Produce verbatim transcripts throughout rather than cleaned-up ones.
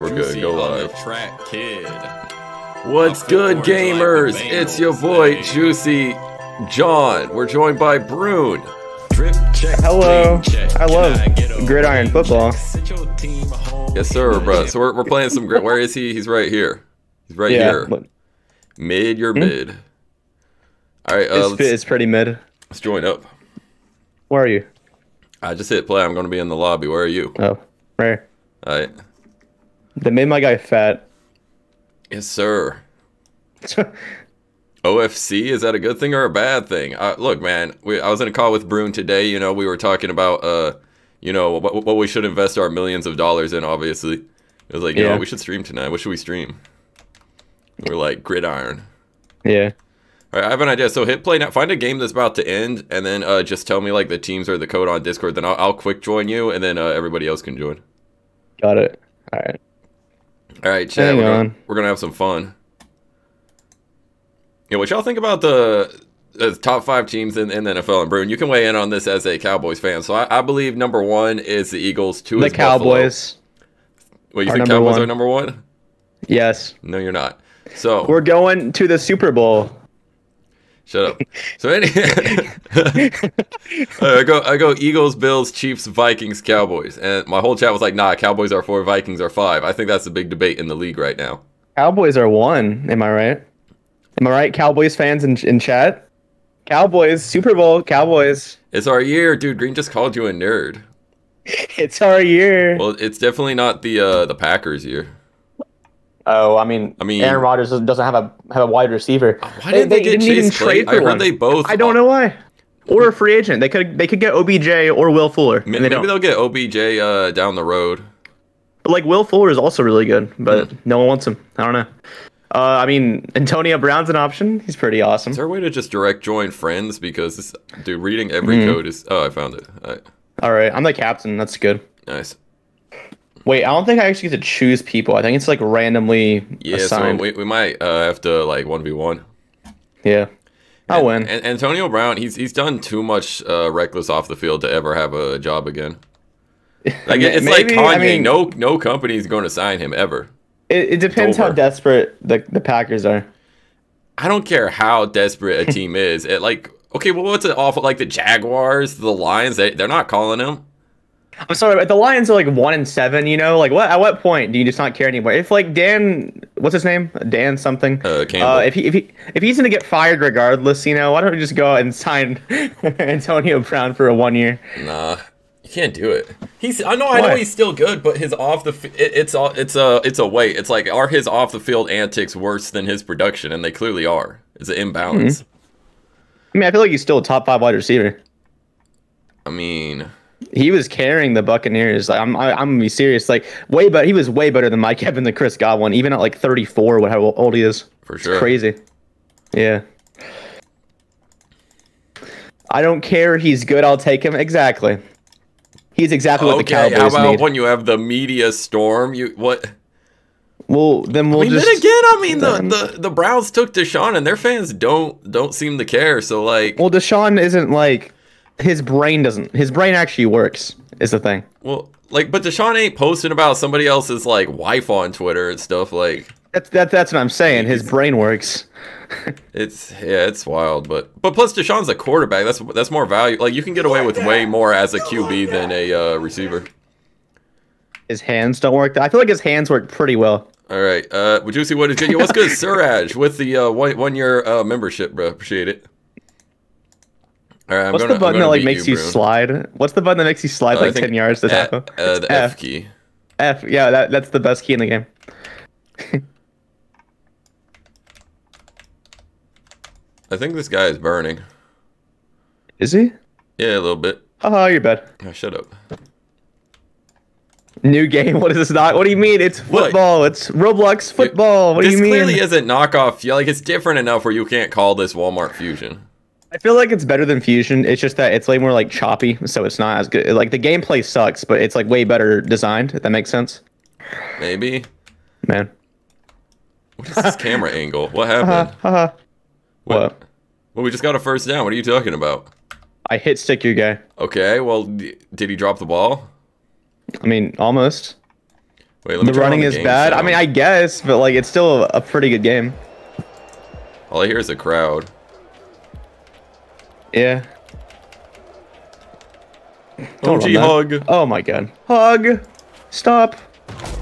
We're Juicy good, go live. Track kid. What's good, gamers? Like it's your boy, today. Juicy John. We're joined by Brune. Drip check, hello. Check. I love I gridiron football. Yes, sir, bro. So we're, we're playing some grid. Where is he? He's right here. He's right yeah, here. But... Mid, you're hmm? mid. All right. Uh, it's, it's pretty mid. Let's join up. Where are you? I just hit play. I'm going to be in the lobby. Where are you? Oh, right here. All right. They made my guy fat. Yes, sir. O F C, is that a good thing or a bad thing? Uh, look, man, we, I was in a call with Brune today. You know, we were talking about, uh, you know, what, what we should invest our millions of dollars in, obviously. It was like, you yeah. know, we should stream tonight. What should we stream? And we're like, gridiron. Yeah. All right, I have an idea. So hit play now. Find a game that's about to end, and then uh, just tell me, like, the teams or the code on Discord. Then I'll, I'll quick join you, and then uh, everybody else can join. Got it. All right. All right, chat. Hang we're, on. Gonna, we're gonna have some fun. Yeah, what y'all think about the uh, top five teams in, in the N F L? And Brune, you can weigh in on this as a Cowboys fan. So I, I believe number one is the Eagles. Two the is the Cowboys. Buffalo. Wait, you think Cowboys one. are number one? Yes. No, you're not. So we're going to the Super Bowl. Shut up. So any, I go, I go Eagles, Bills, Chiefs, Vikings, Cowboys, and my whole chat was like, "Nah, Cowboys are four, Vikings are five." I think that's the big debate in the league right now. Cowboys are one. Am I right? Am I right, Cowboys fans in in chat? Cowboys Super Bowl, Cowboys. It's our year, dude. Green just called you a nerd. It's our year. Well, it's definitely not the uh, the Packers year. Oh, I mean, I mean, Aaron Rodgers doesn't have a have a wide receiver. Why did they, they, they get didn't Chase even trade for I heard one. They both. I don't know why. Or a free agent. They could they could get O B J or Will Fuller. Maybe, they maybe they'll get O B J uh, down the road. But like Will Fuller is also really good, but mm. no one wants him. I don't know. Uh, I mean, Antonio Brown's an option. He's pretty awesome. Is there a way to just direct join friends? Because this dude reading every mm. code is. Oh, I found it. All right. All right. I'm the captain. That's good. Nice. Wait, I don't think I actually get to choose people. I think it's like randomly yeah, assigned. So we, we might uh, have to like one v one. Yeah, I'll and, win. And Antonio Brown, he's he's done too much uh, reckless off the field to ever have a job again. Like It's Maybe, like Kanye. I mean, no no company is going to sign him ever. It, it depends how desperate the, the Packers are. I don't care how desperate a team is. It, like, okay, well, what's an awful... Like the Jaguars, the Lions, they, they're not calling him. I'm sorry, but the Lions are like one and seven. You know, like what? At what point do you just not care anymore? If like Dan, what's his name? Dan something. Uh, uh, if he if he if he's gonna get fired regardless, you know, why don't we just go out and sign Antonio Brown for a one year? Nah, you can't do it. He's I know why? I know he's still good, but his off the it, it's all it's a it's a weight. It's like are his off the field antics worse than his production? And they clearly are. It's an imbalance. Mm-hmm. I mean, I feel like he's still a top five wide receiver. I mean. He was carrying the Buccaneers. Like, I'm, I, I'm gonna be serious. Like, way, but he was way better than Mike Kevin, the Chris Godwin, even at like thirty-four. What how old he is? For it's sure, crazy. Yeah. I don't care. He's good. I'll take him. Exactly. He's exactly okay, what the Cowboys need. How about need. when you have the media storm? You what? Well, then we'll I mean, just. Then again, I mean, then... the, the the Browns took Deshaun, and their fans don't don't seem to care. So like, well, Deshaun isn't like. His brain doesn't. His brain actually works, is the thing. Well, like, but Deshaun ain't posting about somebody else's, like, wife on Twitter and stuff, like... That's, that, that's what I'm saying. His brain works. It's, yeah, it's wild, but... But plus, Deshaun's a quarterback. That's that's more value. Like, you can get away with way more as a Q B than a uh, receiver. His hands don't work. I feel like his hands work pretty well. All right. Uh, Juicy, what is good? What's good, Suraj, with the uh, one-year one uh, membership, bro? Appreciate it. All right, I'm What's gonna, the button that like makes you, you slide? What's the button that makes you slide uh, like ten yards to F, top? Uh, the F. F key. F, yeah, that, that's the best key in the game. I think this guy is burning. Is he? Yeah, a little bit. Oh, you're bad. Oh, shut up. New game? What is this? Not? What do you mean? It's football. Look, it's Roblox football. What do you mean? This clearly isn't knockoff. Yeah, like it's different enough where you can't call this Walmart Fusion. I feel like it's better than Fusion. It's just that it's way more like choppy, so it's not as good. Like the gameplay sucks, but it's like way better designed. If that makes sense. Maybe. Man. What is this camera angle? What happened? Uh-huh, uh-huh. What? What? Well, we just got a first down. What are you talking about? I hit stick your guy. Okay. Well, did he drop the ball? I mean, almost. Wait, let me the running the is bad. Sound. I mean, I guess, but like it's still a pretty good game. All I hear is a crowd. Yeah. O G hug. Oh my god. Hug. Stop.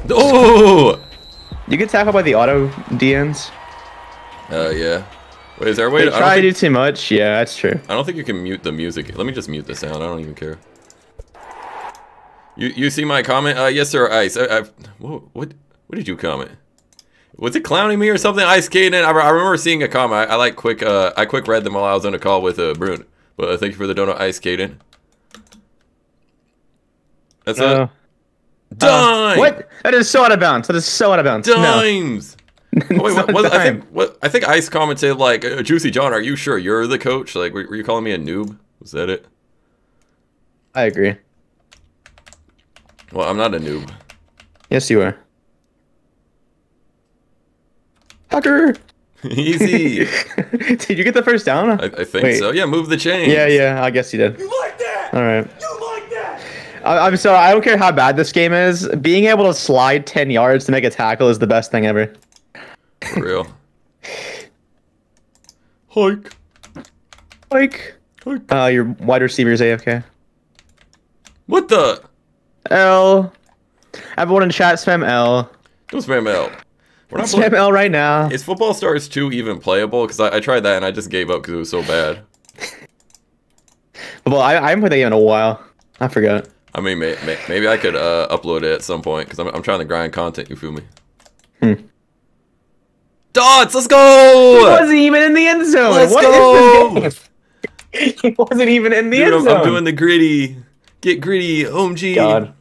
Oh! You get tackled by the auto D Ns. Uh, yeah. Wait, is there a way they to- try I think, to do too much. Yeah, that's true. I don't think you can mute the music. Let me just mute the sound. I don't even care. You you see my comment? Uh, yes, sir, Ice. I, I, what, what what did you comment? Was it clowning me or something? Ice Kaden. I, I remember seeing a comment. I, I like quick. Uh, I quick read them while I was on a call with uh, Brune. But uh, thank you for the donut, Ice Kaden. That's uh, a dime. Uh, what? That is so out of bounds. That is so out of bounds. Dimes. No. Oh, wait, what, what, dime. I think what, I think Ice commented like, "Juicy John, are you sure you're the coach? Like, were, were you calling me a noob? Was that it?" I agree. Well, I'm not a noob. Yes, you are. Hacker! Easy! Did you get the first down? I, I think Wait. so. Yeah, move the chain. Yeah, yeah, I guess you did. You like that? All right. You like that? I, I'm sorry, I don't care how bad this game is. Being able to slide ten yards to make a tackle is the best thing ever. For real. Hike. Hike. Hike. Uh, your wide receiver is A F K. What the? L. Everyone in chat, spam L. Don't spam L. We're not spam L right now. Is Football Stars two even playable? Because I, I tried that and I just gave up because it was so bad. Well, I, I haven't played that game in a while. I forgot. I mean, may, may, maybe I could uh, upload it at some point because I'm, I'm trying to grind content, you feel me? Hmm. Dots, let's go! He wasn't even in the end zone. Let's what go! Is this game? He wasn't even in the Dude, end zone. I'm doing the gritty. Get gritty, O M G. God.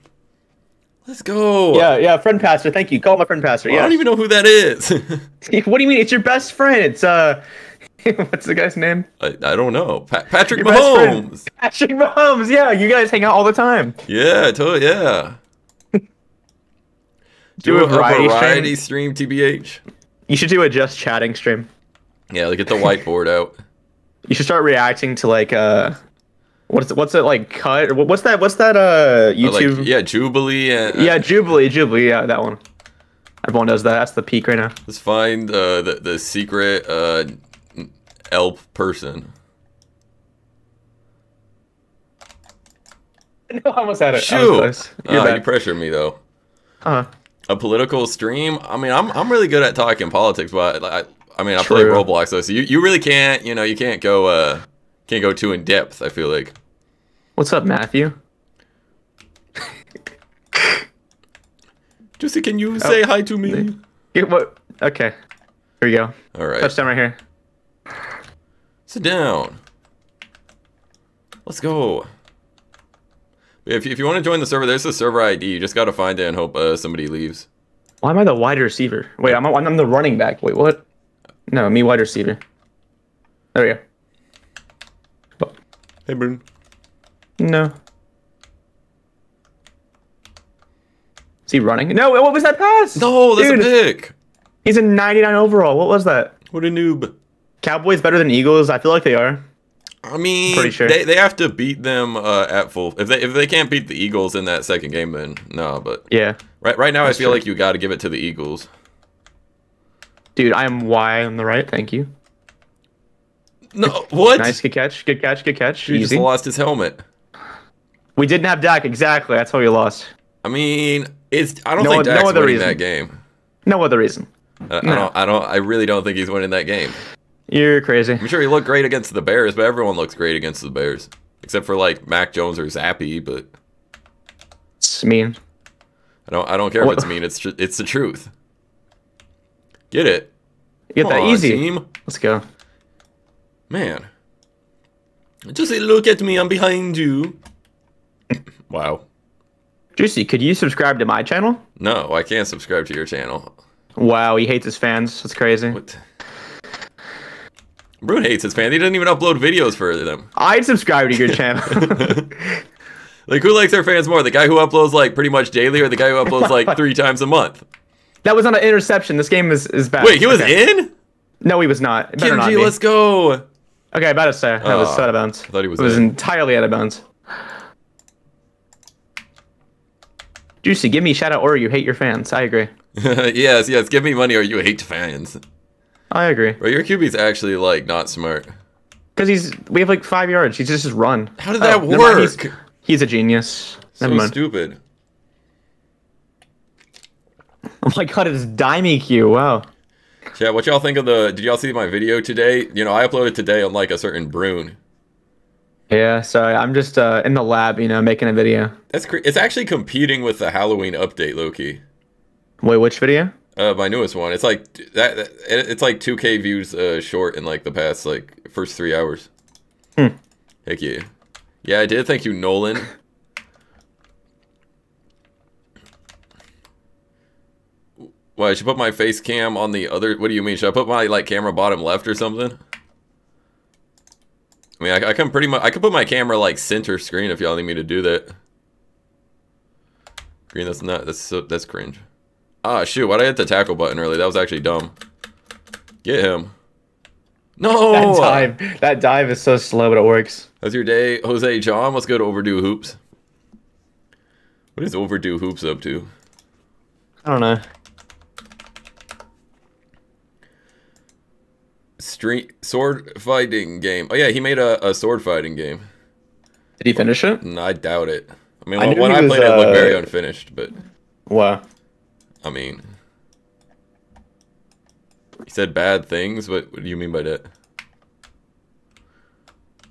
Let's go. Yeah, yeah, friend pastor. Thank you. Call my friend pastor. Well, yeah. I don't even know who that is. What do you mean? It's your best friend. It's uh, what's the guy's name? I, I don't know. Pa Patrick your Mahomes. Patrick Mahomes. Yeah, you guys hang out all the time. Yeah, totally. Yeah. do, do a, a variety, variety stream. stream, T B H. You should do a just chatting stream. Yeah, like get the whiteboard out. You should start reacting to like uh. What's what's it like? Cut? What's that? What's that? Uh, YouTube. Oh, like, yeah, Jubilee. And, uh, yeah, Jubilee, Jubilee. Yeah, that one. Everyone knows that. That's the peak right now. Let's find uh, the the secret uh, elf person. No, I almost had it. Shoot! Uh, you pressured me though. Uh huh. A political stream. I mean, I'm I'm really good at talking politics, but I I mean I True. play Roblox, so, so you you really can't you know you can't go. Uh, Can't go too in depth, I feel like. What's up, Matthew? Juicy, can you oh. say hi to me? Yeah, what? Okay. Here we go. All right. Touchdown right here. Sit down. Let's go. If you, if you want to join the server, there's a server I D. You just got to find it and hope uh, somebody leaves. Why am I the wide receiver? Wait, I'm, a, I'm the running back. Wait, what? No, me wide receiver. There we go. Hey, Brune. No. Is he running? No, what was that pass? No, that's Dude, a pick. He's a ninety-nine overall. What was that? What a noob. Cowboys better than Eagles? I feel like they are. I mean, pretty sure. they, they have to beat them uh, at full. If they if they can't beat the Eagles in that second game, then no, but. Yeah. Right, right now, that's I feel true. like you got to give it to the Eagles. Dude, I am Y on the right. Thank you. No, what? Nice, good catch, good catch, good catch. He just lost his helmet. We didn't have Dak, exactly. That's how we lost. I mean, it's. I don't no, think Dak's no other winning reason. that game. No other reason. Uh, no. I don't. I don't. I really don't think he's winning that game. You're crazy. I'm sure he looked great against the Bears, but everyone looks great against the Bears, except for like Mac Jones or Zappy. But it's mean. I don't. I don't care what? if it's mean. It's. It's the truth. Get it. Get Come that on, easy. Team. Let's go. Man, just look at me. I'm behind you. Wow. Juicy, could you subscribe to my channel? No, I can't subscribe to your channel. Wow, he hates his fans. That's crazy. What? Brune hates his fans. He doesn't even upload videos for them. I'd subscribe to your channel. Like, who likes their fans more? The guy who uploads, like, pretty much daily or the guy who uploads, like, three times a month? That was on an interception. This game is, is bad. Wait, he was okay. in? No, he was not. It Kim G, not let's go. Okay, about to say that uh, was out of bounds. I thought he was. It was entirely out of bounds. Juicy, give me a shout out or you hate your fans. I agree. yes, yes. Give me money or you hate fans. I agree. But your Q B's actually like not smart. Because he's we have like five yards. He's just run. How did that oh, work? He's, he's a genius. So never mind. Stupid. Oh my god, it's Dimey Q. Wow. Yeah, what y'all think of the... Did y'all see my video today? You know, I uploaded today on like a certain Brune. Yeah, sorry. I'm just uh, in the lab, you know, making a video. That's cr It's actually competing with the Halloween update, Loki. Wait, which video? Uh, my newest one. It's like that. that it's like two K views uh, short in like the past like first three hours. Hmm. Thank you. Yeah, I did. Thank you, Nolan. Why, I should put my face cam on the other... What do you mean? Should I put my, like, camera bottom left or something? I mean, I, I can pretty much... I can put my camera, like, center screen if y'all need me to do that. Green, that's not... That's so, that's cringe. Ah, shoot. Why'd I hit the tackle button early? That was actually dumb. Get him. No! That dive, that dive is so slow, but it works. How's your day, Jose John? Let's go to Overdue Hoops. What is Overdue Hoops up to? I don't know. Street sword fighting game. Oh yeah, he made a, a sword fighting game. Did he finish it? No, I doubt it. I mean, I when, when I was, played uh... it, it looked very unfinished, but... Wow. I mean... He said bad things, but what do you mean by that?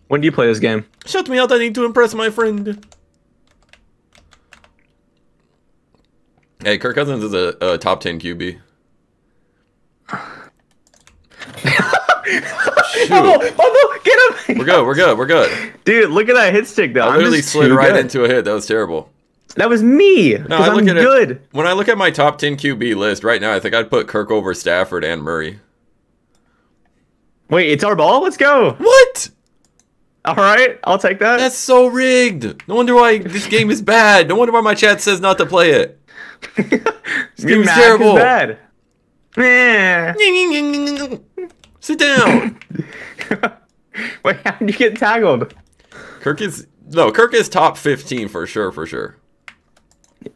When do you play this game? Shut me out, I need to impress my friend. Hey, Kirk Cousins is a, a top ten Q B. Shoot. Oh, no, oh, no, get him. We're good, we're good, we're good. Dude, look at that hit stick, though. I I'm literally slid right good. into a hit. That was terrible. That was me. No, I look I'm at good. It, when I look at my top ten Q B list right now, I think I'd put Kirk over Stafford and Murray. Wait, it's our ball? Let's go. What? All right, I'll take that. That's so rigged. No wonder why this game is bad. No wonder why my chat says not to play it. This game is terrible. Bad. Sit down. Wait, how did you get tackled? Kirk is no. Kirk is top fifteen for sure, for sure.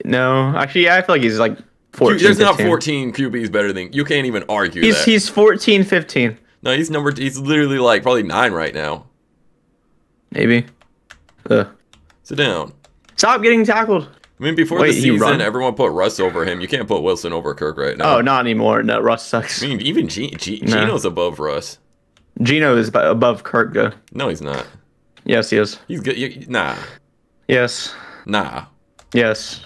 No, actually, yeah, I feel like he's like fourteen. There's not fourteen Q Bs better than you. Can't even argue. He's that. He's fourteen, fifteen. No, he's number. He's literally like probably nine right now. Maybe. Ugh. Sit down. Stop getting tackled. I mean, before Wait, the season, everyone put Russ over him. You can't put Wilson over Kirk right now. Oh, not anymore. No, Russ sucks. I mean, even G G no. Geno's above Russ. Geno is above Kirk, though. No, he's not. Yes, he is. He's good. You, nah. Yes. Nah. Yes.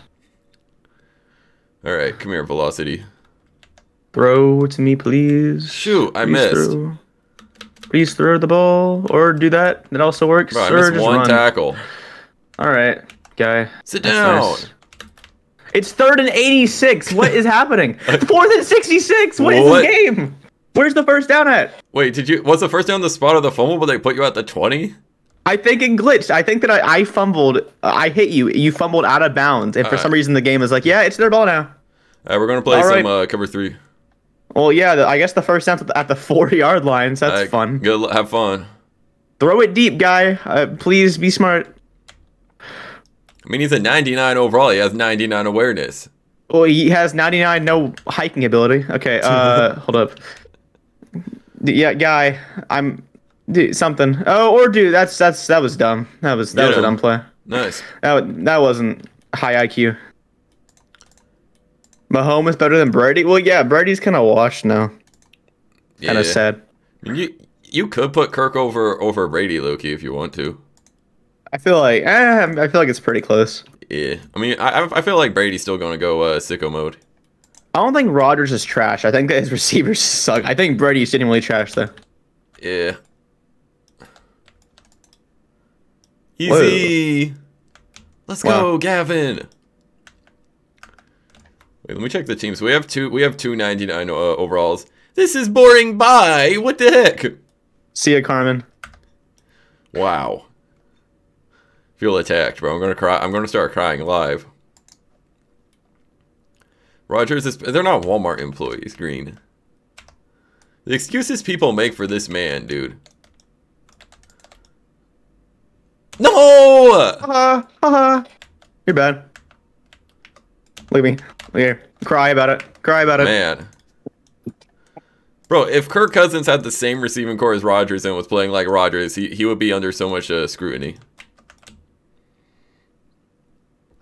All right, come here, Velocity. Throw to me, please. Shoot, I please missed. Throw. Please throw the ball or do that. That also works. Bro, I missed one run. tackle. All right. Guy. Sit That's down. Nice. It's third and eighty-six. What is happening? Fourth and sixty-six. What, what is this game? Where's the first down at? Wait, did you? Was the first down the spot of the fumble? But they put you at the twenty. I think it glitched. I think that I, I fumbled. I hit you. You fumbled out of bounds, and All for right. some reason the game is like, yeah, it's their ball now. All right, we're gonna play All some right. uh, cover three. Well, yeah, the, I guess the first down at the, at the four-yard line. So that's right, fun. Good. Have fun. Throw it deep, guy. Uh, please be smart. I mean, he's a ninety-nine overall. He has ninety-nine awareness. Well, he has ninety-nine no hiking ability. Okay, uh, hold up. Yeah, guy, I'm dude, something. Oh, or dude, that's that's that was dumb. That was that Get was him. a dumb play. Nice. That that wasn't high I Q. Mahomes is better than Brady. Well, yeah, Brady's kind of washed now. Yeah. Kind of sad. You you could put Kirk over over Brady, Loki, if you want to. I feel like eh, I feel like it's pretty close. Yeah, I mean, I I feel like Brady's still gonna go uh, sicko mode. I don't think Rodgers is trash. I think that his receivers suck. I think Brady's genuinely trash though. Yeah. Easy. Whoa. Let's wow. go, Gavin. Wait, let me check the team. So we have two. We have two ninety-nine uh, overalls. This is boring. Bye. What the heck? See ya, Carmen. Wow. Feel attacked, bro. I'm gonna cry. I'm gonna start crying live. Rodgers is. They're not Walmart employees, Green. The excuses people make for this man, dude. No. Uh-huh. Uh-huh. You're bad. Look at me. Look here. Cry about it. Cry about it. Man. Bro, if Kirk Cousins had the same receiving core as Rodgers and was playing like Rodgers, he, he would be under so much uh, scrutiny.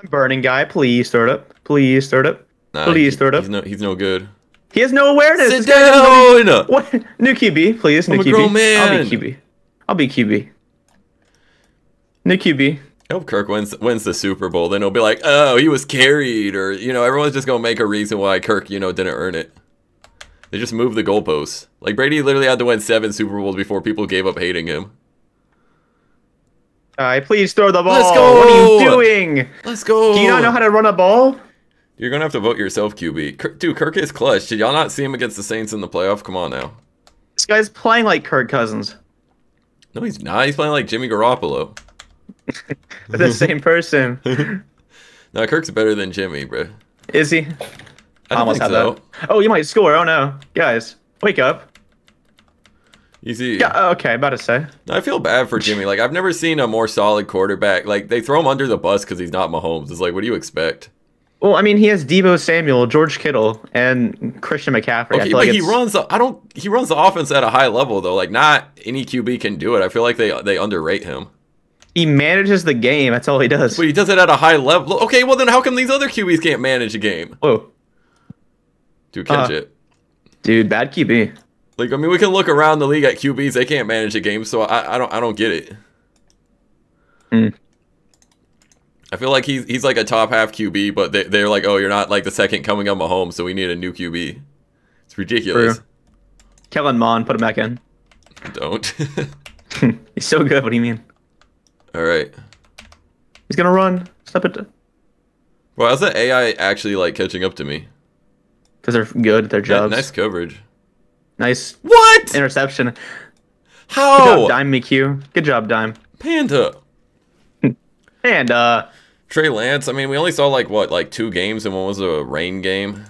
I'm burning guy. Please start up. Please start up. Nah, please he, start up. He's no, he's no good. He has no awareness. Sit down. Be, what? New Q B, please. New I'm Q B. A grown man. I'll be Q B. I'll be Q B. New Q B. I hope Kirk wins wins the Super Bowl. Then he'll be like, oh, he was carried, or you know, everyone's just gonna make a reason why Kirk, you know, didn't earn it. They just moved the goalposts. Like Brady literally had to win seven Super Bowls before people gave up hating him. All right, please throw the ball. Let's go. What are you doing? Let's go. Do you not know how to run a ball? You're gonna have to vote yourself Q B. Kirk, dude, Kirk is clutch. Did y'all not see him against the Saints in the playoff? Come on now. This guy's playing like Kirk Cousins. No, he's not. He's playing like Jimmy Garoppolo. They're the same person. No, Kirk's better than Jimmy, bro. Is he? I, I almost had so. that. Oh, you might score. Oh, no. Guys, wake up. Easy. Yeah, okay, about to say. No, I feel bad for Jimmy. Like, I've never seen a more solid quarterback. Like, they throw him under the bus because he's not Mahomes. It's like, what do you expect? Well, I mean, he has Deebo Samuel, George Kittle, and Christian McCaffrey. Okay, I feel but like he runs. The, I don't. He runs the offense at a high level, though. Like, not any Q B can do it. I feel like they they underrate him. He manages the game. That's all he does. But he does it at a high level. Okay, well then, how come these other Q Bs can't manage a game? Whoa, dude, catch uh, it, dude. Bad Q B. Like, I mean, we can look around the league at Q Bs. They can't manage a game, so I, I don't. I don't get it. Mm. I feel like he's he's like a top half Q B, but they they're like, oh, you're not like the second coming of Mahomes, so we need a new Q B. It's ridiculous. True. Kellen Mond, put him back in. Don't. He's so good. What do you mean? All right. He's gonna run. Stop it. Well, how's the A I actually like catching up to me? Because they're good at their jobs. Yeah, nice coverage. Nice. What? Interception. How? Good job, Dime M C Q. Good job, Dime. Panda. And uh Trey Lance, I mean, we only saw like what, like two games, and one was a rain game.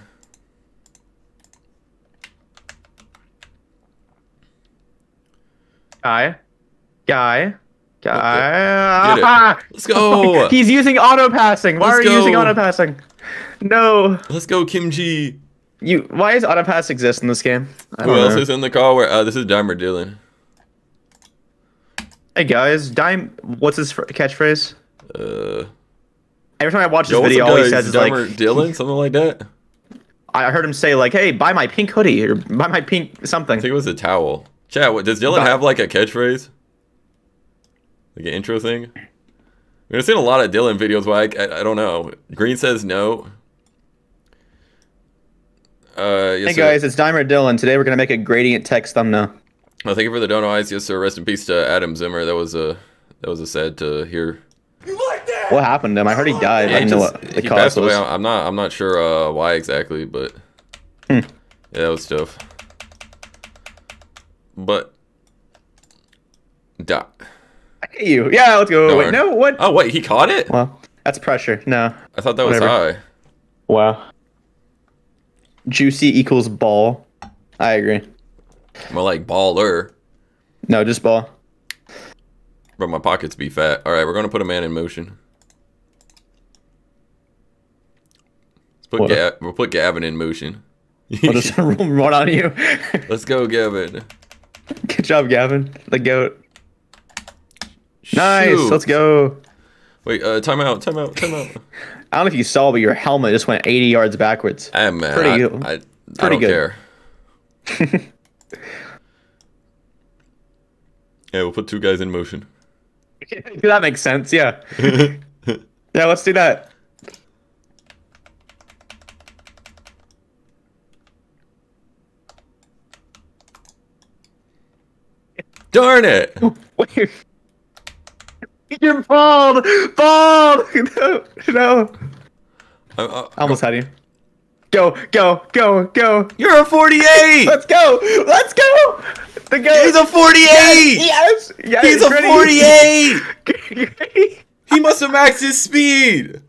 Guy, guy, guy. Let's go. He's using auto passing. Why Let's are you go. using auto passing? No. Let's go, Kim G. You. Why does auto pass exist in this game? I Who don't else know. is in the call? Where uh, this is Dimer Dillon. Hey guys, Dime, what's his catchphrase? Uh, Every time I watch this yo, video, all he says is Dimer like... Dillon, something like that? I heard him say like, hey, buy my pink hoodie, or buy my pink something. I think it was a towel. Chat, what, does Dillon have like a catchphrase? Like an intro thing? I mean, I've seen a lot of Dillon videos, but I, I, I don't know. Green says no. Uh, yes, hey guys, sir. It's Dimer Dillon. Today we're going to make a gradient text thumbnail. Well, thank you for the donor eyes. Yes, sir. Rest in peace to Adam Zimmer. That was a that was a sad to hear. You like that? What happened to him? I heard he died. Yeah, I didn't know what the cause was. I'm not I'm not sure uh, why exactly, but hmm. yeah, that was tough. But da. I hate you. Yeah, let's go. Darn. Wait, no, what? Oh wait, he caught it. Well, that's pressure. No, I thought that Whatever. was high. Wow. Juicy equals ball. I agree. More like baller. No, just ball. Bro, my pockets be fat. All right, we're going to put a man in motion. Let's put Ga we'll put Gavin in motion. I'll just run on you. Let's go, Gavin. Good job, Gavin. The goat. Shoot. Nice. Let's go. Wait, uh, time out, time out, time out. I don't know if you saw, but your helmet just went eighty yards backwards. Hey, man, pretty, I, I, pretty I don't good. care. Yeah, we'll put two guys in motion. That makes sense, yeah. Yeah, let's do that. Darn it! Wait. You're bald! Bald! No, no. I, I almost had you. Go, go, go, go. You're a forty-eight. Let's go. Let's go. The guy. He's a forty-eight. Yes. yes, yes He's a forty-eight. He must have maxed his speed.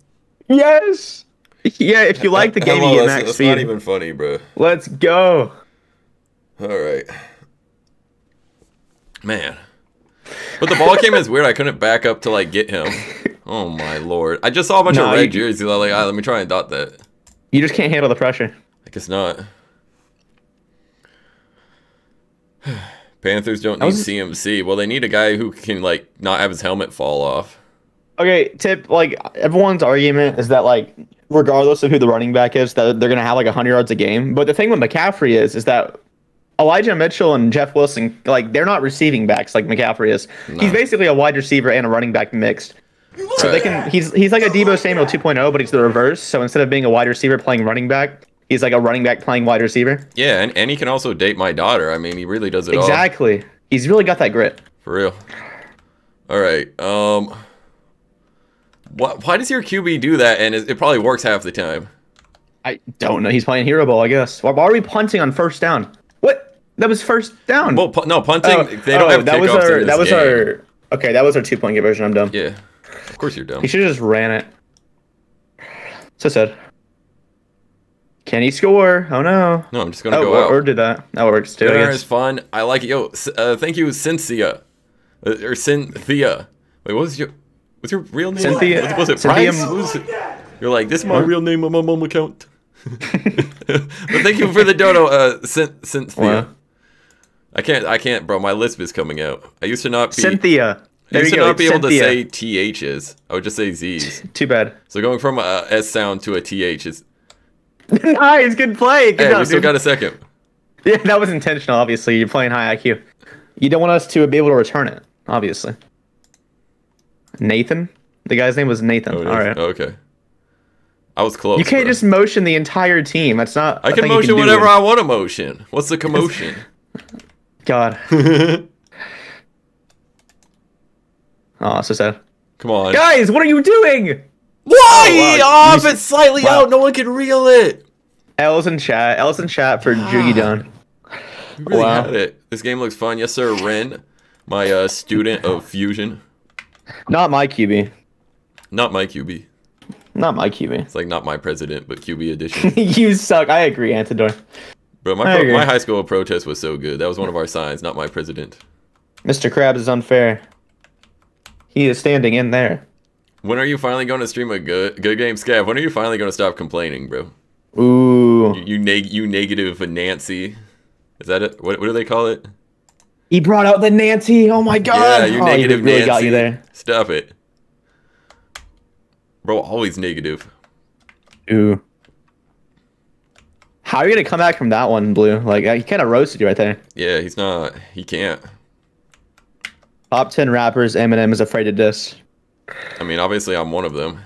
Yes. Yeah, if you like the game, you get max speed. That's not even funny, bro. Let's go. All right. Man. But the ball came as weird. I couldn't back up to, like, get him. Oh, my Lord. I just saw a bunch no, of red jerseys. I was like, all right, let me try and dot that. You just can't handle the pressure. I guess not. Panthers don't need just... C M C. Well, they need a guy who can, like, not have his helmet fall off. Okay, Tip, like, everyone's argument is that, like, regardless of who the running back is, that they're going to have, like, one hundred yards a game. But the thing with McCaffrey is, is that Elijah Mitchell and Jeff Wilson, like, they're not receiving backs like McCaffrey is. No. He's basically a wide receiver and a running back mixed. So right. they can. He's he's like a Debo Samuel two point oh, but he's the reverse. So instead of being a wide receiver playing running back, he's like a running back playing wide receiver. Yeah, and, and he can also date my daughter. I mean, he really does it exactly. all. Exactly. He's really got that grit. For real. All right. Um. What? Why does your Q B do that? And it probably works half the time. I don't know. He's playing hero ball, I guess. Why, why are we punting on first down? What? That was first down. Well, pu no punting. Uh, they don't oh, have that was our. In this that was game. our. Okay, that was our two point conversion. I'm dumb. Yeah. Of course you're dumb. He should have just ran it. So sad. Can he score? Oh, no. No, I'm just going to oh, go or, out. Or did that. That works, too. That is fun. I like it. Yo, uh, thank you, Cynthia. Uh, or Cynthia. Wait, what was your what's your real name? Cynthia. Was, was it Cynthia Price? It? You're like, this is my real name on my mom account. But thank you for the dono, uh, Cynthia. Wow. I can't, I can't, bro. My lisp is coming out. I used to not be... Cynthia. I used to not be able to say T H's. I would just say Z's. Too bad. So going from a S sound to a T H is... Nice, good play. Good hey, job, we still dude. got a second. Yeah, that was intentional, obviously. You're playing high I Q. You don't want us to be able to return it, obviously. Nathan? The guy's name was Nathan. Oh, all right. Oh, okay. I was close. You can't bro. just motion the entire team. That's not... I can motion can whatever I want to motion. What's the commotion? God. Oh, so sad. Come on. Guys, what are you doing? Why? Oh, wow. Off, it's slightly wow. out. No one can reel it. L's in chat. L's in chat for Joogie Don. You really wow. had it. This game looks fun. Yes, sir, Ren. My uh, student of fusion. Not my Q B. Not my Q B. Not my Q B. It's like not my president, but Q B edition. You suck. I agree, Antidor. Bro, my, pro agree. my high school protest was so good. That was one of our signs, not my president. Mister Krabs is unfair. He is standing in there. When are you finally going to stream a good good game, Scav? When are you finally going to stop complaining, bro? Ooh. You you, neg you negative Nancy. Is that it? What, what do they call it? He brought out the Nancy. Oh, my God. Yeah, you oh, negative really Nancy. Got you there. Stop it. Bro, always negative. Ooh. How are you going to come back from that one, Blue? Like, he kind of roasted you right there. Yeah, he's not. He can't. Top ten rappers Eminem is afraid to diss. I mean, obviously, I'm one of them.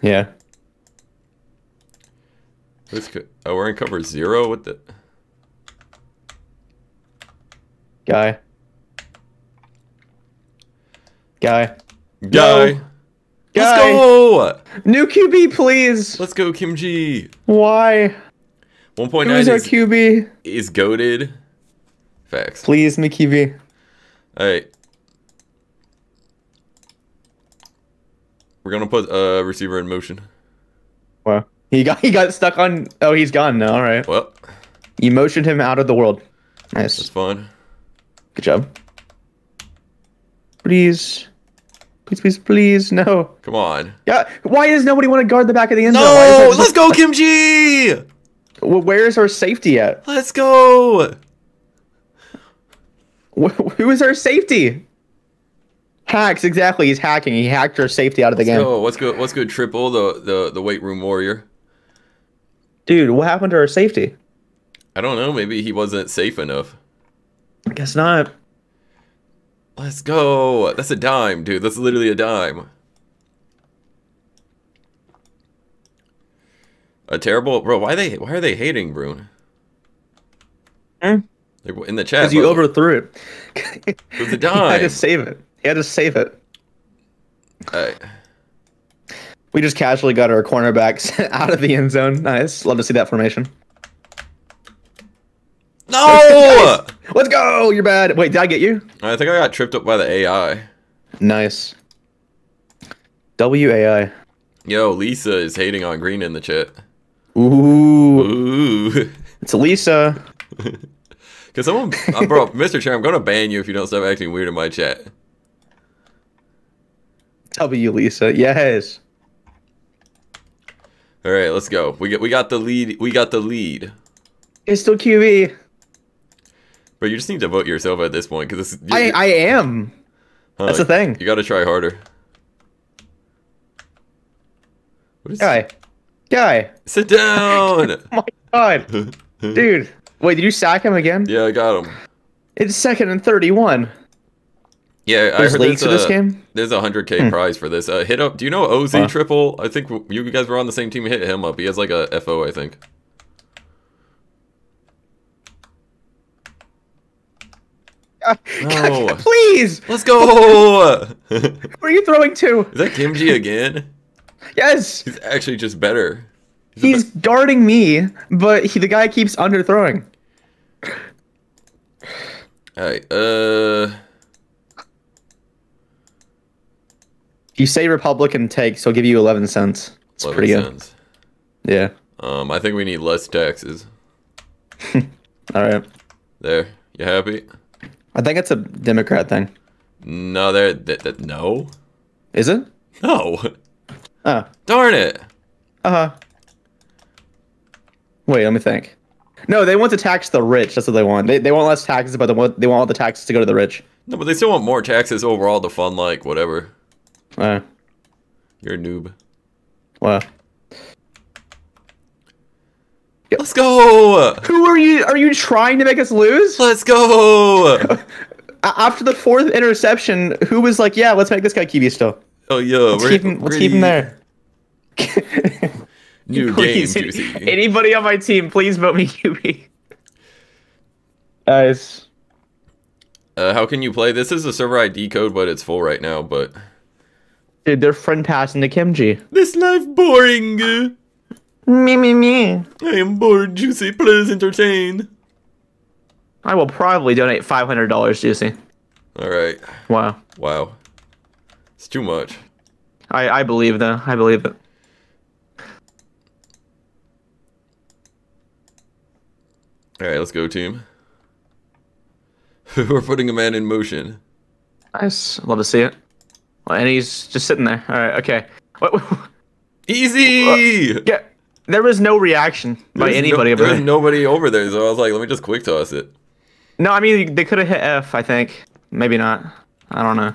Yeah. Who's co oh, we're in cover zero? What the? Guy. Guy. Guy. No. Guy. Let's go! New Q B, please! Let's go, Kim G. Why? one point nine Who's our is, Q B? Is goated. Facts. Please, Mickey V. All right. We're gonna put a uh, receiver in motion. Wow, he got he got stuck on. Oh, he's gone now. All right. Well, you motioned him out of the world. Nice. That's fun. Good job. Please, please, please, please, no. Come on. Yeah. Why does nobody want to guard the back of the end zone? No. Let's go, Kim G. Where is our safety at? Let's go. Who is our safety? Hacks, exactly. He's hacking. He hacked our safety out of the game. Oh, what's good? What's good? Triple the the the weight room warrior. Dude, what happened to our safety? I don't know. Maybe he wasn't safe enough. I guess not. Let's go. That's a dime, dude. That's literally a dime. A terrible bro. Why they? Why are they hating Brune? Hmm? In the chat. Because you overthrew it. It was a dime. I just save it. He had to save it. All right. We just casually got our cornerbacks out of the end zone. Nice. Love to see that formation. No! Nice. Let's go! You're bad. Wait, did I get you? I think I got tripped up by the A I. Nice. W A I. Yo, Lisa is hating on Green in the chat. Ooh. Ooh. It's Lisa. Because someone... Uh, bro, Mister Chair, I'm going to ban you if you don't stop acting weird in my chat. W, Lisa. Yes. All right, let's go. We get we got the lead. We got the lead. It's still Q B. But you just need to vote yourself at this point, because this. I I am. Huh, That's the thing. You got to try harder. What is guy? Guy. Sit down. Oh my god, dude. Wait, did you sack him again? Yeah, I got him. It's second and thirty-one. Yeah, there's I heard leagues for this game. There's a hundred k hmm. prize for this. Uh, hit up. Do you know O Z huh. Triple? I think you guys were on the same team. Hit him up. He has like a F O, I think. No. Please. Let's go. Where are you throwing to? Is that Kim G again? Yes. He's actually just better. He's, He's be guarding me, but he, the guy keeps underthrowing. All right. Uh. If you say Republican takes, he'll give you eleven cents. It's pretty cents. good. Yeah. Um, I think we need less taxes. All right. There. You happy? I think it's a Democrat thing. No, there. That, that, no. Is it? No. Oh. Darn it. Uh huh. Wait, let me think. No, they want to tax the rich. That's what they want. They they want less taxes, but they want they want all the taxes to go to the rich. No, but they still want more taxes overall to fund like whatever. Uh. You're a noob. Wow. Let's go! Who are you? Are you trying to make us lose? Let's go! After the fourth interception, who was like, yeah, let's make this guy Q B still? Oh, yo. Let's, we're, keep, him, let's keep him there. New please, game, Juicy. Anybody on my team, please vote me Q B. Guys. Uh, how can you play? This is a server I D code, but it's full right now, but... Dude, they're friend passing to Kim G. This life boring. Me, me, me. I am bored, Juicy. Please entertain. I will probably donate five hundred dollars, Juicy. All right. Wow. Wow. It's too much. I, I believe, though. I believe it. All right, let's go, team. We're putting a man in motion. Nice. Love to see it. And he's just sitting there. All right, okay. What, what? Easy! Uh, yeah. There was no reaction by anybody. No, there was nobody over there, so I was like, let me just quick toss it. No, I mean, they could have hit F, I think. Maybe not. I don't know.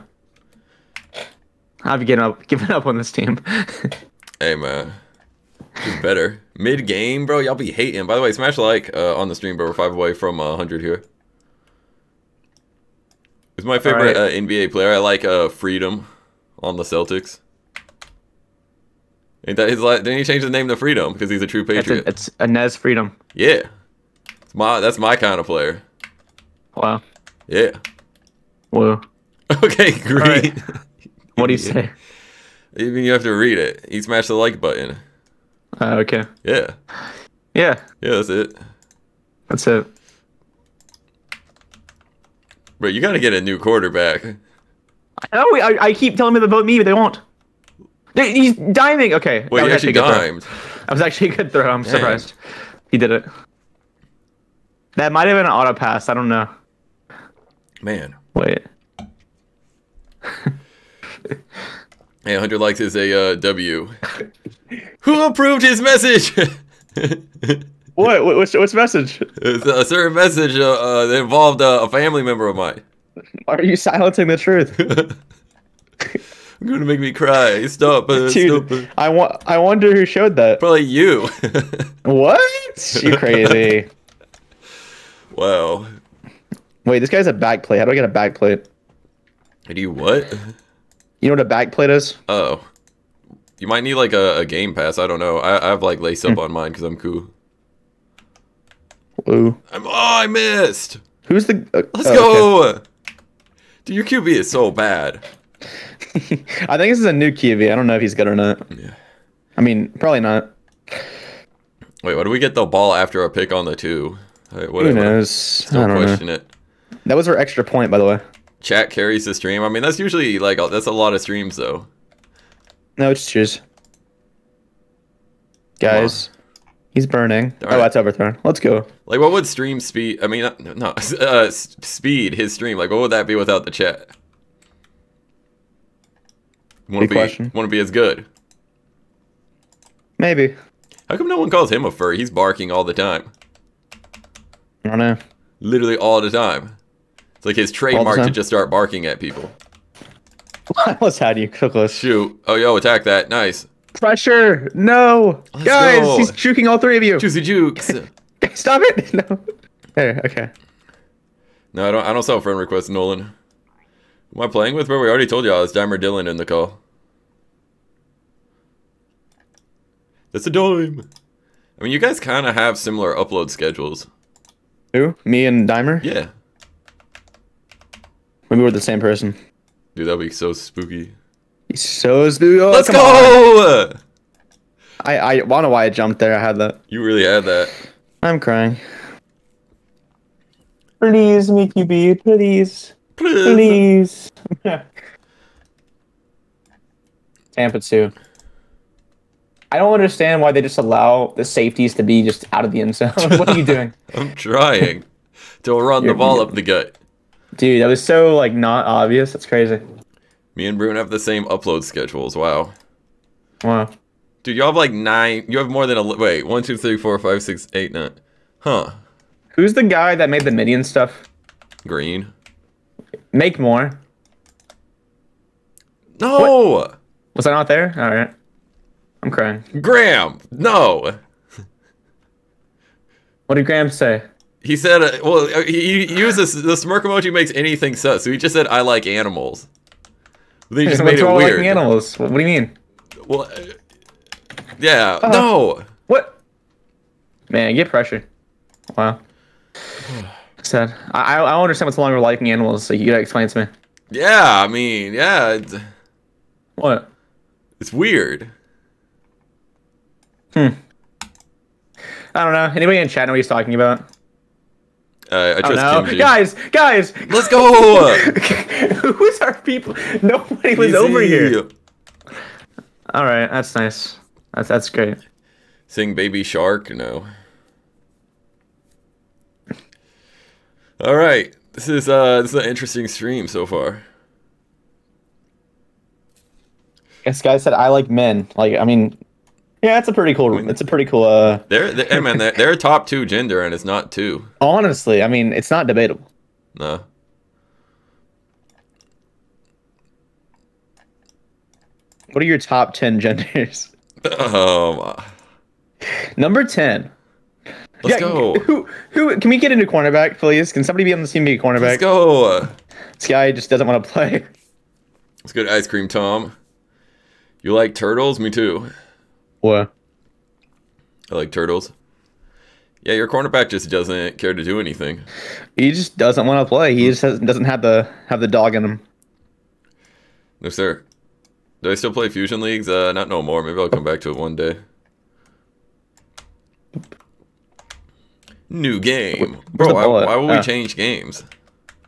I've given up, given up on this team. Hey, man. It's better. Mid-game, bro, y'all be hating. By the way, smash like uh, on the stream, bro. We're five away from uh, one hundred here. It's my favorite right. uh, N B A player. I like uh, Freedom on the Celtics. Ain't that his last, didn't he change his name to Freedom because he's a true patriot? It's, a, it's Enes Freedom. Yeah, it's my that's my kind of player. Wow. Yeah. Whoa. Okay, Green. Right. What do you yeah. say? Even you have to read it. He smashed the like button. Uh, okay. Yeah. Yeah. Yeah, that's it. That's it. Bro, you gotta get a new quarterback. I know. I, I keep telling them to vote me, but they won't. He's diming. Okay. Wait, he actually dimed. I was actually a good throw. I'm Dang. surprised. He did it. That might have been an auto pass. I don't know. Man. Wait. Hey, one hundred likes is a uh, W. Who approved his message? What? What's, what's message? It's a certain message uh, uh, that involved uh, a family member of mine. Are you silencing the truth? You're gonna make me cry. Stop. Uh, Dude, stop. I want. I wonder who showed that. Probably you. What? You crazy. Wow. Wait, this guy's a backplate. How do I get a backplate? Do you what? You know what a backplate is? Oh. You might need like a, a game pass. I don't know. I, I have like lace up on mine because I'm cool. Ooh. I'm. Oh, I missed. Who's the? Uh, Let's oh, go. Okay. Dude, your Q B is so bad. I think this is a new Q B. I don't know if he's good or not. Yeah. I mean, probably not. Wait, why do we get the ball after a pick on the two? Right, who knows? I don't question know. It. That was our extra point, by the way. Chat carries the stream. I mean, that's usually like that's a lot of streams, though. No, it's cheers. Guys, he's burning. All oh, right. That's overthrown. Let's go. Like, what would stream speed? I mean, no, no uh, speed his stream. Like, what would that be without the chat? Want to be, be as good? Maybe. How come no one calls him a furry? He's barking all the time. I don't know. Literally all the time. It's like his trademark to just start barking at people. I almost had you, Cookless. Shoot. Oh, yo, attack that. Nice. Pressure. No. Let's Guys, go. He's juking all three of you. Juicy jukes. Stop it. No. There, okay. No, I don't I don't sell friend requests, Nolan. Who am I playing with, bro? We already told y'all it's Dimer Dillon in the call. That's a dime. I mean, you guys kind of have similar upload schedules. Who? Me and Dimer? Yeah. Maybe we're the same person. Dude, that'd be so spooky. He's so spooky. Oh, let's go! On. I, I don't know why I jumped there. I had that. You really had that. I'm crying. Please make you be. Please. Please. Please. Tampa two. I don't understand why they just allow the safeties to be just out of the end zone. What are you doing? I'm trying to run the ball up the gut. Dude, that was so, like, not obvious. That's crazy. Me and Brune have the same upload schedules. Wow. Wow. Dude, y'all have, like, nine... You have more than... a Wait, one, two, three, four, five, six, eight, nine. Huh. Who's the guy that made the minion stuff? Green. Make more. No! What? Was I not there? All right. I'm crying. Graham! No! What did Graham say? He said, uh, well, he, he uses the smirk emoji makes anything sus. So he just said, I like animals. But then he just made it weird. Liking animals? What do you mean? Well, uh, yeah. Uh, no. What? Man, get pressure. Wow. Sad. I, I don't understand what's wrong with liking animals, so you gotta explain it to me. Yeah, I mean, yeah. It's, what? It's weird. Hmm. I don't know. Anybody in chat know what he's talking about? Uh, I trust oh, no. Kim G. Guys, guys, let's go. Who's our people? Nobody was Easy. Over here. All right, that's nice. That's that's great. Sing Baby Shark, no. All right, this is uh, this is an interesting stream so far. This guy said, "I like men." Like, I mean, yeah, it's a pretty cool. I mean, it's a pretty cool. Uh, they're, they're hey man, they're, they're a top two gender, and it's not two. Honestly, I mean, it's not debatable. No. What are your top ten genders? Um, Number ten. Let's yeah, go. Who? Who? Can we get into cornerback, please? Can somebody be on the team be a cornerback? Let's go. This guy just doesn't want to play. Let's go to Ice Cream Tom. You like turtles? Me too. What? I like turtles. Yeah, your cornerback just doesn't care to do anything. He just doesn't want to play. He just has, doesn't have the have the dog in him. No, sir. Do I still play Fusion Leagues? Uh, not no more. Maybe I'll come back to it one day. New game. Bro, why, why would we uh, change games?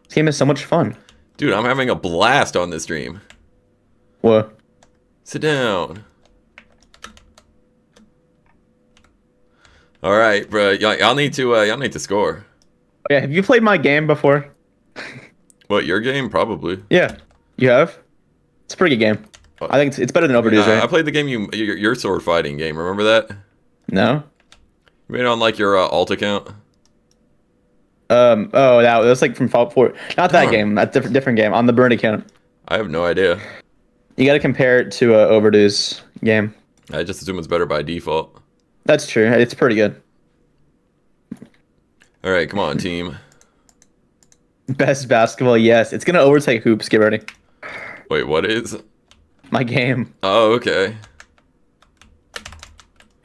This game is so much fun. Dude, I'm having a blast on this stream. What? Sit down. All right, bro. Y'all need to uh, y'all need to score. Yeah, have you played my game before? What, your game? Probably. Yeah, you have. It's a pretty good game. Uh, I think it's, it's better than Overdue. Nah, right? I played the game you your, your sword fighting game. Remember that? No. You made it on like your uh, alt account. Um. Oh, that was like from Fallout four. Not that oh. game. That different different game on the Brune account. I have no idea. You got to compare it to uh, Overdue's game. I just assume it's better by default. That's true. It's pretty good. All right, come on, team. Best basketball, yes. It's going to overtake hoops. Get ready. Wait, what is? My game. Oh, okay.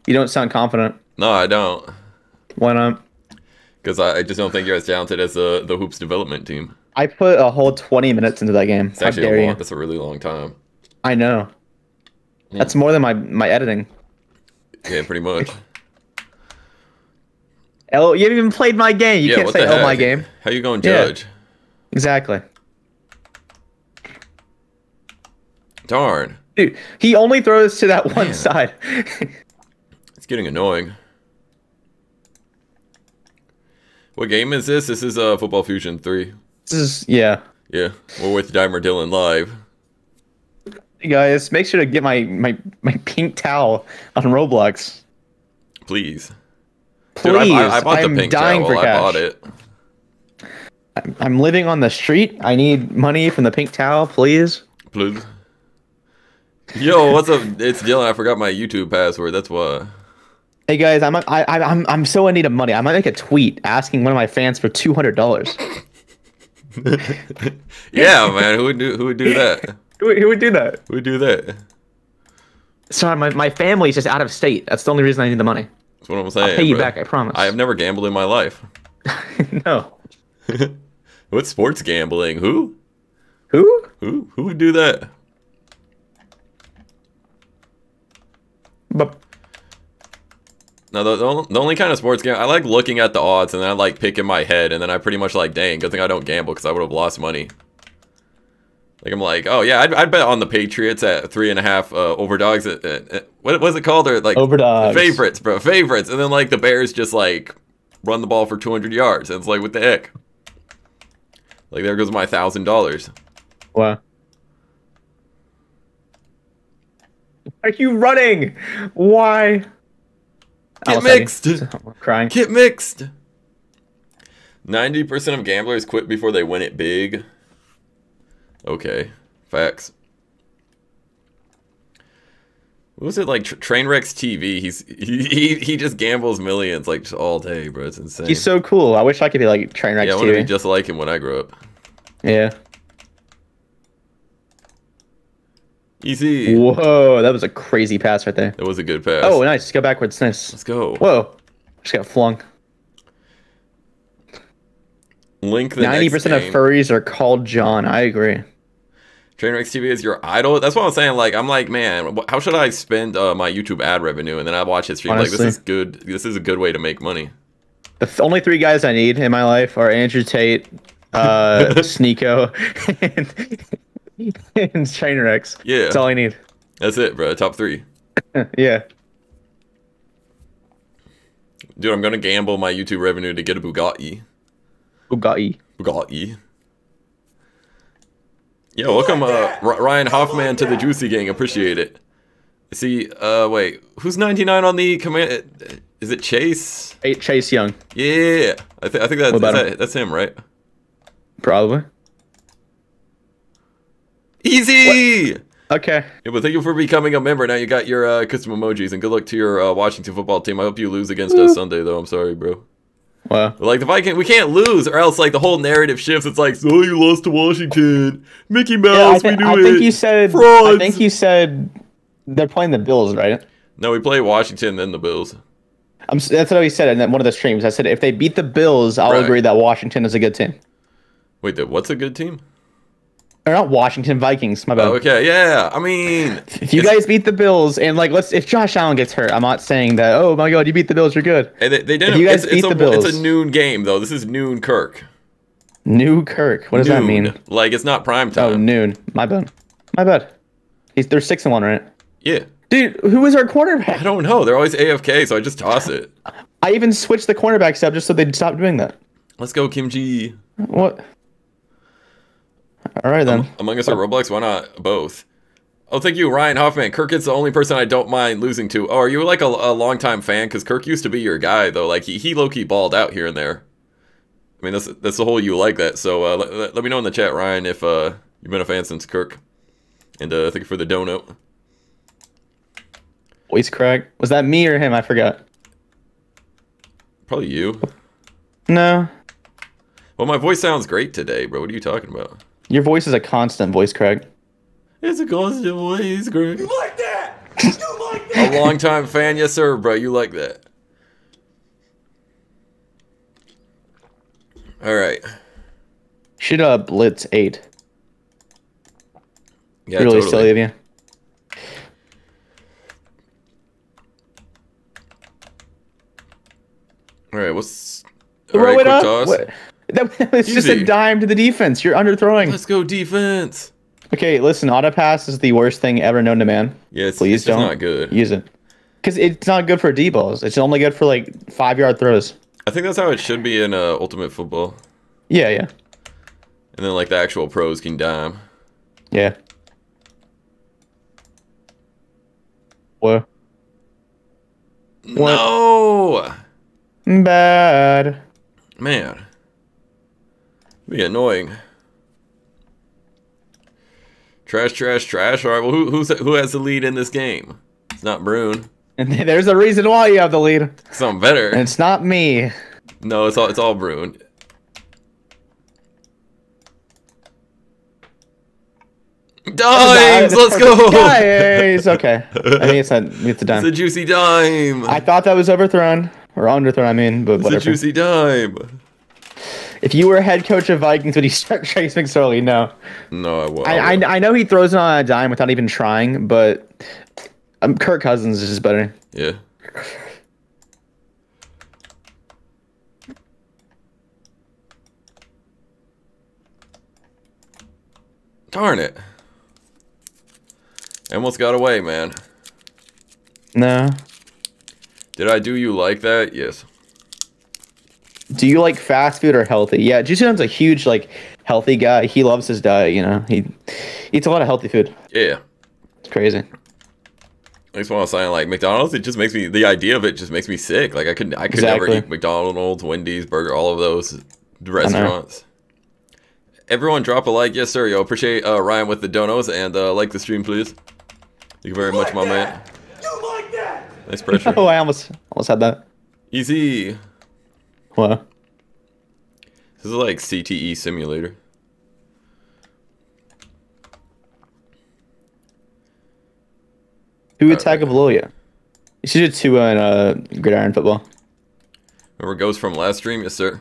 You don't sound confident. No, I don't. Why not? Because I, I just don't think you're as talented as the, the hoops development team. I put a whole twenty minutes into that game. It's How actually dare a long, you. That's a really long time. I know. Mm. That's more than my, my editing. Yeah, pretty much. Oh, you haven't even played my game. You yeah, can't say, oh, my game. How you going to judge? Yeah, exactly. Darn. Dude, he only throws to that one Man. Side. It's getting annoying. What game is this? This is uh, Football Fusion three. This is, yeah. Yeah, we're with Dimer Dillon live. Guys, make sure to get my, my, my pink towel on Roblox. please. Please, Dude, I, I, I bought I'm the pink dying towel. for cash. I bought it. I'm, I'm living on the street. I need money from the pink towel, please. Please. Yo, what's up? It's Dylan. I forgot my YouTube password. That's why. Hey guys, I'm I, I, I'm I'm so in need of money. I might make a tweet asking one of my fans for two hundred dollars. Yeah, man. Who would do Who would do that? Who, who would do that? Who would do that? Sorry, my my family's just out of state. That's the only reason I need the money. That's what I'm saying. I'll pay you bro. back, I promise. I have never gambled in my life. No. What's sports gambling? Who? Who? Who? Who would do that? But now the, the the only kind of sports game I like looking at the odds and then I like pick in my head and then I pretty much like, dang, good thing I don't gamble because I would have lost money. Like I'm like, oh yeah, I'd, I'd bet on the Patriots at three and a half uh, overdogs. At, at, at, what was it called? Or like overdogs. Favorites, bro, favorites. And then like the Bears just like run the ball for two hundred yards. And it's like, what the heck? Like there goes my thousand dollars. Wow. Are you running? Why? Get mixed. I'm crying. Get mixed. Ninety percent of gamblers quit before they win it big. Okay, facts. What was it like? Tra Trainwrecks T V. He's he, he he just gambles millions like just all day, bro. It's insane. He's so cool. I wish I could be like Trainwrecks T V. Yeah, I want to be just like him when I grow up. Yeah. Easy. Whoa, that was a crazy pass right there. That was a good pass. Oh, nice. Let's go backwards. Nice. Let's go. Whoa, just got flung. Link the ninety percent of furries are called John. I agree. Trainwrecks T V is your idol. That's what I'm saying. Like, I'm like, man, how should I spend uh, my YouTube ad revenue? And then I watch his stream. Honestly, like, this is good. This is a good way to make money. The th only three guys I need in my life are Andrew Tate, uh, Sneeko, and, and Trainwrecks. Yeah, that's all I need. That's it, bro. Top three. Yeah. Dude, I'm gonna gamble my YouTube revenue to get a Bugatti. Bugatti. Bugatti. Yo, welcome uh, Ryan Hoffman to the Juicy Gang. Appreciate it. See, uh, wait, who's ninety-nine on the command? Is it Chase? Hey, Chase Young. Yeah, I, th I think that's, that's, him? that's him, right? Probably. Easy! What? Okay. Yeah, but thank you for becoming a member. Now you got your uh, custom emojis, and good luck to your uh, Washington football team. I hope you lose against Woo. us Sunday, though. I'm sorry, bro. Wow. Like the Vikings, we can't lose, or else like the whole narrative shifts. It's like, oh, you lost to Washington, Mickey Mouse. Yeah, I we knew I it. think you said. Frauds. I think you said they're playing the Bills, right? No, we play Washington, then the Bills. I'm. That's what he said in one of the streams. I said if they beat the Bills, I'll right. agree that Washington is a good team. Wait, what's a good team? Or not Washington Vikings. My bad. Oh, okay, yeah. I mean, if you guys beat the Bills, and like, let's if Josh Allen gets hurt, I'm not saying that. Oh my God, you beat the Bills, you're good. And they, they didn't. If you guys it's, beat it's a, the Bills. It's a noon game though. This is noon Kirk. New Kirk. What does noon. that mean? Like it's not prime time. Oh, noon. My bad. My bad. He's they're six and one, right? Yeah. Dude, who is our quarterback? I don't know. They're always A F K, so I just toss it. I even switched the cornerbacks up just so they'd stop doing that. Let's go, Kim G. What? All right, then. Um, Among Us or Roblox? Why not both? Oh, thank you, Ryan Hoffman. Kirk is the only person I don't mind losing to. Oh, are you like a, a longtime fan? Because Kirk used to be your guy, though. Like, he, he low-key balled out here and there. I mean, that's that's the whole you like that. So uh, let, let me know in the chat, Ryan, if uh, you've been a fan since Kirk. And uh, thank you for the donut. Voice crack. Was that me or him? I forgot. Probably you. No. Well, my voice sounds great today, bro. What are you talking about? Your voice is a constant voice, Craig. It's a constant voice, Craig. You like that? You like that? A long-time fan, yes, sir, bro. You like that. All right. Should uh, blitz eight. Yeah, really totally. silly of you. All right, what's... All right, quick toss. What? That was just a dime to the defense. You're underthrowing. Let's go defense. Okay, listen. Auto pass is the worst thing ever known to man. Yeah, it's, please it's don't not good. Use it because it's not good for D balls. It's only good for like five yard throws. I think that's how it should be in uh, Ultimate Football. Yeah, yeah. And then like the actual pros can dime. Yeah. Whoa. What? No! Bad. Man. Be annoying. Trash, trash, trash. All right, well, who, who's, who has the lead in this game? It's not Brune. And there's a reason why you have the lead. Something better. And it's not me. No, it's all, it's all Brune. Dimes, let's go. Dimes, okay. I think it's a, it's a dime. It's a juicy dime. I thought that was overthrown. Or underthrown, I mean. But it's whatever. A juicy dime. If you were head coach of Vikings, would you start Trace McSorley? No. No, I won't. I, I, I know he throws it on a dime without even trying, but um, Kirk Cousins is just better. Yeah. Darn it. I almost got away, man. No. Did I do you like that? Yes. Do you like fast food or healthy? Yeah, Juicy John's a huge, like, healthy guy. He loves his diet, you know. He eats a lot of healthy food. Yeah. It's crazy. I just want to sign, like, McDonald's. It just makes me, the idea of it just makes me sick. Like, I could, I could exactly. never eat McDonald's, Wendy's, Burger, all of those restaurants. Everyone drop a like. Yes, sir. Yo, appreciate uh, Ryan with the donos. And uh, like the stream, please. Thank you very you much, like my that? man. You like that? Nice pressure. Oh, I almost, almost had that. Easy. What? This is like C T E simulator. Who would Tagovailoa? You should do two on uh, Gridiron Football. Remember goes from last stream? Yes, sir.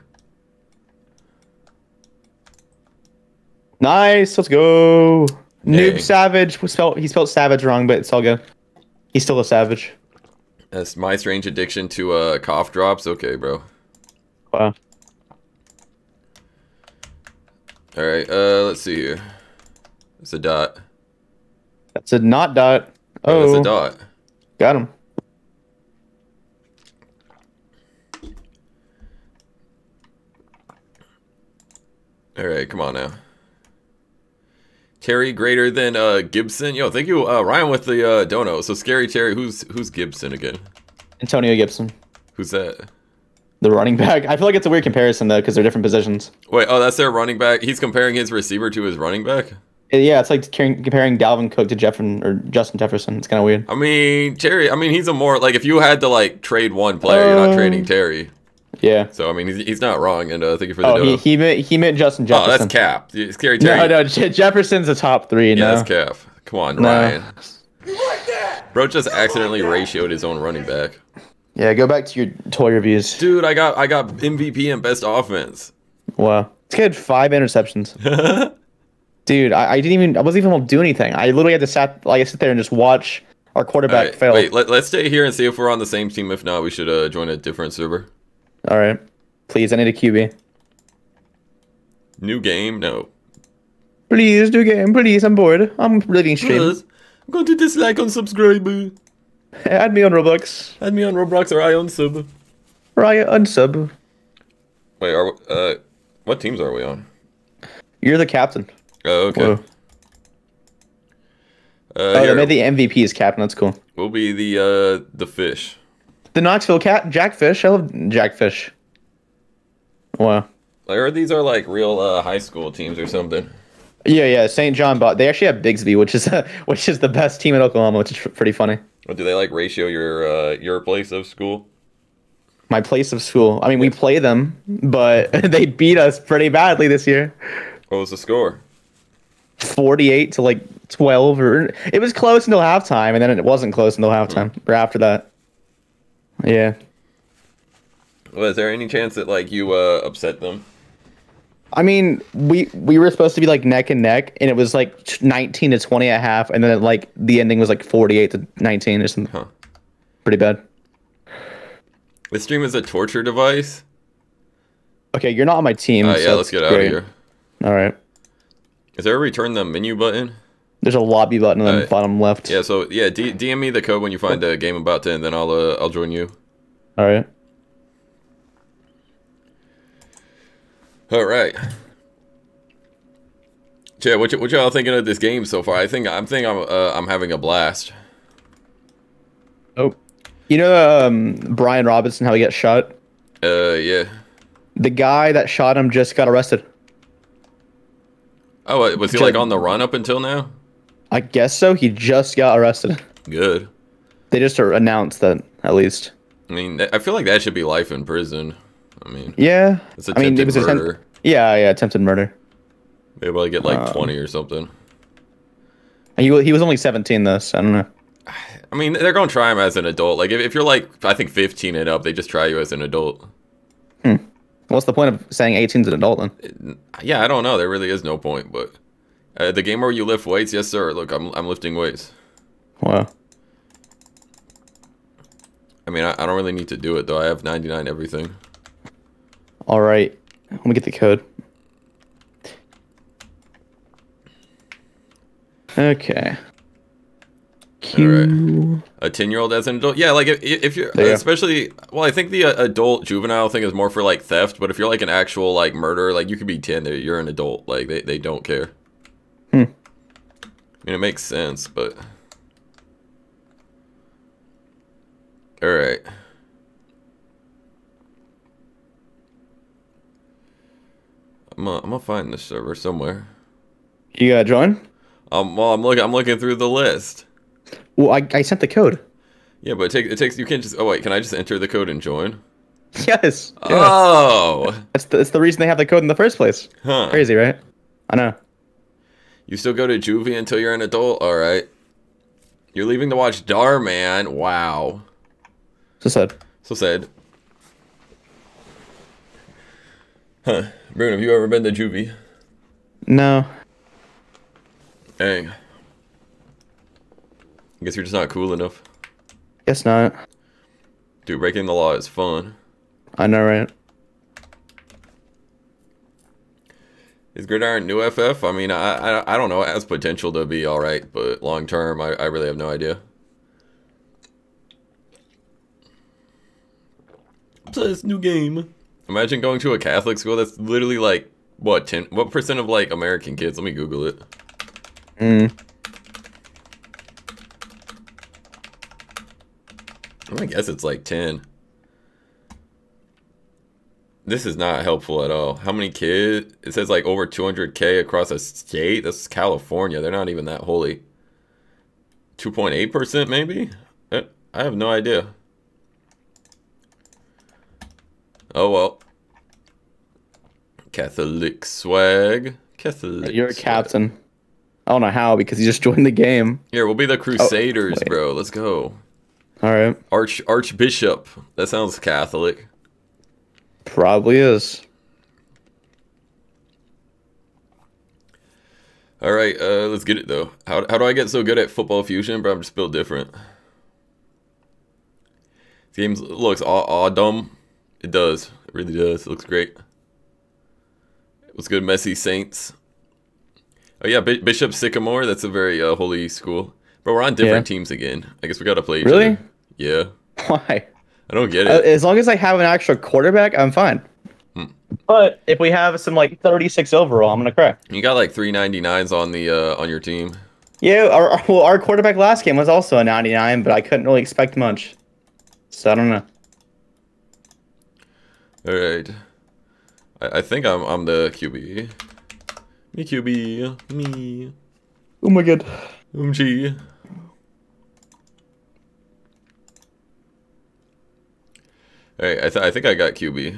Nice, let's go. Dang. Noob Savage. We spelled, he spelled Savage wrong, but it's all good. He's still a savage. That's my strange addiction to uh, cough drops. Okay, bro. Wow. All right, uh, let's see here. It's a dot. That's a not dot. Oh, it's oh, a dot. Got him. All right, come on now. Terry greater than uh, Gibson. Yo, thank you, uh, Ryan, with the uh, dono. So scary Terry. Who's who's Gibson again? Antonio Gibson. Who's that? The running back. I feel like it's a weird comparison though, because they're different positions. Wait, oh, that's their running back. He's comparing his receiver to his running back. Yeah, it's like comparing Dalvin Cook to Jefferson or Justin Jefferson. It's kind of weird. I mean, Terry. I mean, he's a more like if you had to like trade one player, uh, you're not trading Terry. Yeah. So I mean, he's, he's not wrong, and uh, thank you for the. Oh, he, he meant he meant Justin Jefferson. Oh, that's cap. Scary Terry. No, no, Je Jefferson's a top three. Yeah, no. That's cap. Come on, no. Ryan. You like that? Bro just you accidentally like ratioed his own running back. Yeah, go back to your toy reviews. Dude, I got I got M V P and best offense. Wow. This kid had five interceptions. Dude, I, I didn't even I wasn't even able to do anything. I literally had to sat like I sit there and just watch our quarterback right, fail. Wait, let, let's stay here and see if we're on the same team. If not, we should uh, join a different server. Alright. Please, I need a Q B. New game? No. Please, new game, please, I'm bored. I'm living stream. Yes. I'm going to dislike and subscribe. Add me on Roblox. Add me on Roblox or I unsub. Or I unsub. Wait, are we, uh, what teams are we on? You're the captain. Oh, okay. Uh, oh, here. They made the M V P as captain. That's cool. We'll be the uh, the fish. The Knoxville cat, Jackfish. I love Jackfish. Wow. I heard these are like real uh, high school teams or something. Yeah, yeah. Saint John bought. They actually have Bigsby, which is uh, which is the best team in Oklahoma, which is pretty funny. Well, do they like ratio your uh, your place of school? My place of school. I mean, we play them, but they beat us pretty badly this year. What was the score? Forty-eight to like twelve, or it was close until halftime, and then it wasn't close until halftime, hmm. or after that. Yeah. Well, is there any chance that like you uh, upset them? I mean, we we were supposed to be like neck and neck, and it was like nineteen to twenty at half, and then it, like the ending was like forty-eight to nineteen or something. Huh. Pretty bad. This stream is a torture device. Okay, you're not on my team. Uh, so yeah, let's get out great. of here. All right. Is there a return the menu button? There's a lobby button on the right. bottom left. Yeah. So yeah, D DM me the code when you find a game about to end, then I'll uh, I'll join you. All right. All right, yeah. What y'all thinking of this game so far? I think I'm think I'm uh, I'm having a blast. Oh, You know um, Brian Robinson, how he got shot? Uh, yeah. The guy that shot him just got arrested. Oh, wait, was he like on the run up until now? I guess so. He just got arrested. Good. They just announced that, at least. I mean, I feel like that should be life in prison. I mean, yeah. It's attempted I mean, it was murder. Attempt yeah, yeah, attempted murder. Maybe I'll get like um, twenty or something. And he, he was only seventeen, though, so I don't know. I mean, they're going to try him as an adult. Like, if, if you're like, I think fifteen and up, they just try you as an adult. Hmm. What's the point of saying eighteen's an adult then? Yeah, I don't know. There really is no point. But uh, the game where you lift weights, yes sir. Look, I'm I'm lifting weights. Wow. I mean, I, I don't really need to do it though. I have ninety-nine everything. All right, let me get the code. Okay. Q. All right. A ten-year-old as an adult, yeah. Like if, if you're yeah. especially, well, I think the uh, adult juvenile thing is more for like theft. But if you're like an actual like murderer, like you could be ten. You're an adult. Like they they don't care. Hmm. I mean, it makes sense, but all right. I'm gonna, I'm gonna find this server somewhere. You gotta join? Um. Well, I'm looking. I'm looking through the list. Well, I, I sent the code. Yeah, but it takes, it takes, you can't just, oh wait, can I just enter the code and join? Yes. Oh. Yeah. That's, the, that's the reason they have the code in the first place. Huh. Crazy, right? I know. You still go to juvie until you're an adult? All right. You're leaving to watch Darman. Wow. So sad. So sad. Huh. Brune, have you ever been to juvie? No. Dang. I guess you're just not cool enough. Guess not. Dude, breaking the law is fun. I know, right? Is Gridiron new F F? I mean, I I, I don't know. It has potential to be all right, but long term, I, I really have no idea. So this new game. Imagine going to a Catholic school. That's literally like, what, ten? What percent of like American kids? Let me Google it. Hmm. I guess it's like ten. This is not helpful at all. How many kids? It says like over two hundred K across a state. That's California. They're not even that holy. two point eight percent maybe? I have no idea. Oh, well. Catholic swag. Catholic You're a swag. captain. I don't know how because you just joined the game. Here, we'll be the Crusaders, oh, bro. Let's go. All right. Arch Archbishop. That sounds Catholic. Probably is. All right, uh, let's get it, though. How, how do I get so good at Football Fusion, but I'm just built different? This game looks aw aw dumb. It does. It really does. It looks great. What's good, Messy Saints? Oh, yeah, B Bishop Sycamore. That's a very uh, holy school. Bro, we're on different yeah. teams again. I guess we gotta play each Really? Other. Yeah. Why? I don't get it. As long as I have an actual quarterback, I'm fine. Hmm. But if we have some like thirty-six overall, I'm gonna cry. You got like three ninety-nines on the uh, on your team. Yeah, our, our well, our quarterback last game was also a ninety-nine, but I couldn't really expect much, so I don't know. All right, I, I think I'm I'm the Q B. Me Q B me. Oh my god. Um G. Hey, I, th I think I got Q B.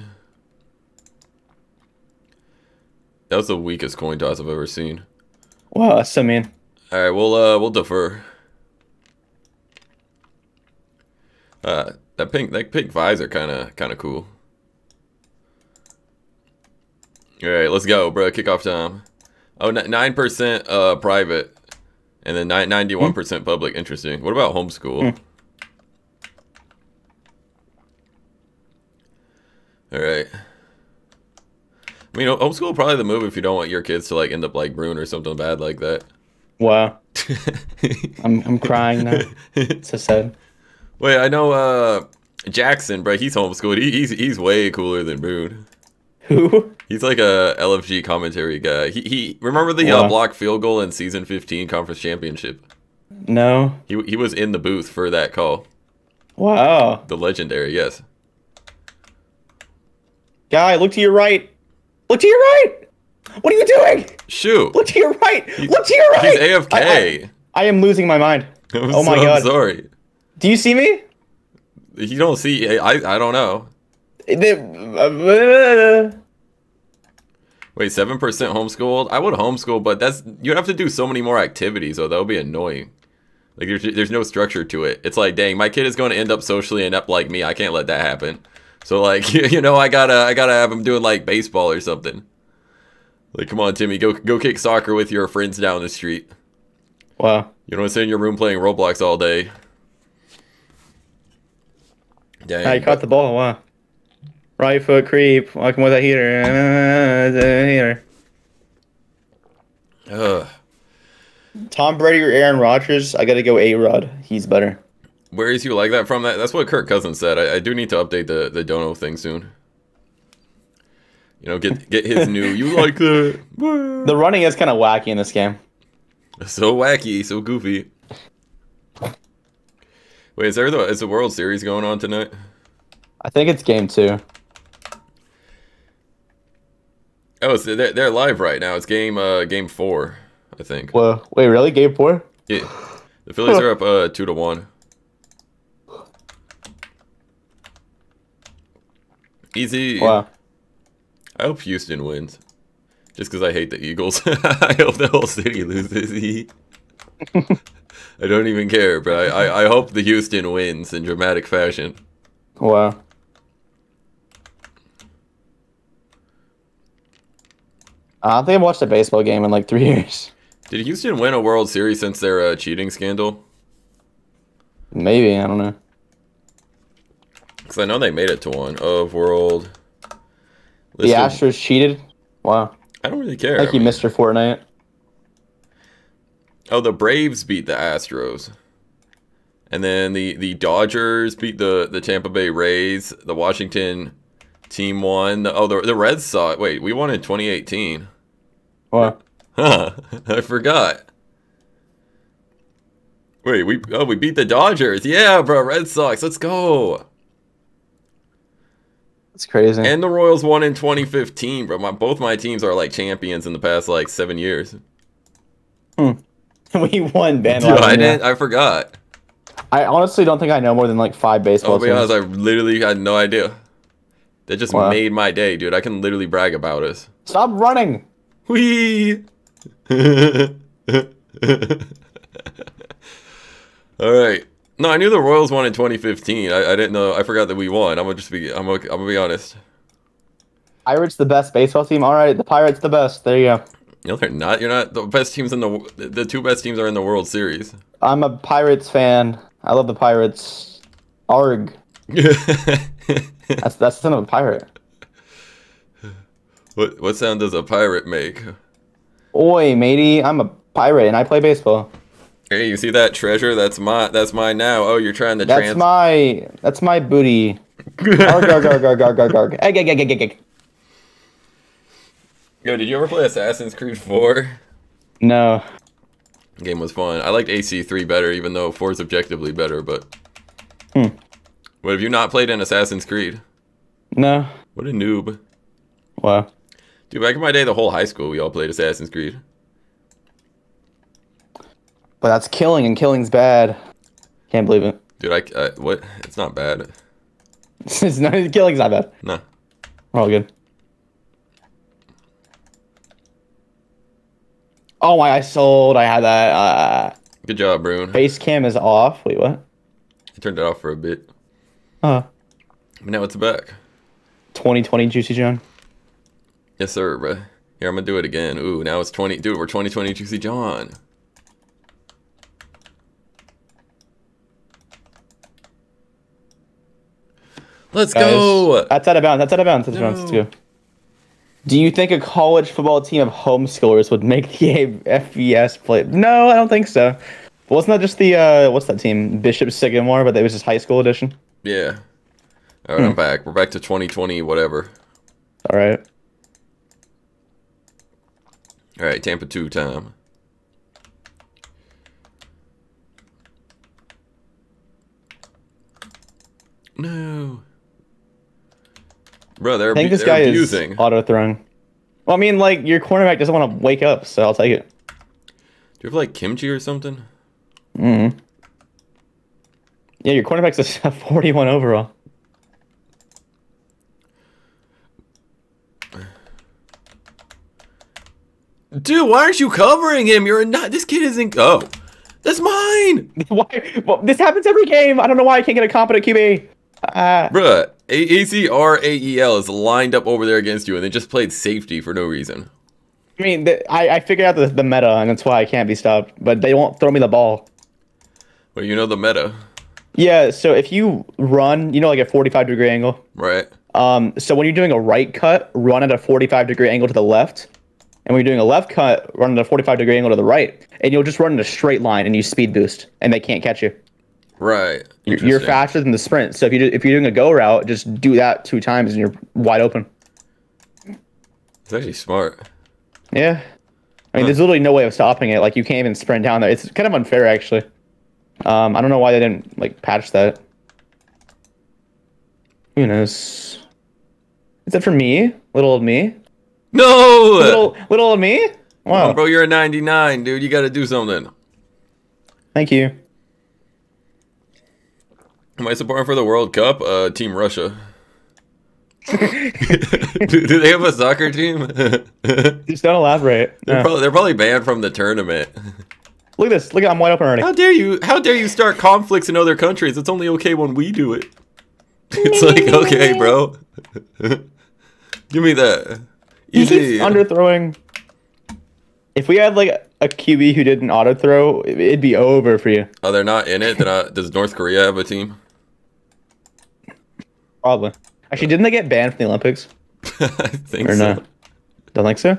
That was the weakest coin toss I've ever seen. Wow, that's so mean. All right, we'll uh, we'll defer. Uh, that pink that pink visor kind of kind of cool. All right, let's go, bro. Kickoff time. Oh, nine percent uh private. And then ninety-one percent mm. public. Interesting. What about homeschool? Mm. All right. I mean, homeschool probably the move if you don't want your kids to like end up like Brune or something bad like that. Wow. I'm I'm crying now. It's so sad. Wait, I know uh, Jackson, bro. He's homeschooled. He, he's he's way cooler than Brune. Who? He's like a L F G commentary guy. He he. Remember the wow. uh, block field goal in season fifteen conference championship? No. He he was in the booth for that call. Wow. The legendary, yes. Guy, look to your right. Look to your right. What are you doing? Shoot. Look to your right. He, look to your right. He's A F K. I, I, I am losing my mind. I'm oh my so, god. I'm sorry. Do you see me? You don't see. I I don't know. Wait, seven percent homeschooled. I would homeschool, but that's you'd have to do so many more activities, so that would be annoying. Like there's there's no structure to it. It's like, dang, my kid is going to end up socially inept like me. I can't let that happen. So like, you know, I gotta I gotta have him doing like baseball or something. Like, come on, Timmy, go go kick soccer with your friends down the street. Wow. You don't sit in your room playing Roblox all day. Dang. I caught the ball, wow. Right foot creep, walking with a heater. Uh, the heater. Ugh. Tom Brady or Aaron Rodgers, I gotta go A-Rod. He's better. Where is you like that from? That That's what Kirk Cousins said. I, I do need to update the, the dono thing soon. You know, get get his new. You like that? The running is kind of wacky in this game. So wacky, so goofy. Wait, is there the is the World Series going on tonight? I think it's game two. Oh, so they're they're live right now. It's game uh game four, I think. Well, wait, really? Game four? Yeah, the Phillies are up uh two to one. Easy. Wow. I hope Houston wins, just because I hate the Eagles. I hope the whole city loses. I don't even care, but I, I, I hope the Houston wins in dramatic fashion. Wow. I don't think I've watched a baseball game in like three years. Did Houston win a World Series since their uh, cheating scandal? Maybe, I don't know. Because I know they made it to one of World... The Astros cheated? Wow. I don't really care. Thank you, Mister Fortnite. Oh, the Braves beat the Astros. And then the, the Dodgers beat the, the Tampa Bay Rays. The Washington team won. The, oh, the, the Red Sox. Wait, we won in twenty eighteen. What? Huh. I forgot. Wait, we oh, we beat the Dodgers. Yeah, bro, Red Sox. Let's go. It's crazy. And the Royals won in twenty fifteen, bro. My, both my teams are like champions in the past like seven years. Hmm. We won, Ben. Dude, I didn't. I forgot. I honestly don't think I know more than like five baseball. Oh, to be honest, I literally had no idea. That just wow. made my day, dude. I can literally brag about us. Stop running. Whee. All right. No, I knew the Royals won in twenty fifteen. I, I didn't know. I forgot that we won. I'm gonna just be. I'm gonna, I'm gonna be honest. Pirates the best baseball team. All right, the Pirates the best. There you go. No, they're not. You're not the best teams in the. The two best teams are in the World Series. I'm a Pirates fan. I love the Pirates. Arg. that's that's the sound of a pirate. What what sound does a pirate make? Oi, matey! I'm a pirate and I play baseball. Hey, you see that treasure? That's my. That's mine now. Oh, you're trying to. That's trans my. That's my booty. Arg, arg, arg, arg, arg, arg, arg. Egg, egg, egg, egg, egg. Yo, did you ever play Assassin's Creed four? No. The game was fun. I liked A C three better, even though four is objectively better. But. Hmm. What have you not played in Assassin's Creed? No. What a noob. Wow. Dude, back in my day, the whole high school we all played Assassin's Creed. But that's killing, and killing's bad. Can't believe it. Dude, I, I what? It's not bad. It's not, killing's not bad. No. We're all good. Oh my, I sold. I had that. Uh, good job, Brune. Face cam is off. Wait, what? I turned it off for a bit. Huh. But now it's back. twenty twenty Juicy John. Yes, sir, bro. Here, I'm going to do it again. Ooh, now it's twenty. Dude, we're twenty twenty Juicy John. Let's Guys, go! That's out of bounds. That's out of bounds. That's no. out of bounds. Let's go. Do you think a college football team of homeschoolers would make the F B S play? No, I don't think so. But wasn't that just the, uh, what's that team? Bishop Sycamore, but it was just high school edition? Yeah. All right, hmm. I'm back. We're back to twenty twenty, whatever. All right. All right, Tampa two time. No. Bro, they're I think this guy abusing. Is auto-throwing. Well, I mean, like, your cornerback doesn't want to wake up, so I'll take it. Do you have, like, Kim G or something? Mm-hmm. Yeah, your cornerback's a forty-one overall. Dude, why aren't you covering him? You're not. This kid isn't. Oh, that's mine. Why? Well, this happens every game. I don't know why I can't get a competent Q B. Uh, Bruh, A C R A E L is lined up over there against you, and they just played safety for no reason. I mean, the, I, I figured out the, the meta, and that's why I can't be stopped. But they won't throw me the ball. Well, you know the meta. Yeah. So if you run, you know, like a forty-five degree angle. Right. Um. So when you're doing a right cut, run at a forty-five degree angle to the left. And when you're doing a left cut, run at a forty-five degree angle to the right, and you'll just run in a straight line and you speed boost, and they can't catch you. Right. You're, you're faster than the sprint, so if you do, if you're doing a go route, just do that two times and you're wide open. It's actually smart. Yeah. I mean, huh. There's literally no way of stopping it. Like, you can't even sprint down there. It's kind of unfair, actually. Um, I don't know why they didn't like patch that. Who knows? Is that for me? Little old me? No! Little, little old me? Wow. Oh, bro, you're a ninety-nine, dude. You gotta do something. Thank you. Am I supporting for the World Cup? Uh, Team Russia. do, do they have a soccer team? Just don't elaborate. They're, no. probably, they're probably banned from the tournament. Look at this. Look, I'm wide open already. How dare you? How dare you start conflicts in other countries? It's only okay when we do it. It's like, okay, bro. Give me that. He keeps underthrowing. If we had like a Q B who did an auto throw, it'd be over for you. Oh, they're not in it. They're not. Does North Korea have a team? Probably. Actually, didn't they get banned from the Olympics? I think or so. No? Don't think so.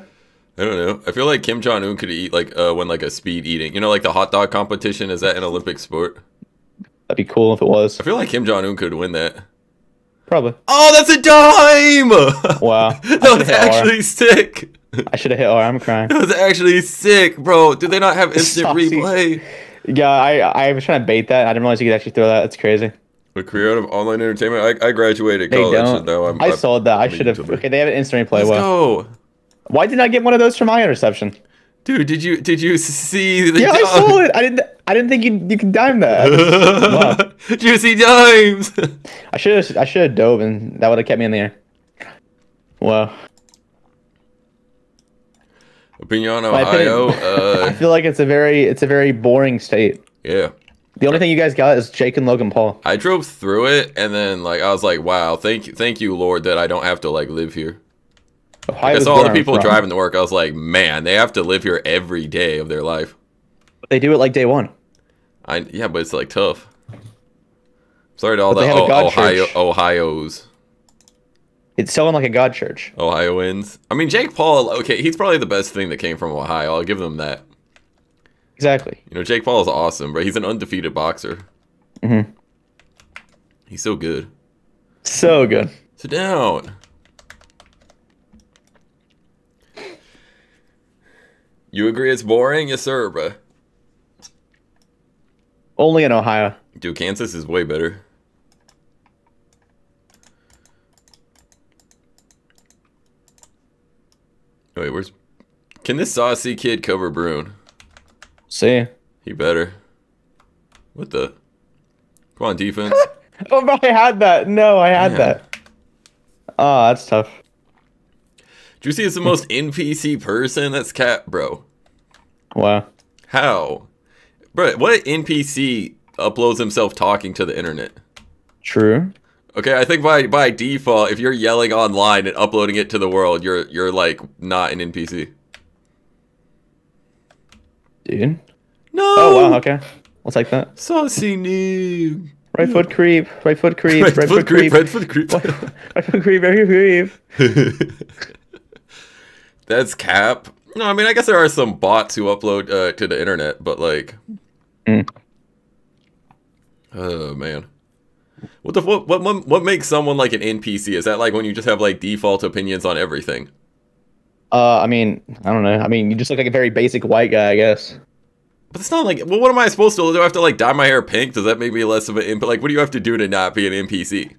I don't know. I feel like Kim Jong Un could eat like uh, when like a speed eating. You know, like the hot dog competition. Is that an Olympic sport? That'd be cool if it was. I feel like Kim Jong Un could win that. Probably. Oh, that's a dime! Wow. That was actually R. sick. I should have hit R. I'm crying. That was actually sick, bro. Do they not have instant Saucy. replay? Yeah, I I was trying to bait that. I didn't realize you could actually throw that. That's crazy. The career of online entertainment. I, I graduated they college. Don't. So I'm, I I'm, saw that. I should have. Okay, they have an instant replay. Let's wow. go. Why did I get one of those for my interception? Dude, did you did you see the Yeah, dime? I saw it. I didn't I didn't think you you could dime that. Just, wow. Juicy dimes. I should have I should have dove and that would have kept me in the air. Wow. Opinion, Ohio. Uh, I feel like it's a very it's a very boring state. Yeah. The only thing you guys got is Jake and Logan Paul. I drove through it and then like I was like, wow, thank you thank you, Lord, that I don't have to like live here. Like I saw all the people driving to work. I was like, man, they have to live here every day of their life. But they do it like day one. I yeah, but it's like tough. Sorry to all the oh, Ohio church. Ohio's. It's selling like a God church. Ohioans. I mean, Jake Paul. Okay, he's probably the best thing that came from Ohio. I'll give them that. Exactly. You know, Jake Paul is awesome, but he's an undefeated boxer. Mm-hmm. He's so good. So good. Sit down. You agree it's boring? Yes, sir, bruh. Only in Ohio. Dude, Kansas is way better. Wait, where's... Can this saucy kid cover Brune? See. He better. What the... Come on, defense. Oh, bro, I had that. No, I had yeah. that. Oh, that's tough. Juicy is the most N P C person. That's cat, bro. Wow. How? Bro, what N P C uploads himself talking to the internet? True. Okay, I think by by default, if you're yelling online and uploading it to the world, you're you're like not an N P C. Dude. No. Oh wow. Okay. We'll take that. Saucy noob. Right foot creep. Right foot creep. Right, right foot, foot creep. creep. Right foot creep. Right foot creep. Right foot creep. That's cap. No, I mean, I guess there are some bots who upload uh, to the internet, but like, mm. oh man, what the what what what makes someone like an N P C? Is that like when you just have like default opinions on everything? Uh, I mean, I don't know. I mean, you just look like a very basic white guy, I guess. But it's not like, well, what am I supposed to do? Do I have to, like, dye my hair pink? Does that make me less of an imp? Like, what do you have to do to not be an N P C?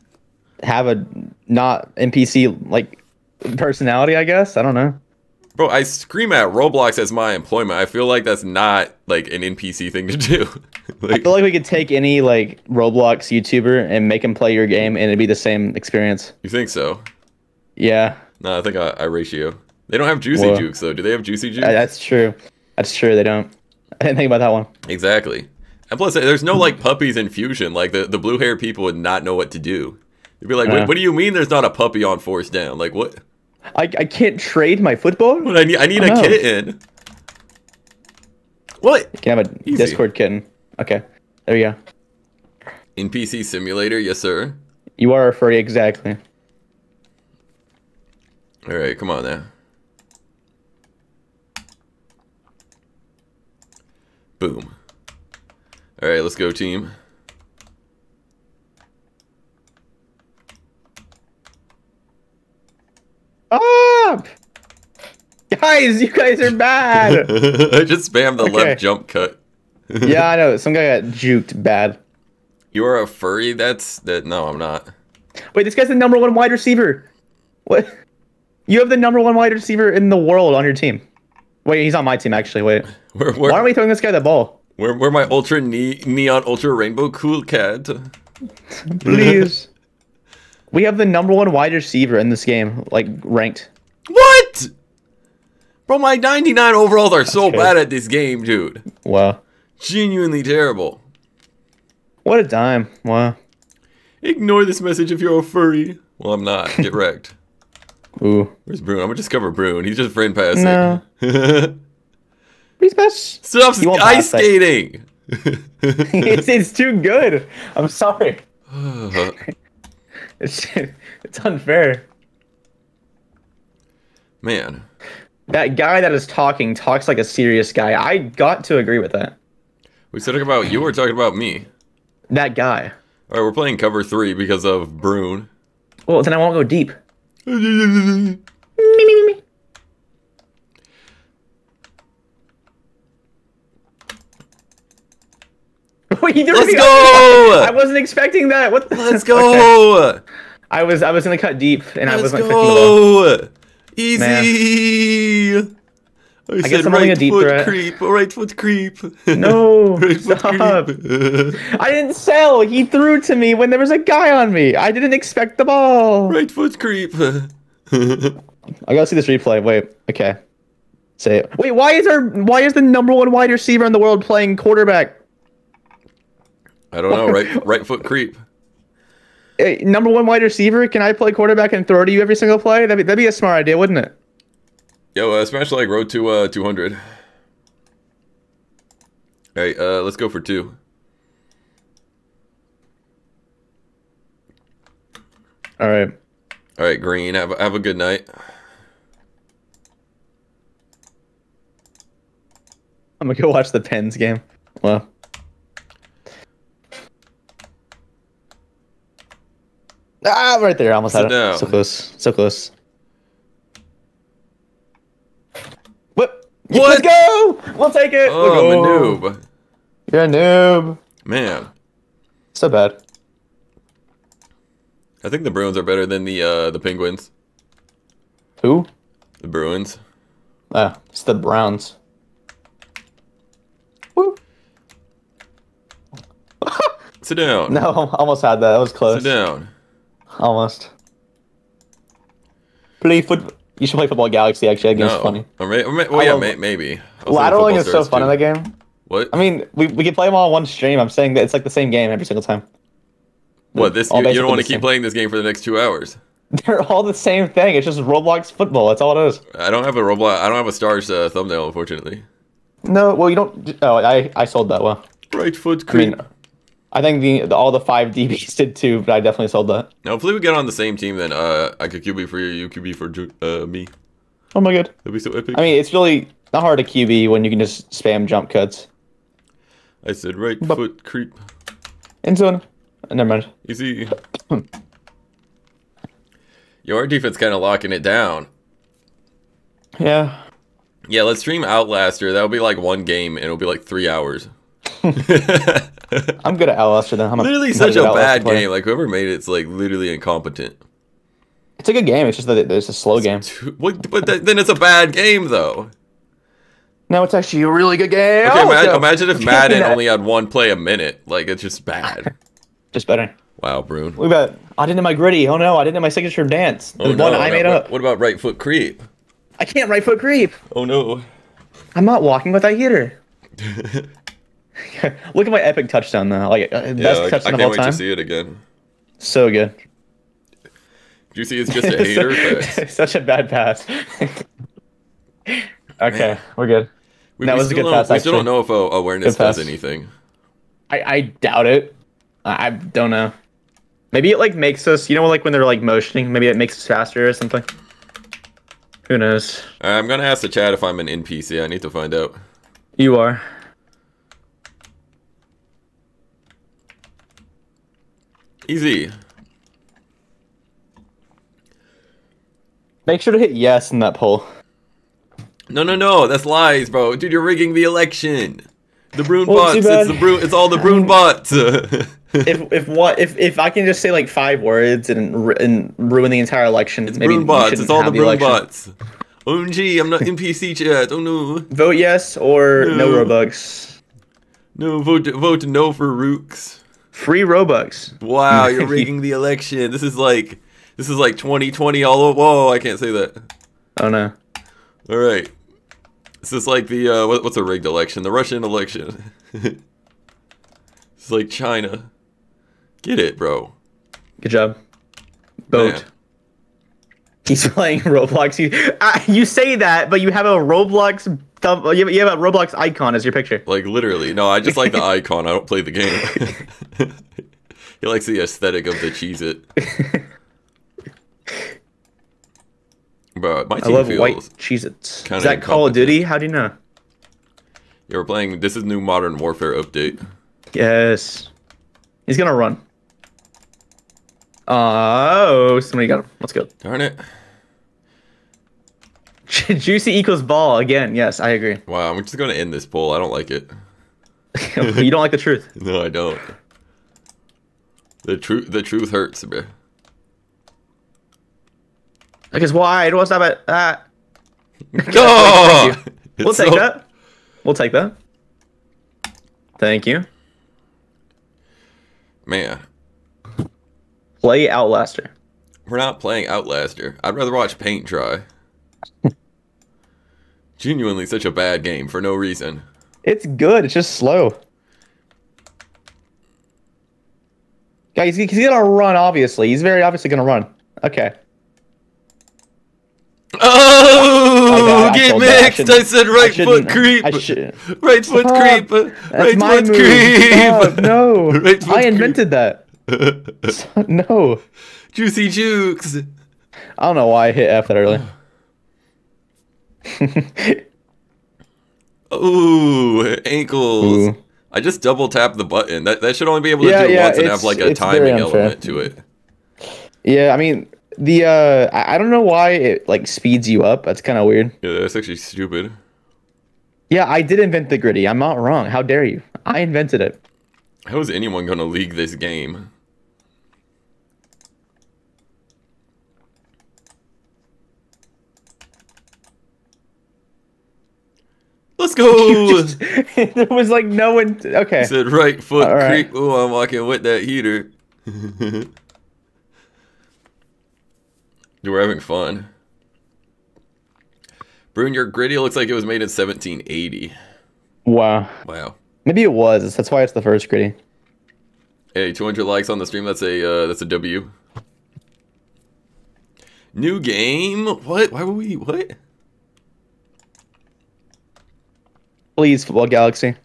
Have a not N P C, like, personality, I guess? I don't know. Bro, I scream at Roblox as my employment. I feel like that's not, like, an N P C thing to do. Like, I feel like we could take any, like, Roblox YouTuber and make him play your game, and it'd be the same experience. You think so? Yeah. No, I think I, I ratio. They don't have Juicy Whoa. Jukes, though. Do they have Juicy Jukes? That's true. That's true, they don't. I didn't think about that one. Exactly. And plus, there's no, like, puppies in Fusion. Like, the, the blue-haired people would not know what to do. They'd be like, uh, what do you mean there's not a puppy on fourth down? Like, what? I, I can't trade my football? What, I need, I need oh, a no. kitten. What? You can have a Easy. Discord kitten. Okay. There you go. N P C simulator, yes, sir. You are a furry, exactly. All right, come on now. Boom. All right, let's go, team. Up! Guys, you guys are bad! I just spammed the okay. left jump cut. Yeah, I know. Some guy got juked bad. You are a furry? That's... that. No, I'm not. Wait, this guy's the number one wide receiver. What? You have the number one wide receiver in the world on your team. Wait, he's on my team, actually. Wait. Where, where, Why aren't we throwing this guy the ball? Where, where my ultra ne neon ultra rainbow cool cat? Please. We have the number one wide receiver in this game, like ranked. What? Bro, my ninety-nine overalls are That's so good. bad at this game, dude. Wow. Genuinely terrible. What a dime. Wow. Ignore this message if you're a furry. Well, I'm not. Get wrecked. Ooh. Where's Brune? I'm gonna just cover Brune. He's just friend passing. No. He's best. Stop ice skating. it's, it's too good. I'm sorry. it's, it's unfair. Man. That guy that is talking talks like a serious guy. I got to agree with that. We said about you or talking about me? That guy. All right, we're playing cover three because of Brune. Well, then I won't go deep. me, me, me. Wait, Let's go! I wasn't expecting that. What? The Let's go! Okay. I was I was gonna cut deep, and Let's I wasn't go. expecting that. Easy. Man. I, I said guess I'm right a deep foot threat. creep. Right foot creep. No. right foot stop. Creep. I didn't sell. He threw to me when there was a guy on me. I didn't expect the ball. Right foot creep. I gotta see this replay. Wait. Okay. Say it. Wait. Why is our why is the number one wide receiver in the world playing quarterback? I don't know. Right. Right foot creep. Hey, number one wide receiver. Can I play quarterback and throw to you every single play? That'd be, that'd be a smart idea, wouldn't it? Yo, uh, smash like road to uh, two hundred. All right, uh, let's go for two. All right. All right, Green. Have, have a good night. I'm going to go watch the Pens game. Wow. Ah, right there. I almost had it. So close. So close. What? Let's go! We'll take it! Oh, we'll go. I'm a noob. You're a noob. Man. So bad. I think the Bruins are better than the uh, the Penguins. Who? The Bruins. Ah, it's the Browns. Woo. Sit down. No, almost had that. That was close. Sit down. Almost. Play football. You should play Football Galaxy, actually. That game's no. funny. Or may, or may, well, I yeah, may, maybe. Lateralling is so fun too. in that game. What? I mean, we, we can play them all on one stream. I'm saying that it's like the same game every single time. What, this? You, you don't want to keep same. playing this game for the next two hours. They're all the same thing. It's just Roblox football. That's all it is. I don't have a Roblox. I don't have a Stars uh, thumbnail, unfortunately. No, well, you don't... Oh, I, I sold that well. Right foot creep. I mean, I think the, the all the five D Bs did too, but I definitely sold that. Now, hopefully we get on the same team, then uh, I could Q B for you, you Q B for uh, me. Oh my god. That'd be so epic. I mean, it's really not hard to Q B when you can just spam jump cuts. I said right Bop. foot creep. End zone. Never mind. Easy. Your defense kind of locking it down. Yeah. Yeah, let's stream Outlaster. That'll be like one game, and it'll be like three hours. I'm good at Outlaster. Then I'm literally a, such a bad game. Like whoever made it, it's like literally incompetent. It's a good game. It's just that it's a slow it's game. Too, what, but th then it's a bad game, though. No, it's actually a really good game. Okay, oh, imagine, imagine if Madden only had one play a minute. Like it's just bad. Just better. Wow, Brune. What about I didn't do my gritty? Oh no, I didn't do my signature dance. Oh, the no, one I no, made what, up. What about right foot creep? I can't right foot creep. Oh no. I'm not walking with a heater. Look at my epic touchdown though. Like best yeah, like, touchdown I of all time. I can't wait to see it again. So good. Juicy is just a hater. Such a bad pass. Okay, man. We're good. We, that we was a good pass. I still don't know if uh, awareness does anything. I I doubt it. I, I don't know. Maybe it like makes us. You know, like when they're like motioning. Maybe it makes us faster or something. Who knows? All right, I'm gonna ask the chat if I'm an N P C. I need to find out. You are. Easy. Make sure to hit yes in that poll. No, no, no, that's lies, bro. Dude, you're rigging the election. The Brune bots. It's the Brune. It's all the Brune bots. if if what if if I can just say like five words and and ruin the entire election, it's maybe Brune bots. It's all the Brune bots. O M G, I'm not N P C chat. Oh no. Vote yes or no, no Robux. No, vote vote no for Rooks. Free Robux. Wow, you're rigging the election. This is like. This is like twenty twenty all over. Whoa, I can't say that. Oh, no. All right. This is like the, uh, what, what's a rigged election? The Russian election. It's like China. Get it, bro. Good job. Boat. Man. He's playing Roblox. You, uh, you say that, but you have a Roblox thumb, you, have, you have a Roblox icon as your picture. Like, literally. No, I just like the icon. I don't play the game. He likes the aesthetic of the Cheez-It. Bro, my team I love feels white Cheez-Its. Is that Call of Duty? How do you know? Yeah, we're playing. This is new Modern Warfare update. Yes. He's gonna run. Oh, somebody got him. Let's go. Darn it. Juicy equals ball again. Yes, I agree. Wow, I'm just gonna end this poll. I don't like it. You don't like the truth? No, I don't. The truth. The truth hurts, bro. I guess wide. What's that about that? Oh, we'll take so... that. We'll take that. Thank you. Man. Play Outlaster. We're not playing Outlaster. I'd rather watch paint dry. Genuinely such a bad game for no reason. It's good. It's just slow. Guys, he's, he's going to run, obviously. He's very obviously going to run. Okay. Oh, oh get mixed! I, I said right I foot creep. Right foot Stop. creep. Right foot move. creep. Stop. No, right foot I invented creep. that. No, Juicy Jukes. I don't know why I hit F that early. Ooh, ankles! Ooh. I just double tapped the button. That that should only be able to yeah, do it yeah, once and have like a timing element to it. Yeah, I mean. The uh I don't know why it like speeds you up. That's kind of weird. Yeah, that's actually stupid. Yeah, I did invent the gritty. I'm not wrong. How dare you? I invented it. How is anyone gonna league this game? Let's go. Just, there was like no one. Okay. He said right foot All creep. Right. Oh, I'm walking with that heater. Dude, we're having fun. Brune, your gritty looks like it was made in seventeen eighty. Wow. Wow. Maybe it was. That's why it's the first gritty. Hey, two hundred likes on the stream. That's a uh, that's a W. New game? What? Why were we? What? Please, Football Galaxy.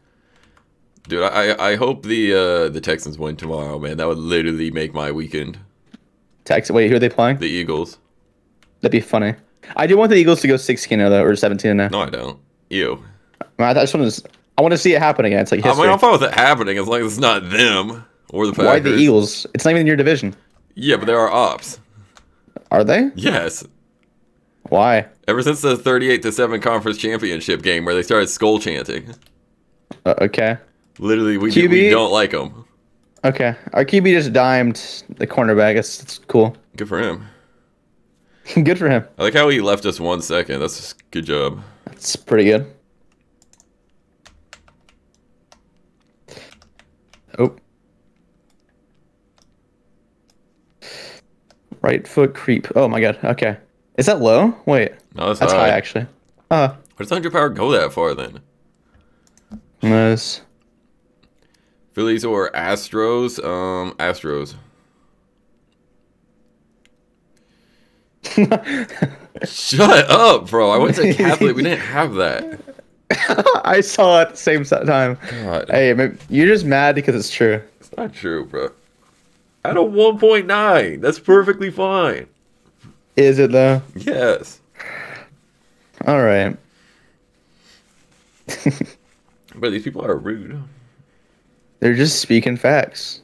Dude, I I hope the uh, the Texans win tomorrow, man. That would literally make my weekend. Texas. Wait, who are they playing? The Eagles. That'd be funny. I do want the Eagles to go sixteen and oh though, or seventeen and oh. No, I don't. Ew. I just want to. I want to see it happen again. It's like history. I mean, I'm fine with it happening as long as it's not them or the Packers. Why the Eagles? It's not even in your division. Yeah, but there are ops. Are they? Yes. Why? Ever since the thirty-eight to seven conference championship game where they started skull chanting. Uh, okay. Literally, we, do, we don't like them. Okay. Our Q B just dimed the cornerback. It's, it's cool. Good for him. Good for him. I like how he left us one second. That's just good job. That's pretty good. Oh. Right foot creep. Oh my god. Okay. Is that low? Wait. No, that's, that's high. high actually. Uh. Why does one hundred power go that far then? Nice. Phillies or Astros? Um, Astros. Shut up, bro. I went to Catholic. We didn't have that. I saw it at the same time. God. Hey, maybe you're just mad because it's true. It's not true, bro. At a one point nine. That's perfectly fine. Is it, though? Yes. All right. But these people are rude. They're just speaking facts.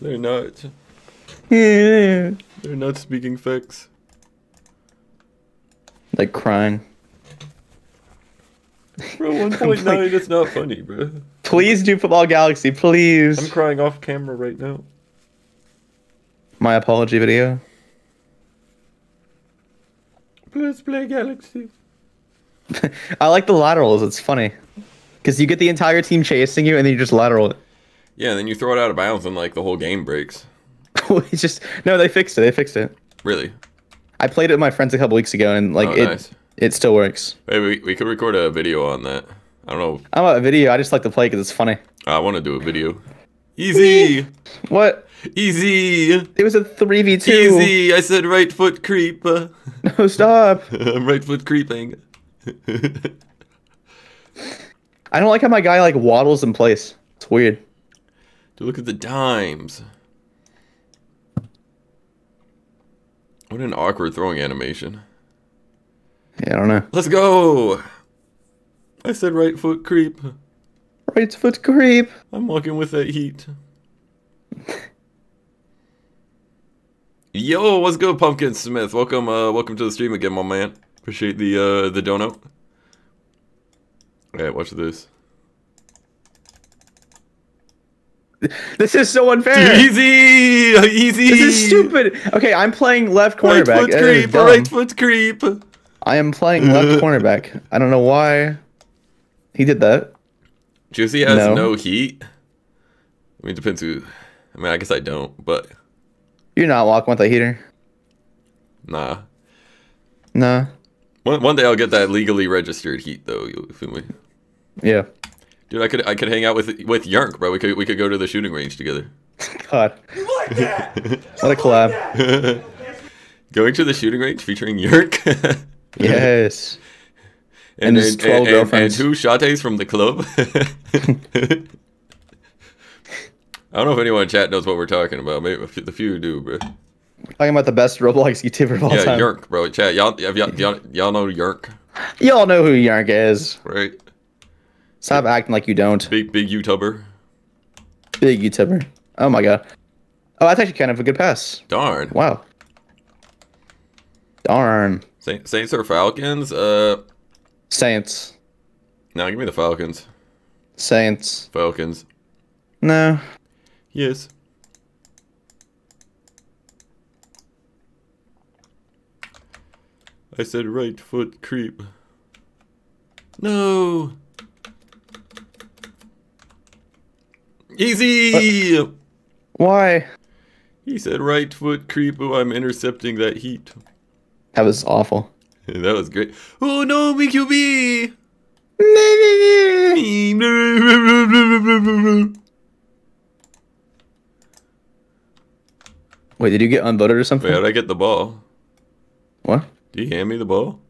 They're not. Yeah. They're not speaking facts. Like crying. Bro, one point nine, like, it's not funny, bro. Please do Football Galaxy, please. I'm crying off camera right now. My apology video. Let's play Galaxy. I like the laterals, it's funny. Because you get the entire team chasing you and then you just lateral it. Yeah, and then you throw it out of bounds and like the whole game breaks. It's just, no, they fixed it, they fixed it. Really? I played it with my friends a couple weeks ago and like oh, it nice. It still works. Maybe we, we could record a video on that. I don't know. I'm not a video, I just like to play because it's funny. I want to do a video. Easy! What? Easy! It was a three v two. Easy! I said right foot creep. No, stop! I'm right foot creeping. I don't like how my guy like waddles in place. It's weird. Dude, look at the dimes. What an awkward throwing animation. Yeah, I don't know. Let's go! I said right foot creep. Right foot creep. I'm walking with that heat. Yo, what's good, Pumpkin Smith? Welcome, uh, welcome to the stream again, my man. Appreciate the uh, the donut. Alright, watch this. This is so unfair. Easy, easy. This is stupid. Okay, I'm playing left cornerback. Right foot creep. Right foot creep. I am playing left cornerback. I don't know why he did that. Juicy has no, no heat. I mean, it depends who. I mean, I guess I don't, but. You're not walking with a heater. Nah. Nah. One one day I'll get that legally registered heat though. You feel me? Yeah. Dude, I could I could hang out with with Yurk, bro. We could we could go to the shooting range together. God. You like that? What a collab. Going to the shooting range featuring Yurk. Yes. And, and his and, twelve and, girlfriends. And, and two shotes from the club. I don't know if anyone in chat knows what we're talking about. Maybe the few do, bro. We're talking about the best Roblox YouTuber of all yeah, time. Yeah, Yurk, bro. Chat, y'all y'all know Yurk? Y'all know who Yurk is. Right. Stop big, acting like you don't. Big, big YouTuber. Big YouTuber. Oh, my God. Oh, that's actually kind of a good pass. Darn. Wow. Darn. Saints or Falcons? Uh, Saints. No, give me the Falcons. Saints. Falcons. No. Yes. I said right foot creep. No. Easy. What? Why? He said right foot creep. Ooh, I'm intercepting that heat. That was awful. That was great. Oh no, B Q B. Wait, did you get unloaded or something? Wait, how did I get the ball? What? Did you hand me the ball?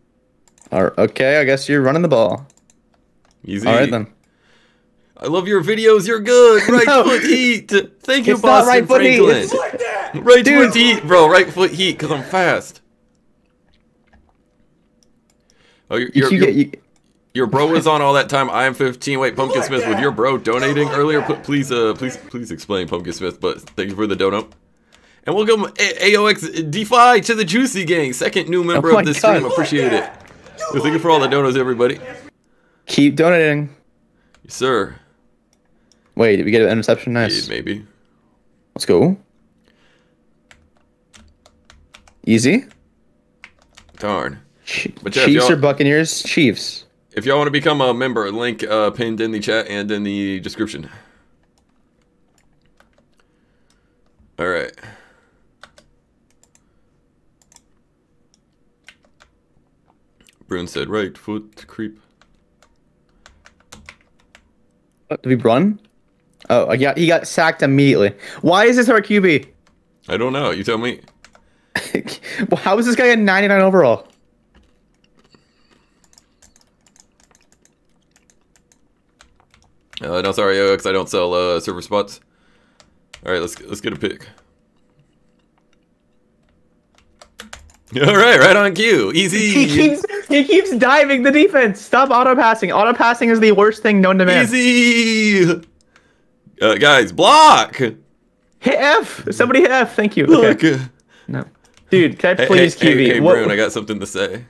Right, okay, I guess you're running the ball. Easy. All right, then. I love your videos. You're good. Right no. foot heat. Thank you, it's Boston right Franklin. Foot heat. It's like right Dude. foot heat, bro. Right foot heat, because I'm fast. Oh, you're, you're, you you're, get, you... your bro was on all that time. I am fifteen. Wait, Pumpkin like Smith, that. with your bro donating like earlier, that. please, uh, please, please explain, Pumpkin Smith. But thank you for the donut. And welcome A O X DeFi to the Juicy Gang, second new member oh of this God. stream. Appreciate it. Well, thank you for all the donos, everybody. Keep donating. Yes, sir. Wait, did we get an interception? Nice. Yeah, maybe. Let's go. Easy. Darn. But yeah, Chiefs or Buccaneers? Chiefs. If y'all want to become a member, link uh, pinned in the chat and in the description. All right. Brune said right foot creep. What, did we run? Oh, yeah, he got sacked immediately. Why is this our Q B? I don't know. You tell me. Well, how is this guy at ninety-nine overall? Uh, no, sorry, because I don't sell uh, server spots. All right, let's let's get a pick. All right, right on cue. Easy. He keeps he keeps diving the defense. Stop auto passing. Auto passing is the worst thing known to man. Easy. Uh, guys, block. Hit F. Somebody hit F. Thank you. Block. Okay. No. Dude, can I please hey, hey, Q B? Hey, hey Brune, I got something to say.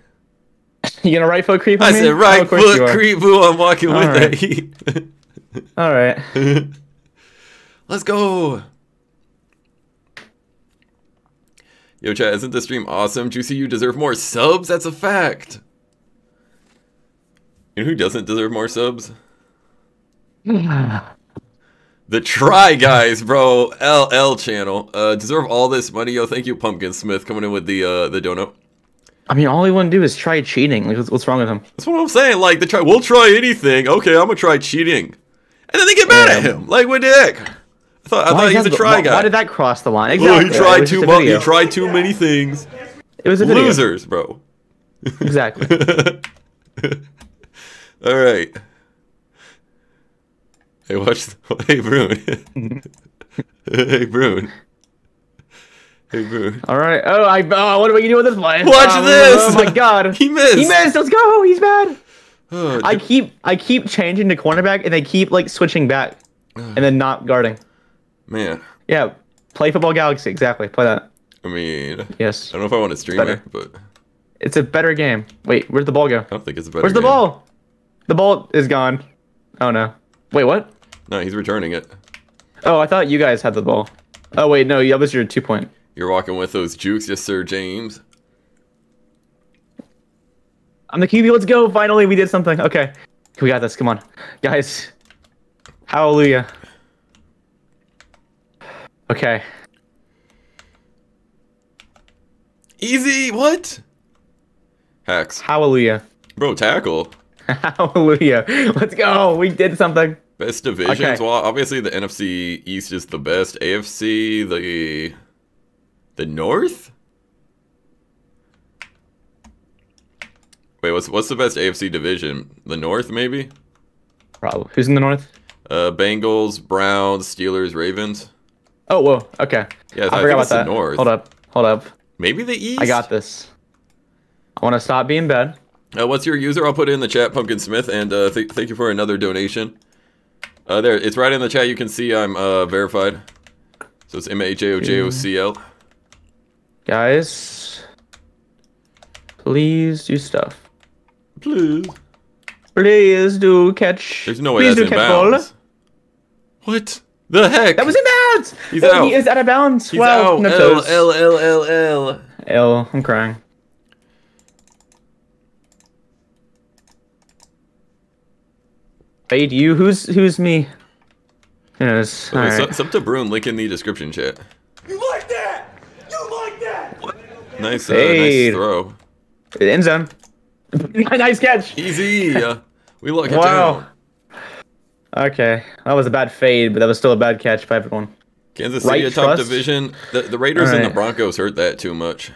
You gonna right foot creep on I me? I said right oh, foot creep. Boo, I'm walking All with right. that heat. All right. Let's go. Yo, chat, isn't this stream awesome? Juicy, you deserve more subs? That's a fact. You know who doesn't deserve more subs? The Try Guys, bro. L L channel. Uh, deserve all this money. Yo, thank you, Pumpkin Smith, coming in with the uh, the donut. I mean, all he want to do is try cheating. Like, what's, what's wrong with him? That's what I'm saying. Like, the try, we'll try anything. Okay, I'm going to try cheating. And then they get mad yeah. at him. Like, what the heck? I thought, I thought he was a try guy. Why did that cross the line? Exactly. Oh, he tried too much. He tried too many things. It was a video. Losers, bro. Exactly. All right. Hey, watch. The, hey, Brune. Hey, Brune. Hey, Brune. All right. Oh, I. Oh, what are we gonna do with this line? Watch um, this. Oh my God. He missed. He missed. Let's go. He's bad. Oh, I keep I keep changing to cornerback and they keep like switching back and then not guarding. Man. Yeah. Play Football Galaxy, exactly. Play that. I mean yes. I don't know if I want to stream it, but it's a better game. Wait, where'd the ball go? I don't think it's a better Where's game. Where's the ball? The ball is gone. Oh no. Wait, what? No, he's returning it. Oh, I thought you guys had the ball. Oh wait, no, that was your two point. You're walking with those jukes, yes sir, James. I'm the Q B. Let's go. Finally, we did something. Okay. We got this. Come on. Guys. Hallelujah. Okay. Easy. What? Hacks. Hallelujah. Bro, tackle. Hallelujah. Let's go. We did something. Best divisions. Okay. Well, obviously, the N F C East is the best. A F C, the... The North? Wait, what's what's the best A F C division? The North, maybe? Probably. Who's in the North? Uh, Bengals, Browns, Steelers, Ravens. Oh, whoa. Okay. Yeah, so I, I forgot about that. The North. Hold up. Hold up. Maybe the East? I got this. I want to stop being bad. Uh, what's your user? I'll put it in the chat, Pumpkin Smith, and uh, th thank you for another donation. Uh, there, it's right in the chat. You can see I'm uh, verified. So it's M A J O J O C L. Guys, please do stuff. Please. Please do catch. There's no way that's inbounds. What the heck? That was inbounds. He's out. He is out of bounds. Wow. L L L L L. L. I'm crying. Fade you. Who's who's me? Who knows? It's up to Brune. Link in the description chat. You like that? You like that? Nice. Uh, nice throw. End zone. Nice catch. Easy. Uh, we look. Wow. Okay, that was a bad fade, but that was still a bad catch by everyone. Kansas City, right top division. The, the Raiders right. and the Broncos hurt that too much.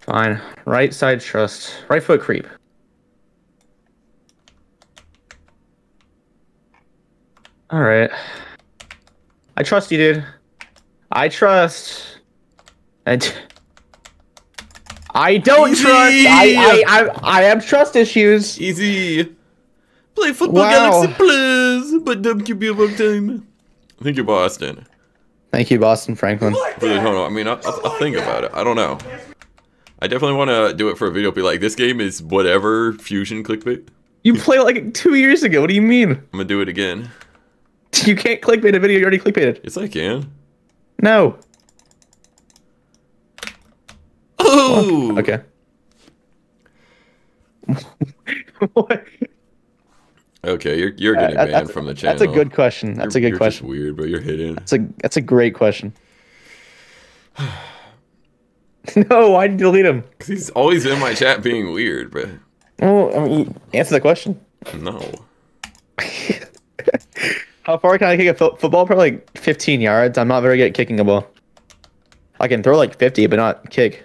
Fine. Right side trust. Right foot creep. All right. I trust you, dude. I trust. And. I don't Easy. trust. I, I I I have trust issues. Easy. Play Football wow. Galaxy, please. But W Q B a long time. Thank you, Boston. Thank you, Boston Franklin. Dude, hold on. I mean, I'll, I'll, I'll think about it. I don't know. I definitely want to do it for a video. Be like, this game is whatever fusion clickbait. You played like two years ago. What do you mean? I'm gonna do it again. You can't clickbait a video you already clickbaited. Yes, I can. No. Oh. Okay. What? Okay, you're you're getting uh, banned from the channel. That's a good question. That's you're, a good you're question. Just weird, but you're hidden. That's a that's a great question. No, why did you delete him? Because he's always in my chat being weird, bro. Well, I mean, answer the question. No. How far can I kick a fo football? Probably like fifteen yards. I'm not very good at kicking a ball. I can throw like fifty, but not kick.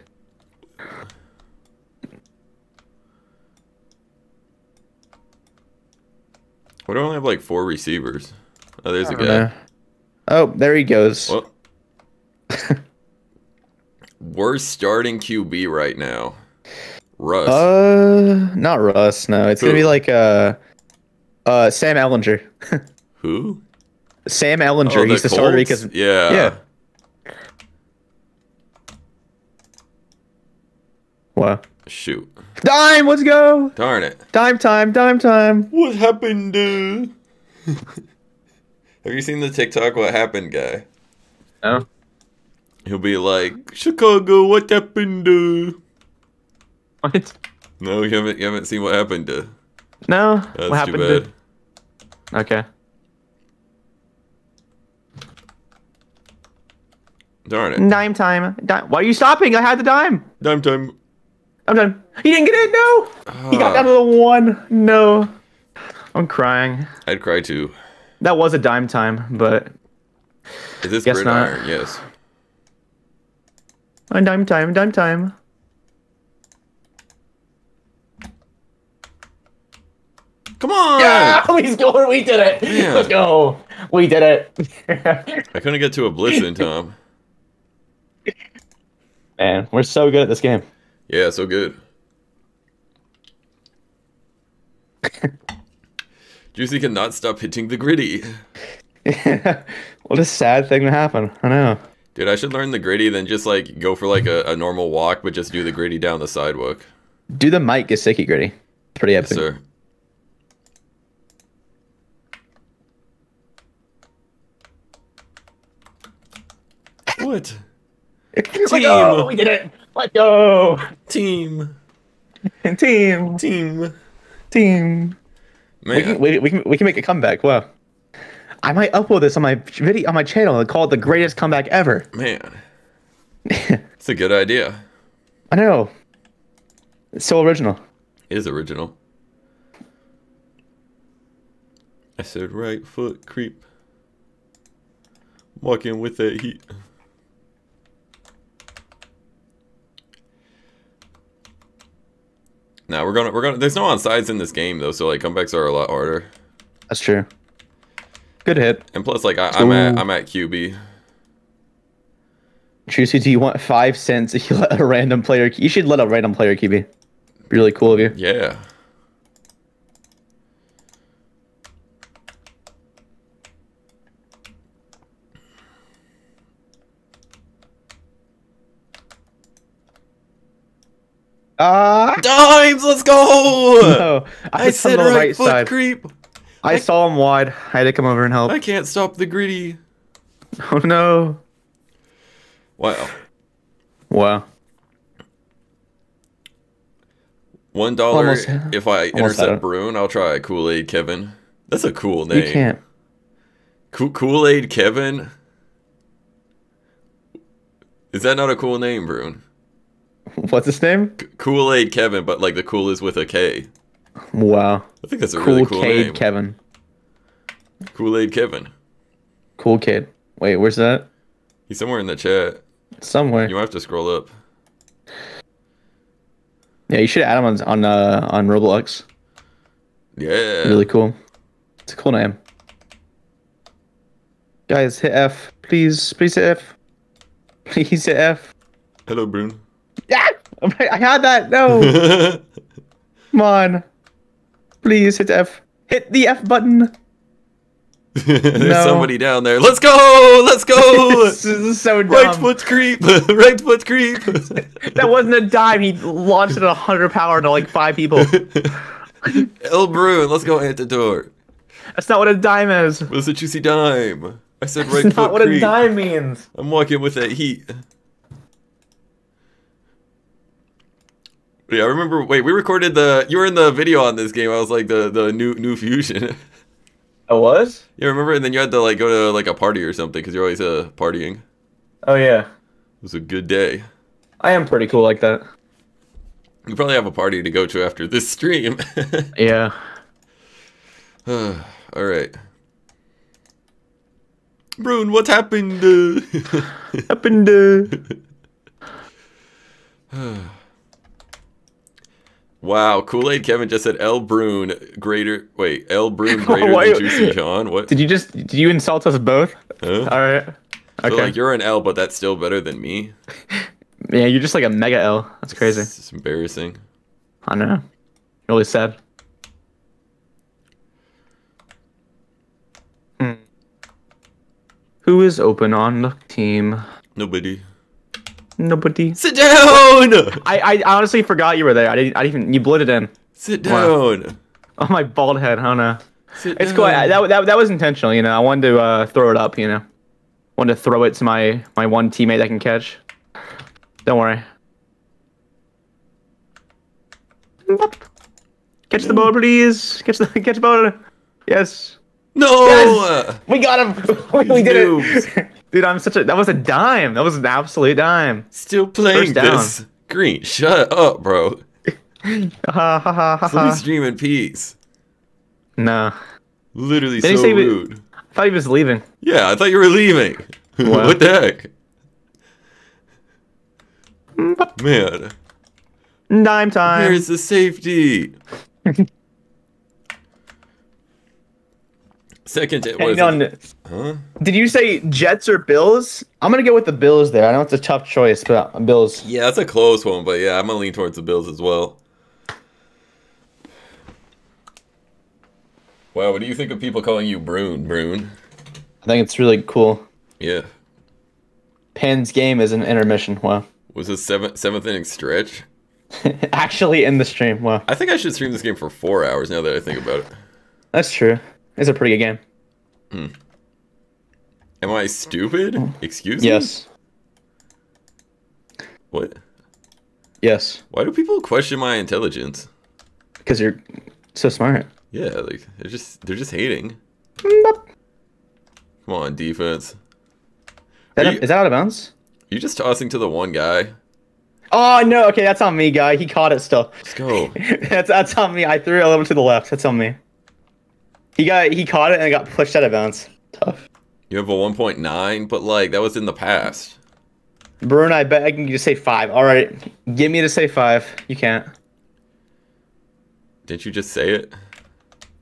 We don't only have like four receivers. Oh, there's a guy. Know. Oh, there he goes. Well, worst starting Q B right now. Russ. Uh, not Russ. No, it's Who? gonna be like uh, uh, Sam Ehlinger. Who? Sam Ehlinger. Oh, the He's the Colts? starter because yeah. Yeah. Wow. Shoot. Dime, let's go. Darn it. Dime time, dime time. What happened, dude? Have you seen the TikTok What Happened guy? No. He'll be like, Chicago, what happened, dude? What? No, you haven't you haven't seen What Happened, dude. No. That's what happened, too bad. Dude? Okay. Darn it. Dime time. Dime. Why are you stopping? I had the dime. Dime time. I'm done. He didn't get it, no! Uh, he got down to the one. No. I'm crying. I'd cry too. That was a dime time, but... Is this guess not. Iron? Yes. On dime time, dime time. Come on! Yeah, we scored, we did it! Yeah. Let's go! We did it! I couldn't get to a blitz in time. Man, we're so good at this game. Yeah, so good. Juicy cannot stop hitting the gritty. Yeah. What a sad thing to happen. I know. Dude, I should learn the gritty, then just like go for like a, a normal walk, but just do the gritty down the sidewalk. Do the Mike Gesicki gritty. Pretty epic. Yes, sir. What? It's like, oh, we did it. Let's go! Team. Team. Team. Team. Man. We can, we, we, can, we can make a comeback. Wow. I might upload this on my video, on my channel and call it the greatest comeback ever. Man. It's a good idea. I know. It's so original. It is original. I said right foot creep. Walking with that heat. Now nah, we're gonna we're gonna. There's no onsides in this game though, so like comebacks are a lot harder. That's true. Good hit. And plus, like I, I'm at I'm at Q B. Juicy, do you want five cents if you let a random player? You should let a random player Q B. Really cool of you. Yeah. Uh, Dimes, let's go! No, I, I said right, right foot side. creep. I, I saw him wide. I had to come over and help. I can't stop the gritty. Oh no! Wow! Wow! One dollar if I intercept Brune, I'll try Kool-Aid Kevin. That's a cool name. You can't. Ko Kool-Aid Kevin. Is that not a cool name, Brune? What's his name? Kool-Aid Kevin, but like the cool is with a K. Wow. I think that's a cool really cool Cade name. Kevin. Kool-Aid Kevin. Cool kid. Wait, where's that? He's somewhere in the chat. Somewhere. You might have to scroll up. Yeah, you should add him on on, uh, on Roblox. Yeah. Really cool. It's a cool name. Guys, hit F. Please, please hit F. Please hit F. Hello, Brune. Yeah, I had that. No, come on, please hit F. Hit the F button. There's no. somebody down there. Let's go! Let's go! This is so dumb. Right foot creep! Right foot creep! That wasn't a dime. He launched it at one hundred power to like five people. El Brune, let's go Antidor. That's not what a dime is. What's a juicy dime? I said right That's foot creep. That's not what creep. a dime means. I'm walking with that heat. Yeah, I remember. Wait, we recorded the. You were in the video on this game. I was like the the new new fusion. I was. Yeah, remember? And then you had to like go to like a party or something because you're always uh partying. Oh yeah. It was a good day. I am pretty cool like that. You probably have a party to go to after this stream. Yeah. All right. Brune, what happened? happened. Uh... Wow, Kool-Aid Kevin just said El Brune greater. Wait, El Brune greater than Juicy John. What? Did you just? Did you insult us both? Huh? All right. Okay. So, like, you're an L, but that's still better than me. Yeah, you're just like a mega L. That's crazy. It's, it's embarrassing. I know. Really sad. Hmm. Who is open on the team? Nobody. Nobody. Sit down. I, I honestly forgot you were there. I didn't. I didn't even. You blitted in. Sit down. Wow. Oh my bald head, huh? No. Sit it's down. cool. I, that, that that was intentional. You know, I wanted to uh, throw it up. You know, wanted to throw it to my my one teammate that can catch. Don't worry. Catch the ball, please. Catch the catch the ball. Yes. No. Yes. We got him. We did it. Dude, I'm such a. That was a dime. That was an absolute dime. Still playing this. Green, shut up, bro. Ha ha ha ha. Let me stream in peace. Nah. Literally so rude. I thought he was leaving. Yeah, I thought you were leaving. Wow. What the heck? Man. Dime time. Where's the safety? Second, it was. Huh? Did you say Jets or Bills? I'm gonna go with the Bills there. I know it's a tough choice, but Bills. Yeah, it's a close one, but yeah, I'm gonna lean towards the Bills as well. Wow, what do you think of people calling you Brune, Brune? I think it's really cool. Yeah. Penn's game is an intermission. Wow. Was this seventh seventh inning stretch? Actually, in the stream. Wow. I think I should stream this game for four hours. Now that I think about it. That's true. It's a pretty good game. Hmm. Am I stupid? Excuse yes. me? Yes. What? Yes. Why do people question my intelligence? Because you're so smart. Yeah, like they're just they're just hating. Boop. Come on, defense. That a, you, is that out of bounds? You just tossing to the one guy. Oh no! Okay, that's on me, guy. He caught it still. Let's go. that's that's on me. I threw it a little to the left. That's on me. He got he caught it and got pushed out of bounds. Tough. You have a one point nine, but like that was in the past. Brune, I bet I can just say five. All right, get me to say five. You can't. Didn't you just say it?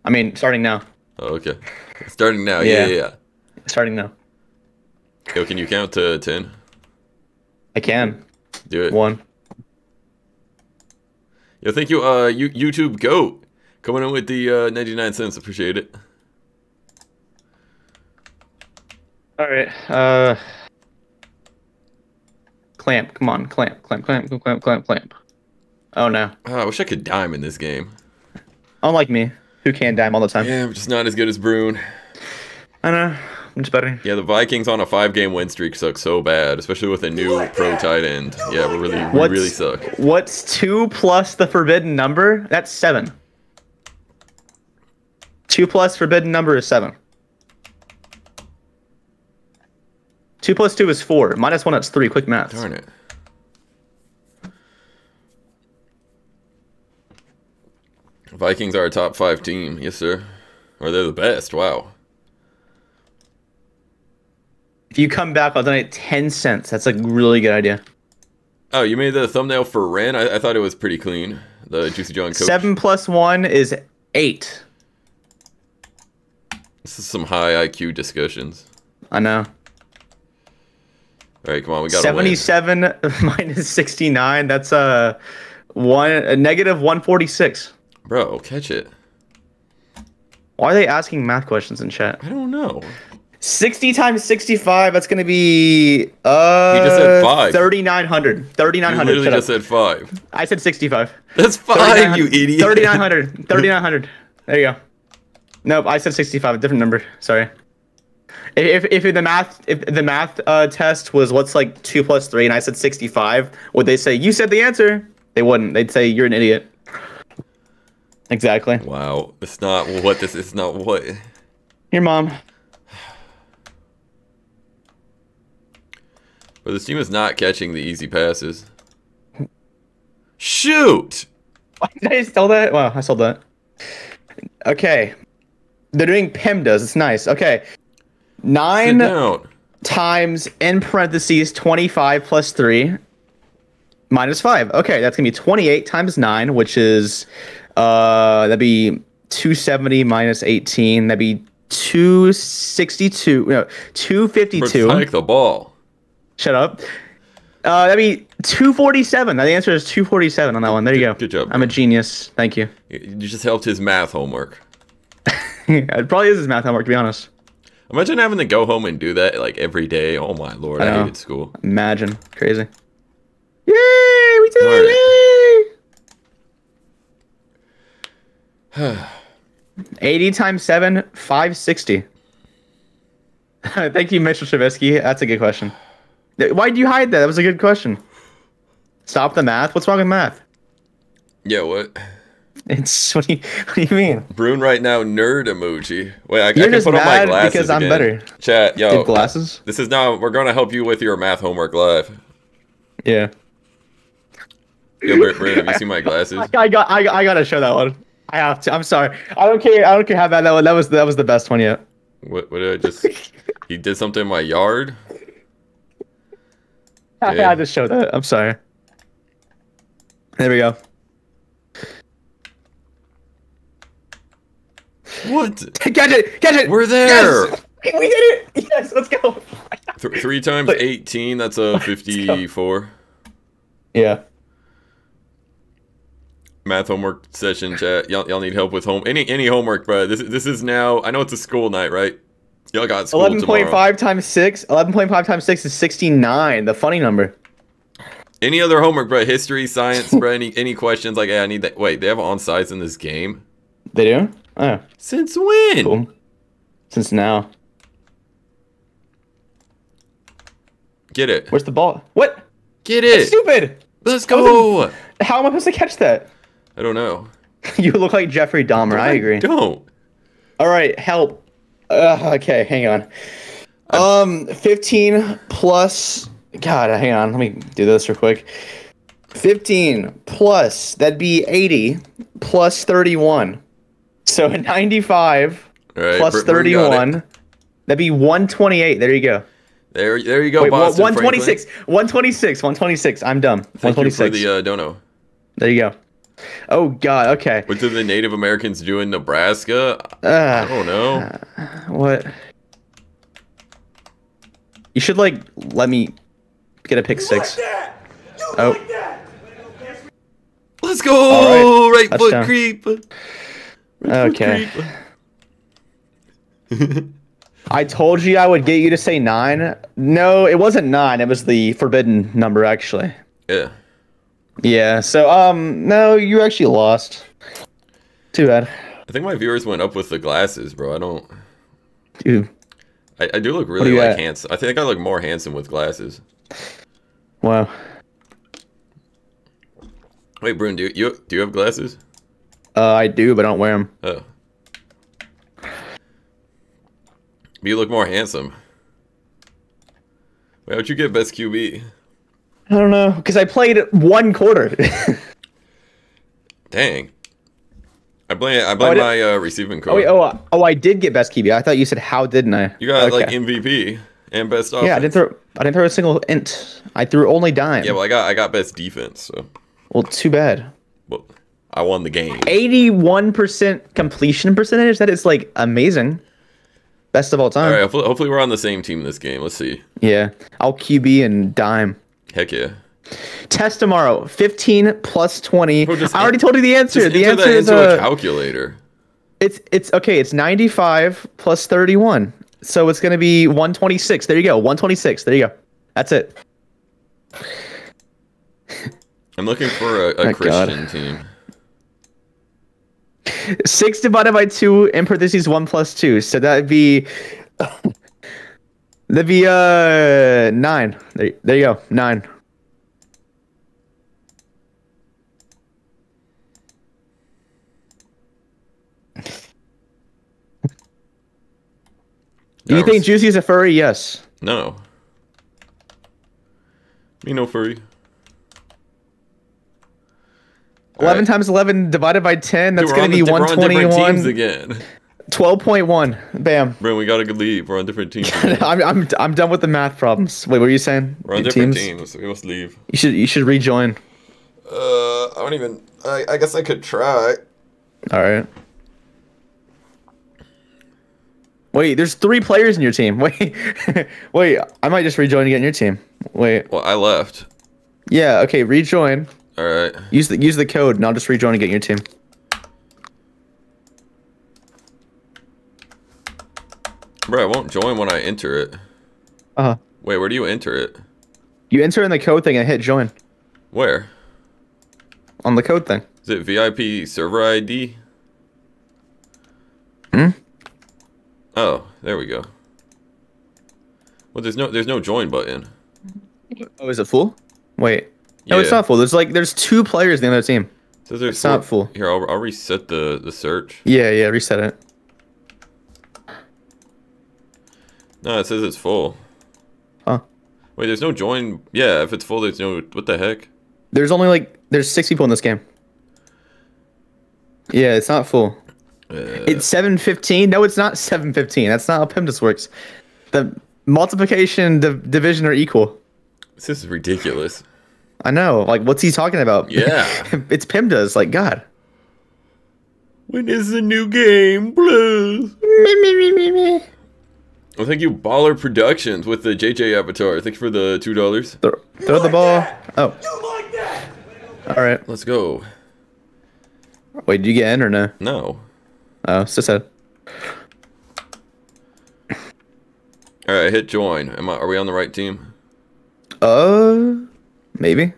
I mean, starting now. Oh, okay. Starting now. yeah. yeah, yeah, yeah. Starting now. Yo, can you count to ten? I can. Do it. One. Yo, thank you, uh, you YouTube goat. Coming in with the uh, ninety-nine cents, appreciate it. All right. Uh, clamp, come on, clamp, clamp, clamp, clamp, clamp, clamp. Oh no. Oh, I wish I could dime in this game. Unlike me, who can dime all the time. Yeah, I'm just not as good as Brune. I know, I'm just better. Yeah, the Vikings on a five-game win streak suck so bad, especially with a new like pro that. tight end. Don't yeah, like we really, we really suck. What's two plus the forbidden number? That's seven. Two plus forbidden number is seven. Two plus two is four. Minus one, that's three. Quick math. Darn it. Vikings are a top five team. Yes, sir. Or they're the best. Wow. If you come back, I'll donate ten cents. That's a really good idea. Oh, you made the thumbnail for Ren? I, I thought it was pretty clean. The Juicy John coach. Seven plus one is eight. This is some high I Q discussions. I know. All right, come on, we got seventy-seven win. Minus sixty-nine. That's a one, a negative one forty-six. Bro, catch it. Why are they asking math questions in chat? I don't know. sixty times sixty-five, that's going to be uh, you just said five. thirty-nine hundred. thirty-nine hundred. You literally just said five. I said sixty-five. That's five, you idiot. thirty-nine hundred. thirty-nine hundred. There you go. Nope, I said sixty-five, a different number. Sorry. If, if if the math if the math uh, test was what's like two plus three, and I said sixty-five, would they say you said the answer? They wouldn't. They'd say you're an idiot. Exactly. Wow, it's not what this. It's not what. Your mom. But this team is not catching the easy passes. Shoot! Did I sell that? Wow, I sold that. Okay, they're doing PEMDAs. It's nice. Okay. Nine times in parentheses twenty-five plus three minus five. Okay, that's gonna be twenty-eight times nine, which is uh that'd be two seventy minus eighteen. That'd be two sixty-two. No, two fifty-two. Take the ball. Shut up. Uh, that'd be two forty-seven. The answer is two forty-seven on that one. There you go. Good job. I'm a genius. Thank you. You just helped his math homework. It probably is his math homework, to be honest. Imagine having to go home and do that like every day. Oh my lord, I, I hated school. Imagine. Crazy. Yay! We did it! Yay! eighty times seven, five sixty. Thank you, Mitchell Trubisky. That's a good question. Why did you hide that? That was a good question. Stop the math? What's wrong with math? Yeah, what? It's what do you what do you mean? Brune right now, nerd emoji. Wait, I, I can put on my glasses because I'm again. Better. Chat, yo, Did glasses. This is now. We're gonna help you with your math homework live. Yeah. Yo, Brune, have you seen my glasses? I, I got, I, I gotta show that one. I have to. I'm sorry. I don't care. I don't care how bad that was. That was, that was the best one yet. What? What did I just? He did something in my yard. I, I just showed that. I'm sorry. There we go. What? Catch it! Catch it! We're there! Yes! We did it! Yes, let's go! Th three times but, eighteen, that's a fifty-four. Yeah. Math homework session, chat. Y'all y'all need help with home any any homework, bro. This this is now, I know it's a school night, right? Y'all got school tomorrow. eleven point five times six. eleven point five times six is sixty-nine, the funny number. Any other homework, bro? History, science, bro? Any any questions? Like, hey, I need that. Wait, they have onsides in this game? They do? Oh. Since when? Cool. Since now. Get it. Where's the ball? What? Get it. That's stupid. Let's go. How, the, how am I supposed to catch that? I don't know. You look like Jeffrey Dahmer. I, I agree. Don't. All right. Help. Uh, okay. Hang on. I'm... Um, fifteen plus. God, hang on. Let me do this real quick. fifteen plus. That'd be eighty plus thirty-one. So ninety-five right, plus thirty-one, that'd be one twenty-eight. There you go. There, there you go. Wait, Boston, one twenty-six, Franklin. one twenty-six, one twenty-six. I'm dumb. Thank you for the uh, dono. There you go. Oh God. Okay. What do the Native Americans do in Nebraska? Uh, I don't know. Uh, what? You should like let me get a pick you six. Like that. You oh. Like that. Let's go. Right. Right foot down. Creep. Okay. I told you I would get you to say nine. No, it wasn't nine. It was the forbidden number, actually. Yeah. Yeah. So, um, no, you actually lost. Too bad. I think my viewers went up with the glasses, bro. I don't. Dude. I, I do look really do like handsome. I think I look more handsome with glasses. Wow. Wait, Brune, do you do you have glasses? Uh, I do, but I don't wear them. Oh. But you look more handsome. Wait, how'd you get best Q B? I don't know, because I played one quarter. Dang. I blame, I blame oh, I my uh, receiving card. Oh, wait, oh, uh, oh, I did get best Q B. I thought you said, how didn't I? You got, okay. Like, M V P and best offense. Yeah, I didn't throw, I didn't throw a single int. I threw only dime. Yeah, well, I got, I got best defense, so. Well, too bad. Well... I won the game. eighty-one percent completion percentage. That is like amazing. Best of all time. All right. Hopefully, hopefully we're on the same team this game. Let's see. Yeah. I'll Q B and dime. Heck yeah. Test tomorrow. fifteen plus twenty. Bro, I already told you the answer. Just the answer that into is a, a calculator. It's it's okay. It's ninety-five plus thirty-one, so it's gonna be one twenty-six. There you go. one twenty-six. There you go. That's it. I'm looking for a, a oh, Christian God. team. Six divided by two in parentheses one plus two. So that'd be that'd be uh nine. There, there you go. Nine. Do you think Juicy is a furry? Yes. No. Me no furry. eleven right. times eleven divided by ten. That's going to be one twenty-one. Teams again. twelve point one. Bam. Brune, we got to leave. We're on different teams. I'm, I'm, I'm done with the math problems. Wait, what were you saying? We're on Your different teams? teams. We must leave. You should, you should rejoin. Uh, I don't even... I, I guess I could try. All right. Wait, there's three players in your team. Wait, wait, I might just rejoin to get in your team. Wait. Well, I left. Yeah. Okay. Rejoin. All right. Use the use the code, and I'll just rejoin to get in your team. Bro, I won't join when I enter it. Uh huh. Wait, where do you enter it? You enter in the code thing and hit join. Where? On the code thing. Is it V I P server I D? Hmm. Oh, there we go. Well, there's no there's no join button. Oh, is it full? Wait, no, yeah. It's not full. There's like there's two players in the other team. So there's it's four. Not full. Here, I'll I'll reset the the search. Yeah, yeah, reset it. No, it says it's full. Huh? Wait, there's no join. Yeah, if it's full, there's no. What the heck? There's only like there's six people in this game. Yeah, it's not full. Yeah. It's seven fifteen. No, it's not seven fifteen. That's not how PEMDAS works. The multiplication and div division are equal. This is ridiculous. I know. Like, what's he talking about? Yeah, it's PEMDAS. Like, God. When is the new game, please? Me, me, me, me, me. Well, thank you, Baller Productions, with the J J avatar. Thank you for the two dollars. Th throw like the ball. That? Oh. You like that? All right, let's go. Wait, did you get in or no? No. Oh, so sad. All right, hit join. Am I? Are we on the right team? Uh, maybe.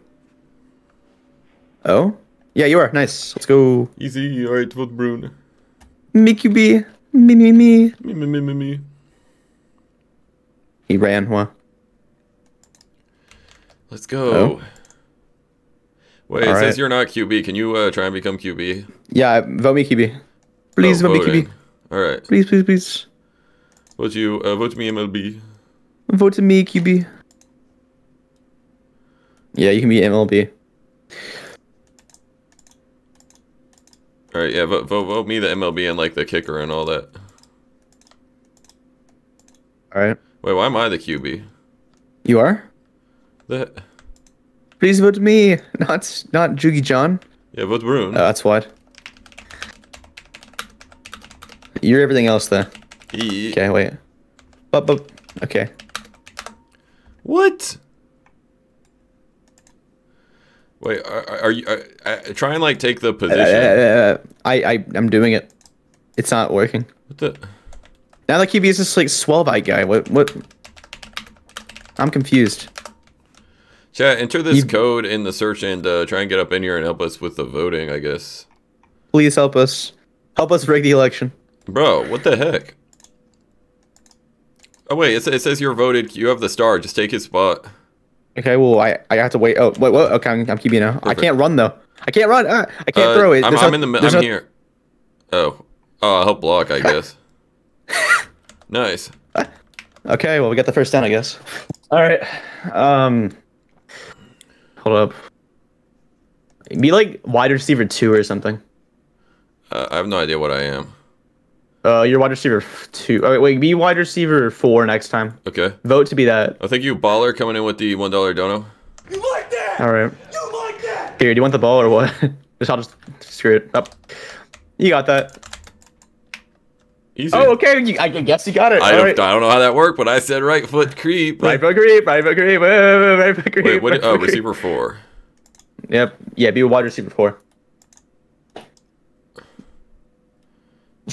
Oh, yeah, you are. Nice. Let's go. Easy. All right, vote Brune. Make you be me me me me me me me me. He ran. Huh? Let's go. Oh. Wait, All it right. says you're not Q B. Can you uh, try and become Q B? Yeah, vote me Q B. Please, oh, M L B. All right. Please, please, please. Vote you. Uh, vote me, M L B. Vote me, Q B. Yeah, you can be M L B. All right. Yeah. Vote, vote, vote me the M L B and like the kicker and all that. All right. Wait. Why am I the Q B? You are. That. Please vote me, not not Juicy John. Yeah. Vote Brune. Oh, that's wide. You're everything else, though. E okay, wait. Bup, bup. Okay. What? Wait, are, are you... Are, are, try and, like, take the position. Uh, I, I, I'm doing it. It's not working. What the... Now the Q B is this, like, swell-bite guy. What, what... I'm confused. Chat, enter this you... code in the search and uh, try and get up in here and help us with the voting, I guess. Please help us. Help us rig the election. Bro, what the heck? Oh wait, it, it says you're voted. You have the star. Just take his spot. Okay, well I I have to wait. Oh wait, what? Okay, I'm, I'm keeping now. Perfect. I can't run though. I can't run. Uh, I can't uh, throw it. I'm, I'm no, in the. I'm no... here. Oh, oh, help block, I guess. Nice. Okay, well we got the first down, I guess. All right. Um, hold up. It'd be like wide receiver two or something. Uh, I have no idea what I am. Uh, you're wide receiver two. All right, wait, be wide receiver four next time. Okay. Vote to be that. I think you baller coming in with the one dollar dono. You like that? All right. You like that? Here, do you want the ball or what? Just I'll just screw it up. You got that. Easy. Oh, okay. You, I guess you got it. I don't, right. I don't know how that worked, but I said right foot creep. Right foot creep. Right foot creep. Right foot creep. Wait, what? Right oh, creep. Receiver four. Yep. Yeah, be a wide receiver four.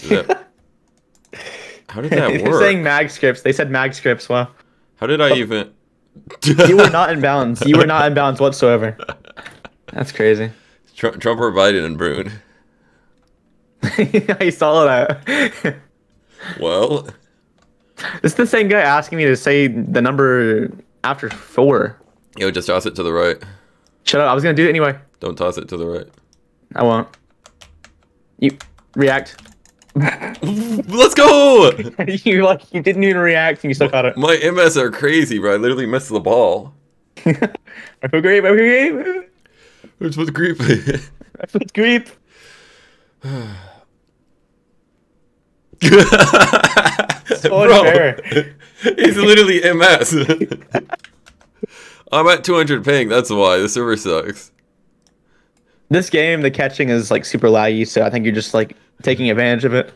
Zip. How did that work? They're saying mag scripts. They said mag scripts. Wow. How did I even? You were not in bounds. You were not in bounds whatsoever. That's crazy. Trump, Trump or Biden and Brune. I saw that. Well, it's the same guy asking me to say the number after four. Yo, just toss it to the right. Shut up. I was going to do it anyway. Don't toss it to the right. I won't. You react. Let's go! you like you didn't even react and you still my, caught it. My M S are crazy, bro. I literally missed the ball. I feel great. I feel great. I feel great. I feel great. Bro, he's literally M S. I'm at two hundred ping. That's why the server sucks. This game, the catching is like super laggy, so I think you're just like taking advantage of it.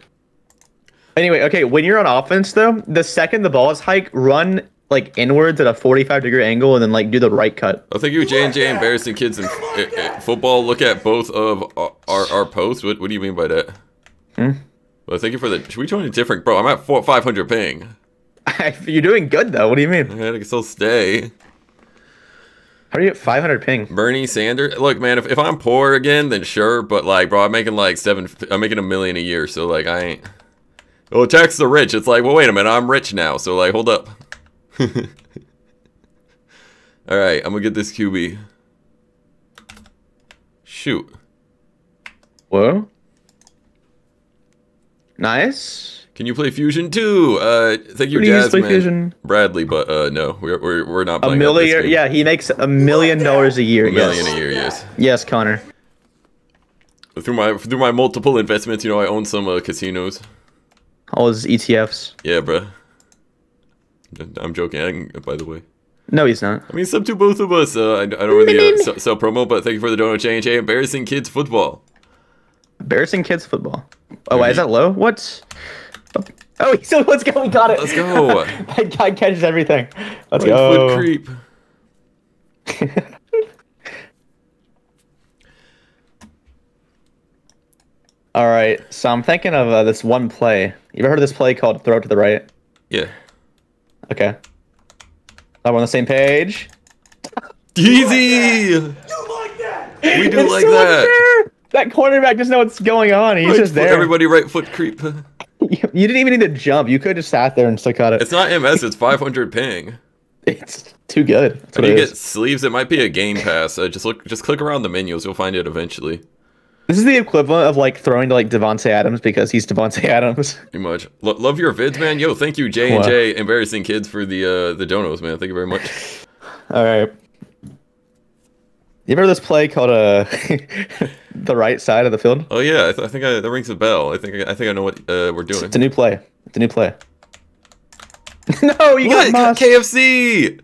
Anyway, okay, when you're on offense though, the second the ball is hiked, run like inwards at a forty-five degree angle and then like do the right cut. I think you J and J embarrassing kids in football. Look at both of our our, our posts. What, what do you mean by that? Hmm? Well, thank you for the. Should we join a different, bro? I'm at four, five hundred ping. You're doing good though. What do you mean? I can still stay. How do you get five hundred ping? Bernie Sanders. Look, man, if, if I'm poor again, then sure. But like, bro, I'm making like seven. I'm making a million a year, so like, I ain't. Oh, tax the rich. It's like, well, wait a minute, I'm rich now. So like, hold up. All right, I'm gonna get this Q B. Shoot. Whoa. Nice. Can you play Fusion too? Uh, thank you, Jasmine Bradley, but uh, no, we're we're we're not playing a million. Yeah, he makes a million dollars a year. A yes. million a year, yes. Yes, Connor. Through my through my multiple investments, you know, I own some uh, casinos. All his E T Fs. Yeah, bro. I'm joking, by the way. No, he's not. I mean, sub to both of us. Uh, I, I don't really uh, sell, sell promo, but thank you for the donut, J and J. Embarrassing kids football. Embarrassing kids football. Oh, why is that low? What? Oh, so let's go. We got it. Let's go. That guy catches everything. Let's White go. Foot creep. All right. So I'm thinking of uh, this one play. You ever heard of this play called throw to the right? Yeah. Okay. Are we on the same page? Easy. You like that? You like that. We do it's like so that. Unfair. That cornerback doesn't know what's going on. He's right just foot, there. Everybody right foot creep. You didn't even need to jump. You could have just sat there and still caught it. It's not M S. It's five hundred ping. It's too good. That's what you it get is. Sleeves. It might be a game pass. Uh, just look. Just click around the menus. You'll find it eventually. This is the equivalent of like throwing to like Devontae Adams because he's Devontae Adams. Pretty much. Lo love your vids, man. Yo, thank you, J and J embarrassing kids for the uh, the donos, man. Thank you very much. All right. You remember this play called uh, the right side of the field? Oh yeah, I, th I think I, that rings a bell. I think I, I think I know what uh, we're doing. It's a new play. It's a new play. No, you what? Got K F C.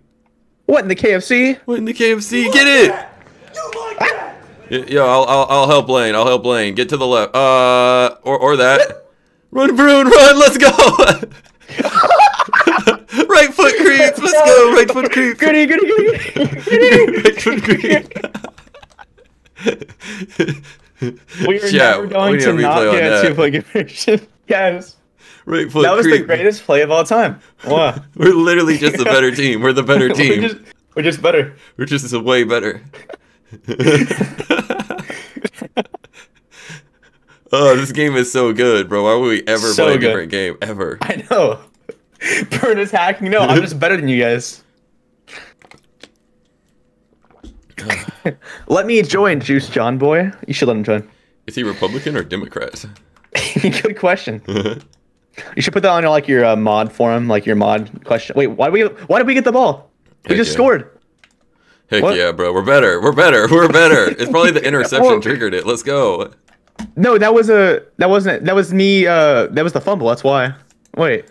What in the K F C? What in the K F C? You get it. That. You like that. Yeah, yo, I'll, I'll I'll help Lane. I'll help Lane. Get to the left. Uh, or or that. Run, Brune, run. Let's go. Right foot creeps, let's go, right foot creeps. Goody, goody, goody, goody. Right foot creeps. We are yeah, never going to not get a two-foot conversion. Yes. Right foot that was creep. The greatest play of all time. Wow. We're literally just a better team. We're the better team. we're, just, we're just better. We're just way better. Oh, this game is so good, bro. Why would we ever so play a good. different game? Ever. I know. Burn is hacking. No, I'm just better than you guys. Let me join, Juice John boy. You should let him join. Is he Republican or Democrat? Good question. You should put that on your, like your uh, mod forum, like your mod question. Wait, why we? Why did we get the ball? We Heck just yeah. scored. Heck what? yeah, bro. We're better. We're better. We're better. It's probably the interception well, triggered it. Let's go. No, that was a. That wasn't. That was me. Uh, that was the fumble. That's why. Wait.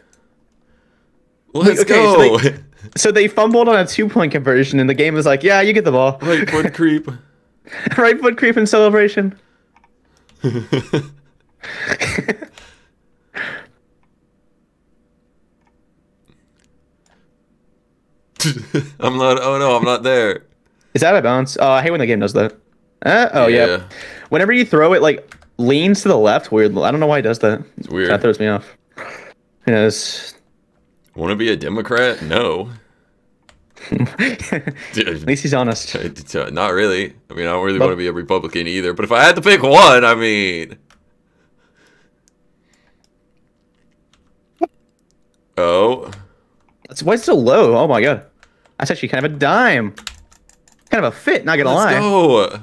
Let's okay, go. So they, so they fumbled on a two-point conversion, and the game was like, "Yeah, you get the ball." Right foot creep. Right foot creep in celebration. I'm not. Oh no, I'm not there. Is that out of bounds? Oh, I hate when the game does that. Uh, oh yeah. yeah. Whenever you throw it like leans to the left weirdly. I don't know why he does that. It's weird. That throws me off. Yeah, want to be a Democrat? No. At least he's honest. Not really. I mean, I don't really but, want to be a Republican either. But if I had to pick one, I mean... Oh. That's, why is it so low? Oh, my God. That's actually kind of a dime. Kind of a fit, not going to lie. Go.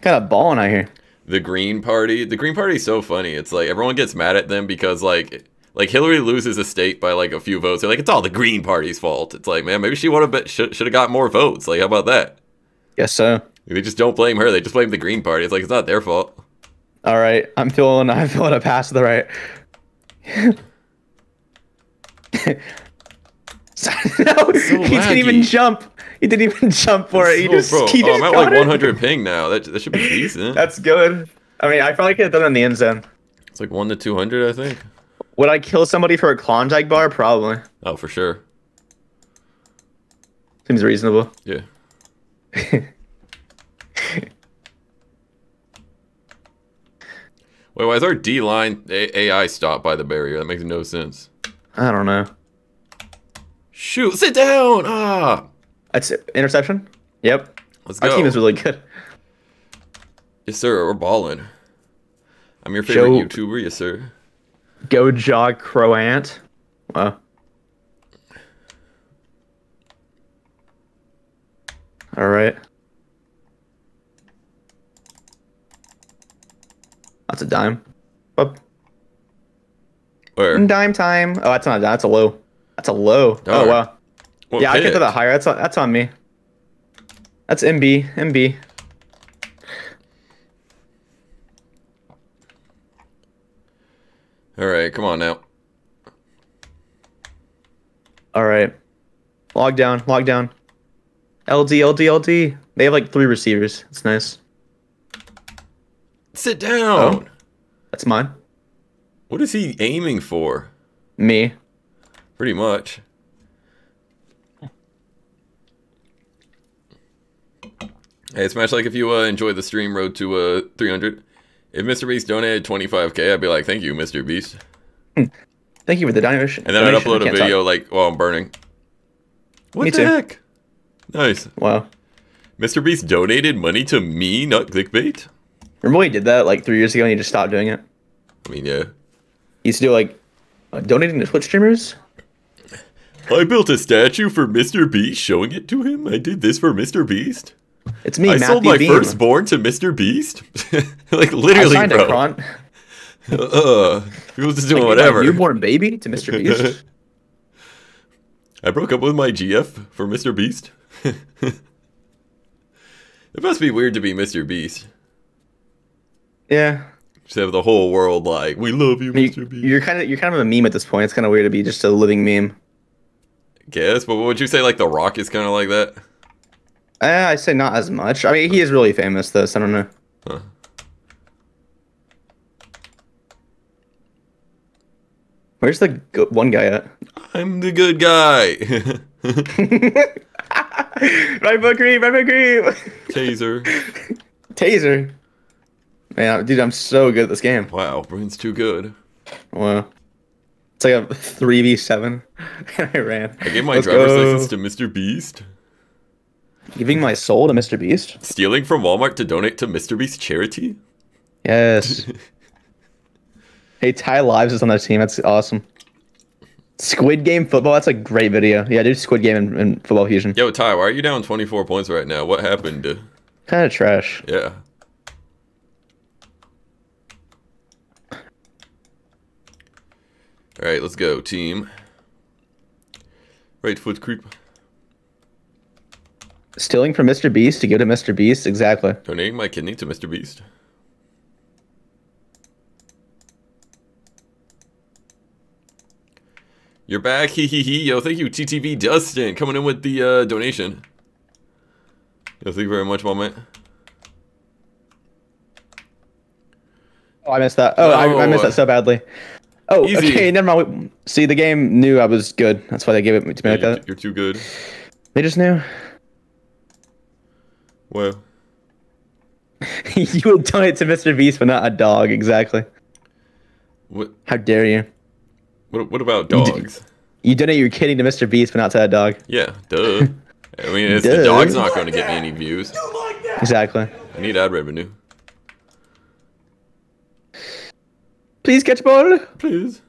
Got a ball in out here. The Green Party. The Green Party is so funny. It's like everyone gets mad at them because, like... Like, Hillary loses a state by, like, a few votes. They're like, it's all the Green Party's fault. It's like, man, maybe she would have should have got more votes. Like, how about that? Yes, sir. They just don't blame her. They just blame the Green Party. It's like, it's not their fault. All right. I'm feeling, I'm feeling a pass to the right. No, so he didn't even jump. He didn't even jump for That's it. He so just, bro. He oh, just I'm at, like, one hundred it. Ping now. That, that should be decent. That's good. I mean, I probably could have done it in the end zone. It's like one to two hundred, I think. Would I kill somebody for a Klondike bar? Probably. Oh, for sure. Seems reasonable. Yeah. Wait, why is our D-line A I stopped by the barrier? That makes no sense. I don't know. Shoot, sit down! Ah! That's it. Interception? Yep. Let's go. Our team is really good. Yes, sir. We're balling. I'm your favorite Show. YouTuber. Yes, sir. Go jog Croant. Wow. All right. That's a dime. Up. Where? Dime time. Oh, that's not a dime. That's a low. That's a low. Darn. Oh wow. What yeah, pick? I get to the higher. That's on, that's on me. That's M B. M B. All right, come on now. All right. Log down, log down. L D, L D, L D. They have like three receivers. It's nice. Sit down. Oh, that's mine. What is he aiming for? Me. Pretty much. Hey, Smash like if you uh, enjoyed the stream, road to uh, three hundred. If Mister Beast donated twenty-five K, I'd be like, thank you, Mister Beast. Thank you for the donation. And then I'd upload a video talk. like, while I'm burning. What me the too. heck? Nice. Wow. Mister Beast donated money to me, not clickbait? Remember when he did that like three years ago and he just stopped doing it? I mean, yeah. He used to do like, uh, donating to Twitch streamers? I built a statue for Mister Beast, showing it to him. I did this for Mister Beast. It's me, I Matthew sold my Beam. firstborn to Mister Beast. Like literally, I bro. Cron. uh, people just doing like, whatever. Newborn baby to Mister Beast. I broke up with my G F for Mister Beast. It must be weird to be Mister Beast. Yeah. Just have the whole world like, we love you, I mean, Mister Beast. You're kind of you're kind of a meme at this point. It's kind of weird to be just a living meme. I guess, but would you say like The Rock is kind of like that? Uh, I say not as much. I mean, he is really famous, though, so I don't know. Huh. Where's the good one guy at? I'm the good guy. Right foot creep, right foot creep. Taser. Taser. Man, dude, I'm so good at this game. Wow, Brune's too good. Wow. It's like a three v seven. I ran. I gave my Let's driver's go. license to Mister Beast. Giving my soul to Mister Beast? Stealing from Walmart to donate to Mister Beast charity? Yes. Hey, Ty Lives is on that team. That's awesome. Squid Game Football. That's a great video. Yeah, dude, Squid Game and, and Football Fusion. Yo, Ty, why are you down twenty-four points right now? What happened? Kind of trash. Yeah. All right, let's go, team. Right foot creep. Stealing from Mister Beast to give to Mister Beast, exactly. Donating my kidney to Mister Beast. You're back, hee hee hee. Yo, thank you, T T V Dustin, coming in with the uh, donation. Yo, thank you very much, my man. Oh, I missed that. Oh, oh. I, I missed that so badly. Oh, Easy. okay, never mind. See, the game knew I was good. That's why they gave it to me yeah, like you're, that. You're too good. They just knew. Well, You would donate to Mister Beast, but not a dog, exactly. What? How dare you? What, what about dogs? You, you donate your kitty to Mister Beast, but not to a dog. Yeah, duh. I mean, it's, the dog's not going to get any views. Exactly. I need ad revenue. Please catch ball. Please.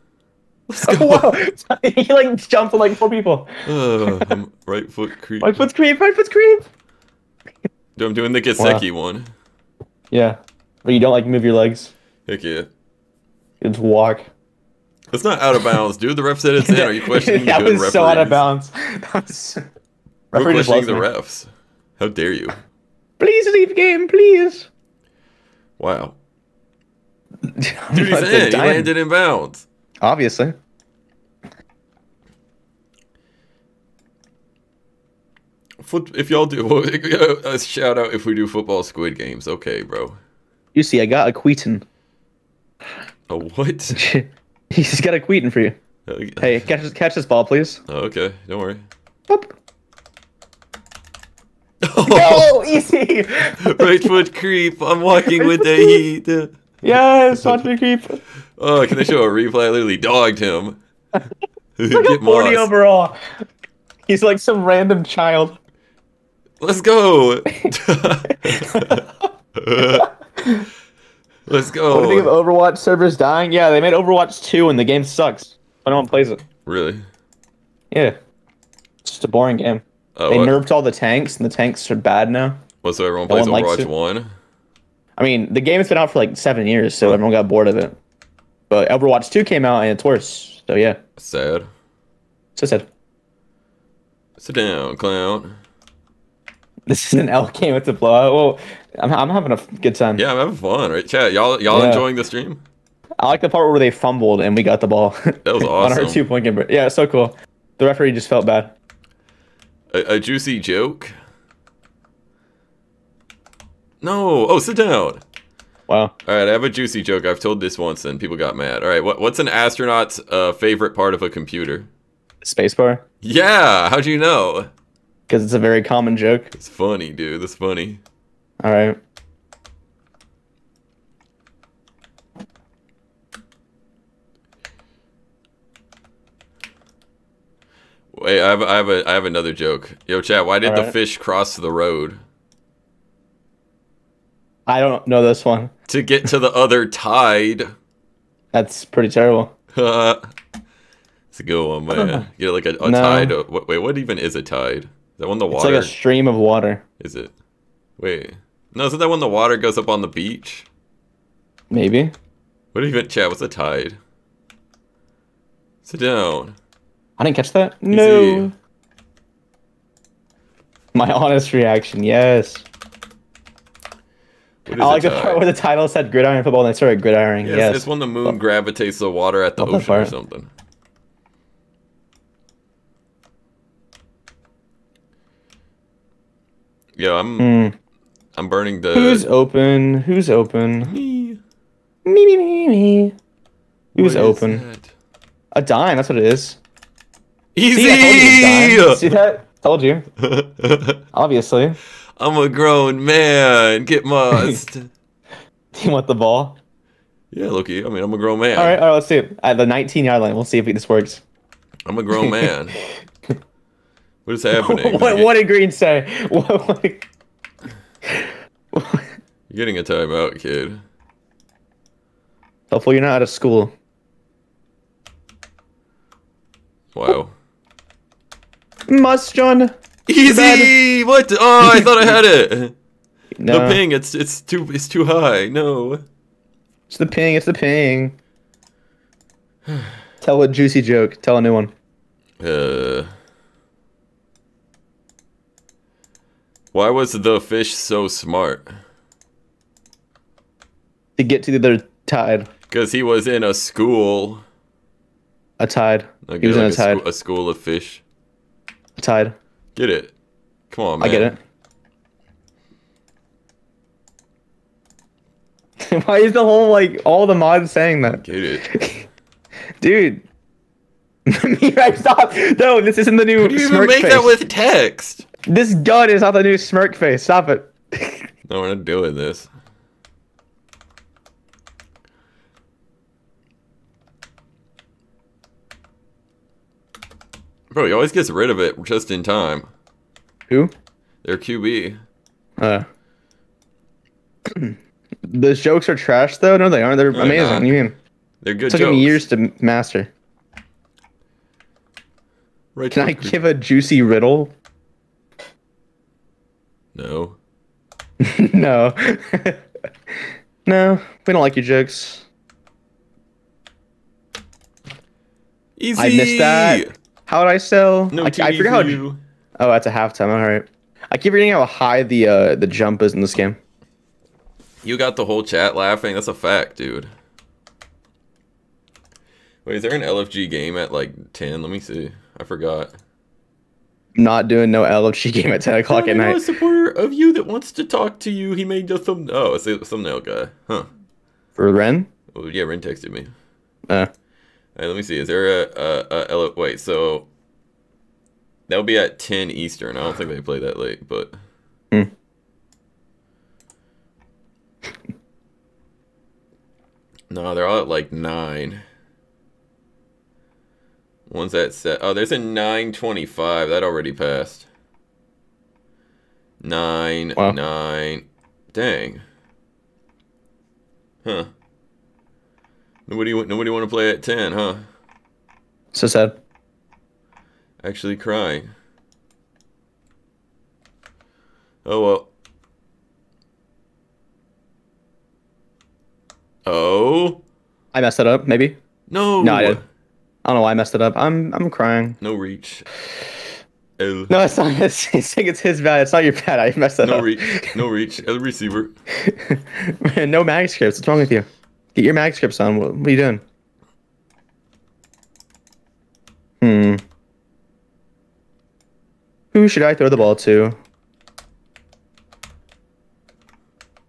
Let's go. Oh, wow. He like jumped on like four people. Uh, I'm right foot creep. Right foot's creep. Right foot's creep. I'm doing the Gasecki wow. one. Yeah, but you don't like move your legs. Heck yeah. You just walk. That's not out of bounds, dude. The ref said it's in. Are you questioning the good referees? That was so out of bounds. That was so... We're questioning the refs. How dare you? Please leave game, please. Wow. Dude, he's in. He landed in bounds. Obviously. Foot, if y'all do, well, a shout out if we do football squid games. Okay, bro. You see, I got a Queeton. A what? He's got a Queeton for you. Uh, hey, catch, catch this ball, please. Oh, okay, don't worry. Boop. Oh. No, easy. Right foot creep. I'm walking with the heat. Yes, watch me creep. Oh, can they show a replay? I literally dogged him. Get forty overall. He's like some random child. Let's go. Let's go. What do you think of Overwatch servers dying? Yeah, they made Overwatch two and the game sucks. But no one plays it. Really? Yeah. It's just a boring game. Uh, they what? nerfed all the tanks, and the tanks are bad now. Well, so everyone plays no one Overwatch one? I mean, the game has been out for like seven years, so everyone got bored of it. But Overwatch two came out, and it's worse. So, yeah. Sad. So sad. Sit down, clown. This is an L game. It's a blowout. Well, I'm, I'm having a good time. Yeah, I'm having fun, right? Chat, y'all y'all yeah. enjoying the stream? I like the part where they fumbled, and we got the ball. That was awesome. On our two-point convert. Yeah, it's so cool. The referee just felt bad. A, a juicy joke? No. Oh, sit down. Wow. All right, I have a juicy joke. I've told this once and people got mad. All right, what, what's an astronaut's uh, favorite part of a computer? Spacebar? Yeah. How'd you know? Because it's a very common joke. It's funny, dude. That's funny. All right. Wait, I have, I have a, I have another joke. Yo, chat. Why did right. the fish cross the road? I don't know this one. To get to the other tide. That's pretty terrible. It's a good one, man. Get like a, a no. tide. Of, wait, what even is a tide? Is that one the water? It's like a stream of water. Is it? Wait, no. Isn't that when the water goes up on the beach? Maybe. What even, chat? What's a tide? Sit down. I didn't catch that. Easy. No. My honest reaction, yes. I like the part where the title said gridiron football and they started gridironing. Yes, yes. It's when the moon well, gravitates the water at the ocean or something. Yeah, I'm mm. I'm burning the Who's open? Who's open? Me. Me me me me. Who's open? That? A dime, that's what it is. Easy! See, See that? Told you. Obviously. I'm a grown man. Get must. Do you want the ball? Yeah, Loki. I mean, I'm a grown man. All right, all right. Let's see it. At the nineteen yard line, we'll see if this works. I'm a grown man. What is happening? What, what did Green say? What, what did... You're getting a timeout, kid. Hopefully, you're not out of school. Wow. Must, John. Easy. What? Oh, I thought I had it. No. The ping. It's it's too it's too high. No. It's the ping. It's the ping. Tell a juicy joke. Tell a new one. Uh. Why was the fish so smart? To get to the other tide. Because he was in a school. A tide. Okay, he was like in a tide. Sc a school of fish. A tide. Get it. Come on, man. I get it. Why is the whole, like, all the mods saying that? Get it. Dude. Stop. No, this isn't the new smirk face. You even make face. that with text. This gun is not the new smirk face. Stop it. No, we're not doing this. Bro, he always gets rid of it just in time. Who? Their Q B. Uh. Those jokes are trash, though. No, they aren't. They're, They're amazing. Not. You mean? They're good. It took jokes. Him years to master. Right. Can I give a juicy riddle? No. No. No. We don't like your jokes. Easy. I missed that. How would I sell? No I, T V I forget how. You. Oh, that's a halftime. All right. I keep reading how high the uh, the jump is in this game. You got the whole chat laughing. That's a fact, dude. Wait, is there an L F G game at like ten? Let me see. I forgot. Not doing no L F G game at ten o'clock at night. I'm a supporter of you that wants to talk to you. He made the thumbnail. Oh, it's a thumbnail guy. Huh. For Ren? Oh, yeah, Ren texted me. Uh. All right, let me see. Is there a... a, a L Wait, so... That'll be at ten Eastern. I don't think they play that late, but... Mm. No, they're all at like nine. One's at set. Oh, there's a nine twenty-five. That already passed. Nine, wow. Nine. Dang. Huh. Nobody, nobody want to play at ten, huh? So sad. Actually crying. Oh, well. Oh. I messed it up, maybe. No. No, I did. I don't know why I messed it up. I'm I'm crying. No reach. L. No, it's not his. It's, it's his bad. It's not your bad. I messed that no up. No reach. No reach. L receiver. Man, no mag scripts. What's wrong with you? Get your mag scripts on. What, what are you doing? Hmm. Who should I throw the ball to?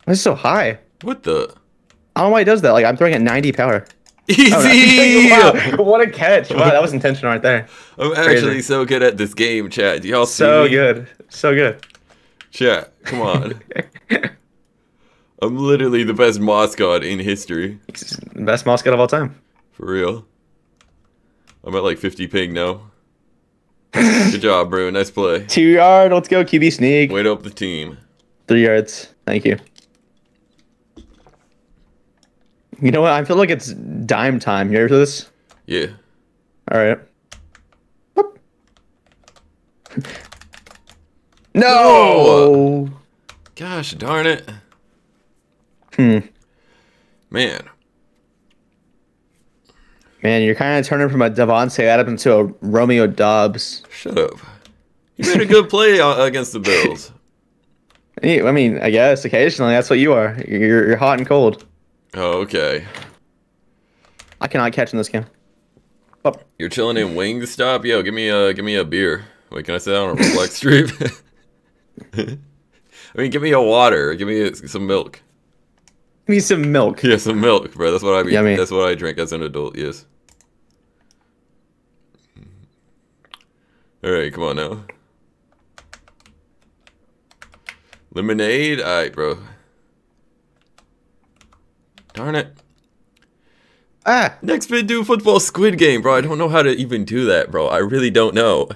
Why is it so high? What the? I don't know why he does that. Like, I'm throwing at ninety power. Easy! Oh, wow. What a catch. Wow, that was intentional right there. I'm actually Crazy. So good at this game, chat. Do y'all see So me? Good. So good. Chat, come on. I'm literally the best Moss God in history. Best Moss God of all time. For real. I'm at like fifty ping now. Good job, Brune. Nice play. Two yard. Let's go. Q B sneak. Wait up the team. Three yards. Thank you. You know what? I feel like it's dime time. You ready for this? Yeah. All right. No! Oh! Gosh darn it. Hmm. Man. Man, you're kind of turning from a Devontae Adams to a Romeo Dobbs. Shut up. You made a good play against the Bills. I mean, I guess occasionally that's what you are. You're, you're hot and cold. Oh, okay. I cannot catch in this game. Oh. You're chilling in Wingstop? Yo, give me a give me a beer. Wait, can I say that on a Roblox stream? I mean, give me a water. Give me a, some milk. Give me some milk. Yeah, some milk, bro. That's what I mean. Yummy. That's what I drink as an adult. Yes. All right, come on now. Lemonade, all right, bro. Darn it. Ah! Next vid, do football squid game, bro. I don't know how to even do that, bro. I really don't know.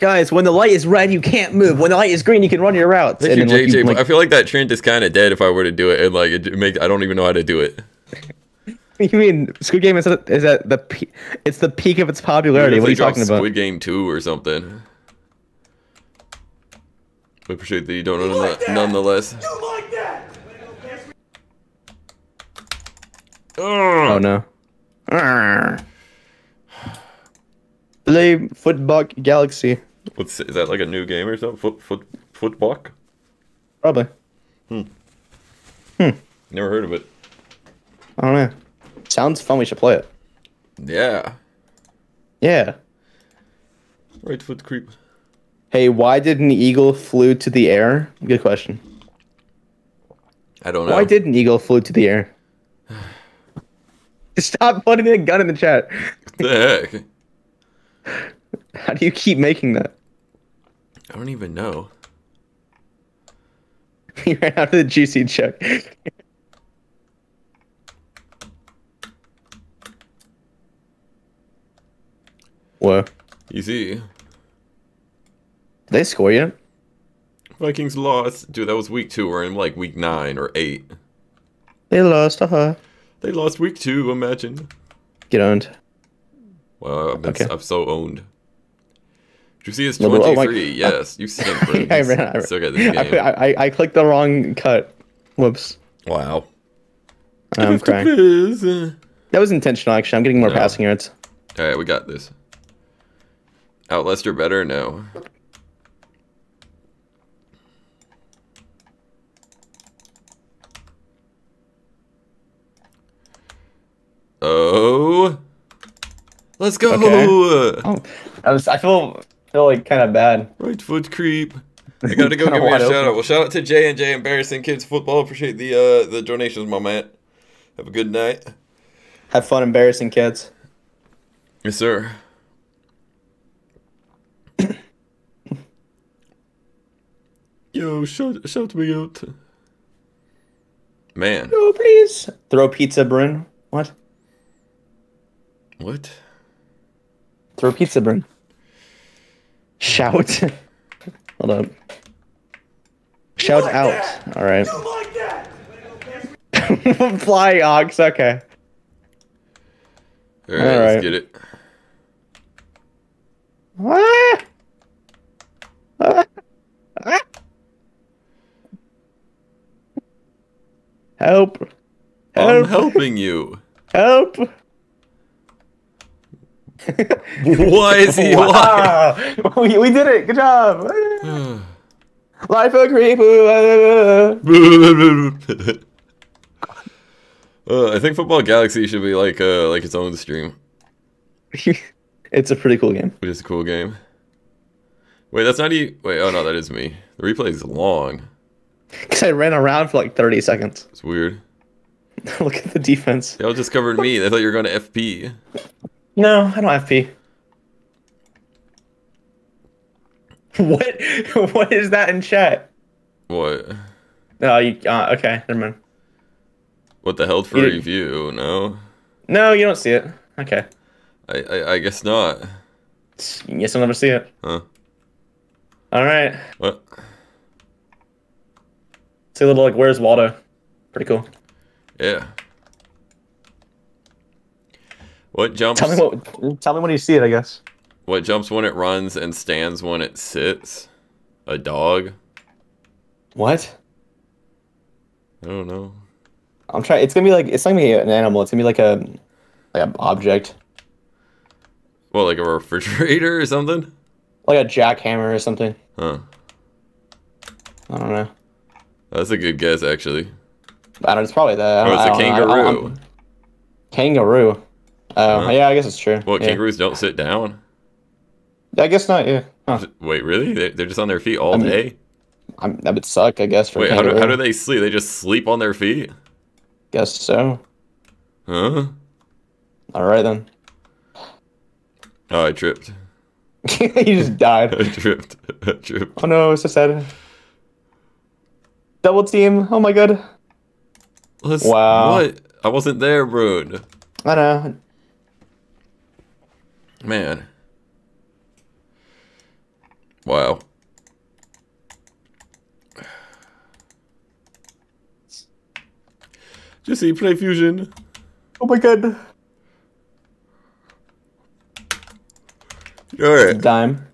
Guys, when the light is red, you can't move. When the light is green, you can run your routes. Thank and you, J J. You, like... I feel like that trend is kind of dead if I were to do it. And, like, it make, I don't even know how to do it. You mean Squid Game is at, is at the pe it's the peak of its popularity? Dude, what are you talking about? Squid Game two or something. We appreciate that you don't know like that nonetheless. You like that! Oh no. Play Football Galaxy. What's is that like a new game or something? Foot foot football? Probably. Hmm. Hmm. Never heard of it. I don't know. Sounds fun, we should play it. Yeah. Yeah. Right foot creep. Hey, why did an eagle flew to the air? Good question. I don't know. Why did an eagle flew to the air? Stop putting a gun in the chat. What the heck? How do you keep making that? I don't even know. You ran out of the juicy chuck. What? You see. Did they score yet? Vikings lost. Dude, that was week two. We're in like week nine or eight. They lost, uh-huh. They lost week two, imagine. Get owned. Wow, I've been okay. I'm so owned. Did you see it's twenty-three? Oh, yes, I, you sent it. I, ran, I, ran. Still got this game. I, I, I clicked the wrong cut. Whoops. Wow. I'm crying. That was intentional, actually. I'm getting more no. passing yards. All right, we got this. Out Lester better? No. Oh, let's go! Okay. Oh, I was. I feel feel like kind of bad. Right foot creep. I gotta go give me a shout out. Well, shout out to J and J Embarrassing Kids Football. Appreciate the uh the donations, my man. Have a good night. Have fun embarrassing kids. Yes, sir. Yo, shout shout me out, man. No, please throw pizza, Brune. What? What? Throw pizza, Brune. Shout. Hold up. Shout like out. That. All right. You like that. Fly Ox. Okay. All right, All right. Let's get it. Ah! Ah! Ah! Help. Help. I'm helping you. Help. Why is he wow. we, we did it. Good job. Life a creep. uh, I think Football Galaxy should be like uh, like its own stream. It's a pretty cool game. It is a cool game. Wait, that's not you. Wait, oh no, that is me. The replay is long. Because I ran around for like thirty seconds. It's weird. Look at the defense. Y'all just covered me. They thought you were going to F P. No, I don't F P. What? What is that in chat? What? Oh, you, uh, okay. Never mind. What the hell for you review? No? No, you don't see it. Okay. I, I, I guess not. Guess I'll never see it. Huh. All right. What? It's a little like, where's Waldo? Pretty cool. Yeah. What jumps? Tell me what. Tell me when you see it. I guess. What jumps when it runs and stands when it sits? A dog. What? I don't know. I'm trying. It's gonna be like. It's not gonna be an animal. It's gonna be like a, like an object. Well, like a refrigerator or something. Like a jackhammer or something. Huh. I don't know. That's a good guess, actually. I don't, it's probably that. Oh, it's a kangaroo. Know, kangaroo. Uh, huh. Yeah, I guess it's true. What, yeah. Kangaroos don't sit down? I guess not, yeah. Huh. Wait, really? They're just on their feet all I mean, day? I'm, that would suck, I guess. For Wait, how do, how do they sleep? They just sleep on their feet? Guess so. Huh? Alright then. Oh, I tripped. You just died. I tripped. I tripped. Oh no, it's so sad. Double team. Oh my god. Let's, wow. What? I wasn't there, Brune. I know. Man. Wow. Juicy, play Fusion. Oh my god. All right. It's a dime.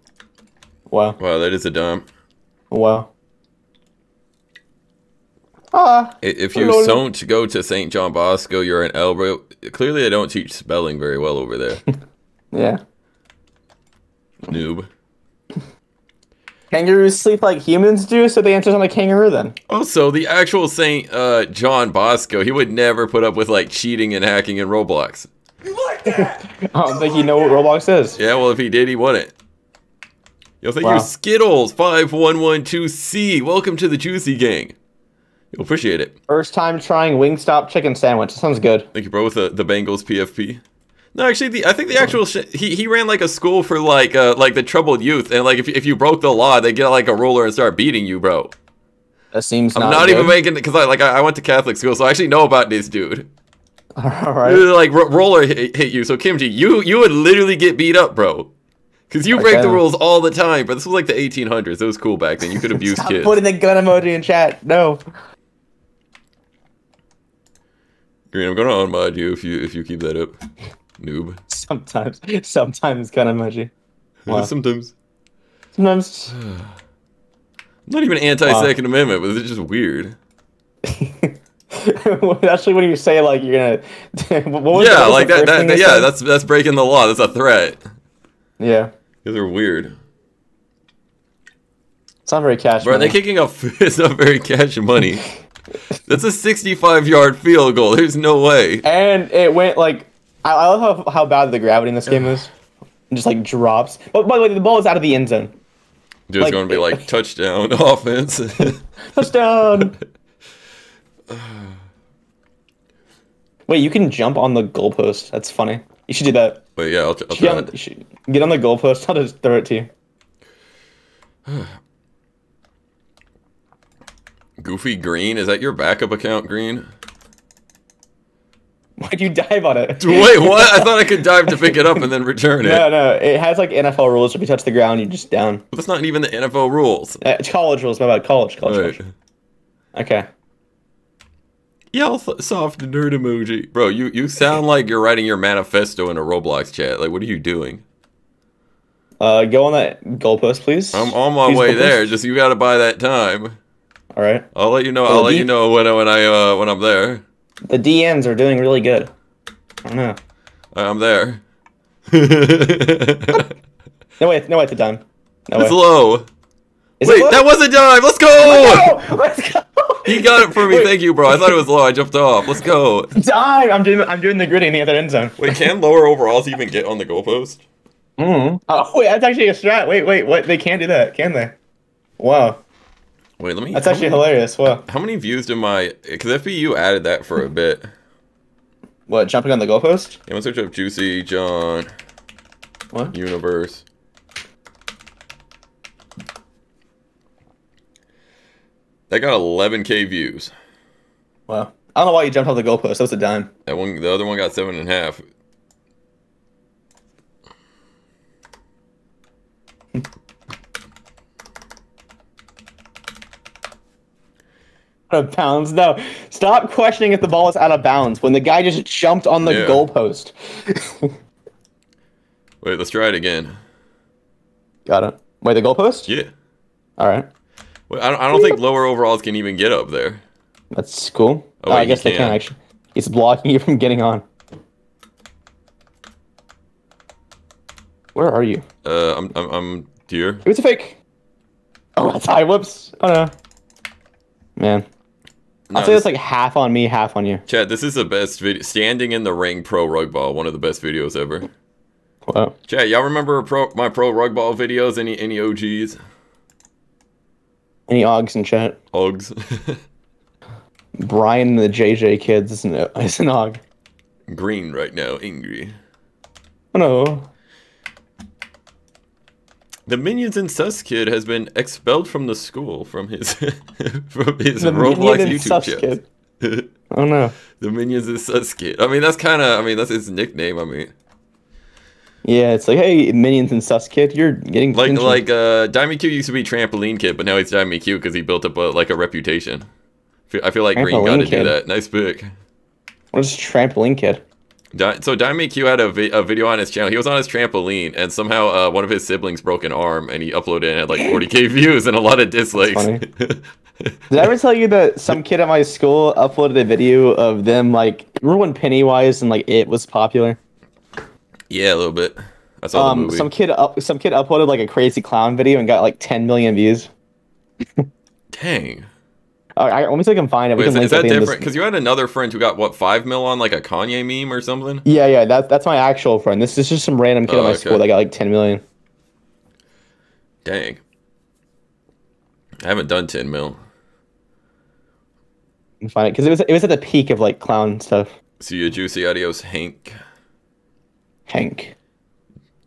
Wow. Wow, that is a dime. Wow. Ah, if you hello. don't go to Saint John Bosco, you're an Elbro. Clearly, they don't teach spelling very well over there. Yeah. Noob. Kangaroos sleep like humans do, so the answer's on the kangaroo then. Also, the actual Saint uh, John Bosco, he would never put up with like cheating and hacking in Roblox. You like that? I don't think you know what Roblox is. Yeah, well, if he did, he wouldn't. Yo, thank wow. you, Skittles five one one two C. Welcome to the Juicy Gang. You'll appreciate it. First time trying Wingstop chicken sandwich. That sounds good. Thank you, bro. With the, the Bengals P F P. No, actually, the I think the actual shit. He he ran like a school for like uh like the troubled youth, and like if if you broke the law, they get like a ruler and start beating you, bro. That seems. I'm not, not even making it because I like I, I went to Catholic school, so I actually know about this dude. All right. Like roller hit, hit you, so Kim G, you you would literally get beat up, bro. Because you break the rules all the time, but this was like the eighteen hundreds. It was cool back then. You could abuse Stop kids. Putting the gun emoji in chat. No. Green, I'm gonna unmod you if you if you keep that up, noob. Sometimes, sometimes gun emoji. Wow. sometimes. Sometimes. Not even anti-Second wow. Amendment, but it's just weird. Actually, when you say like you're gonna, what was yeah, that? like that, that, that yeah, said? that's that's breaking the law. That's a threat. Yeah. These are weird. It's not very cash. Bro, money. They're kicking off. It's not very cash money. That's a sixty-five yard field goal. There's no way. And it went like, I, I love how, how bad the gravity in this game is. It just like drops. But by the way, the ball is out of the end zone. Dude's like, going to be like, touchdown offense. Touchdown. Wait, you can jump on the goalpost. That's funny. You should do that. Wait, yeah, I'll, I'll try on, it. Get on the goalpost. I'll just throw it to you. Goofy Green? Is that your backup account, Green? Why'd you dive on it? Wait, what? I thought I could dive to pick it up and then return it. No, no. It has like N F L rules. If you touch the ground, you just down. Well, that's not even the N F L rules. Uh, it's college rules. My bad. College. College. Right. College. Okay. Y'all soft nerd emoji. Bro, you, you sound like you're writing your manifesto in a Roblox chat. Like, what are you doing? Uh, Go on that goalpost, please. I'm on my please way goalpost. there. Just you got to buy that time. All right. I'll let you know. Well, I'll let you know when when I uh, when I'm there. The D Ns are doing really good. I don't know. I'm there. no way. No way to dime. No it's way. low. Is Wait, it low? That was a dime. Let's go. Oh, no! Let's go. He got it for me. Wait. Thank you, bro. I thought it was low. I jumped off. Let's go. Dime. I'm doing. I'm doing the gritty in the other end zone. Wait, can lower overalls even get on the goalpost? Mm. Oh wait, that's actually a strat. Wait, wait, what? They can't do that, can they? Wow. Wait, let me. That's actually many, hilarious. Wow. How many views did my? Because F B U added that for a bit. What, jumping on the goalpost? Yeah, let's search up Juicy John. What? Universe. That got eleven K views. Wow. I don't know why you jumped off the goalpost. That was a dime. That one. The other one got seven and a half. Out of bounds? No. Stop questioning if the ball is out of bounds when the guy just jumped on the yeah. goalpost. Wait, let's try it again. Got it. Wait, the goalpost? Yeah. All right. Wait, I don't, I don't think lower overalls can even get up there. That's cool. Oh, wait, uh, I guess can. they can actually. It's blocking you from getting on. Where are you? Uh, I'm I'm I'm here. It was a fake. Oh, that's high. Whoops. Oh no. Man. No, I'll say it's like half on me, half on you. Chad, this is the best video. Standing in the Ring Pro Rug Ball, one of the best videos ever. Wow. Chad, y'all remember pro, my Pro Rug Ball videos? Any any O Gs? Any Augs in chat? Augs. Brian the J J Kids is an, is an Aug. Green right now, angry. Oh no. The Minions and Sus Kid has been expelled from the school from his from his the Roblox YouTube channel. Oh no! The Minions and Sus Kid. I mean, that's kind of. I mean, that's his nickname. I mean. Yeah, it's like, hey, Minions and Sus Kid, you're getting like attention. like uh, Dimey Q used to be Trampoline Kid, but now he's Dimey Q because he built up a, like a reputation. I feel like Trampoline Green got to do that. Nice pick. What is Trampoline Kid? So Dimey Q had a, vi a video on his channel. He was on his trampoline, and somehow uh, one of his siblings broke an arm, and he uploaded it and had like forty K views and a lot of dislikes. Did I ever tell you that some kid at my school uploaded a video of them like, remember when Pennywise and like It was popular? Yeah, a little bit. I saw um, the movie. Some kid up some kid uploaded like a crazy clown video and got like ten million views. Dang. All right, let me see if I can find it. Wait, is, is that different? Because you had another friend who got, what, five mil on, like, a Kanye meme or something? Yeah, yeah, that, that's my actual friend. This is just some random kid oh, at my okay. school that got, like, ten million. Dang. I haven't done ten mil. I can find it, because it was, it was at the peak of, like, clown stuff. See you, Juicy. Adios, Hank. Hank.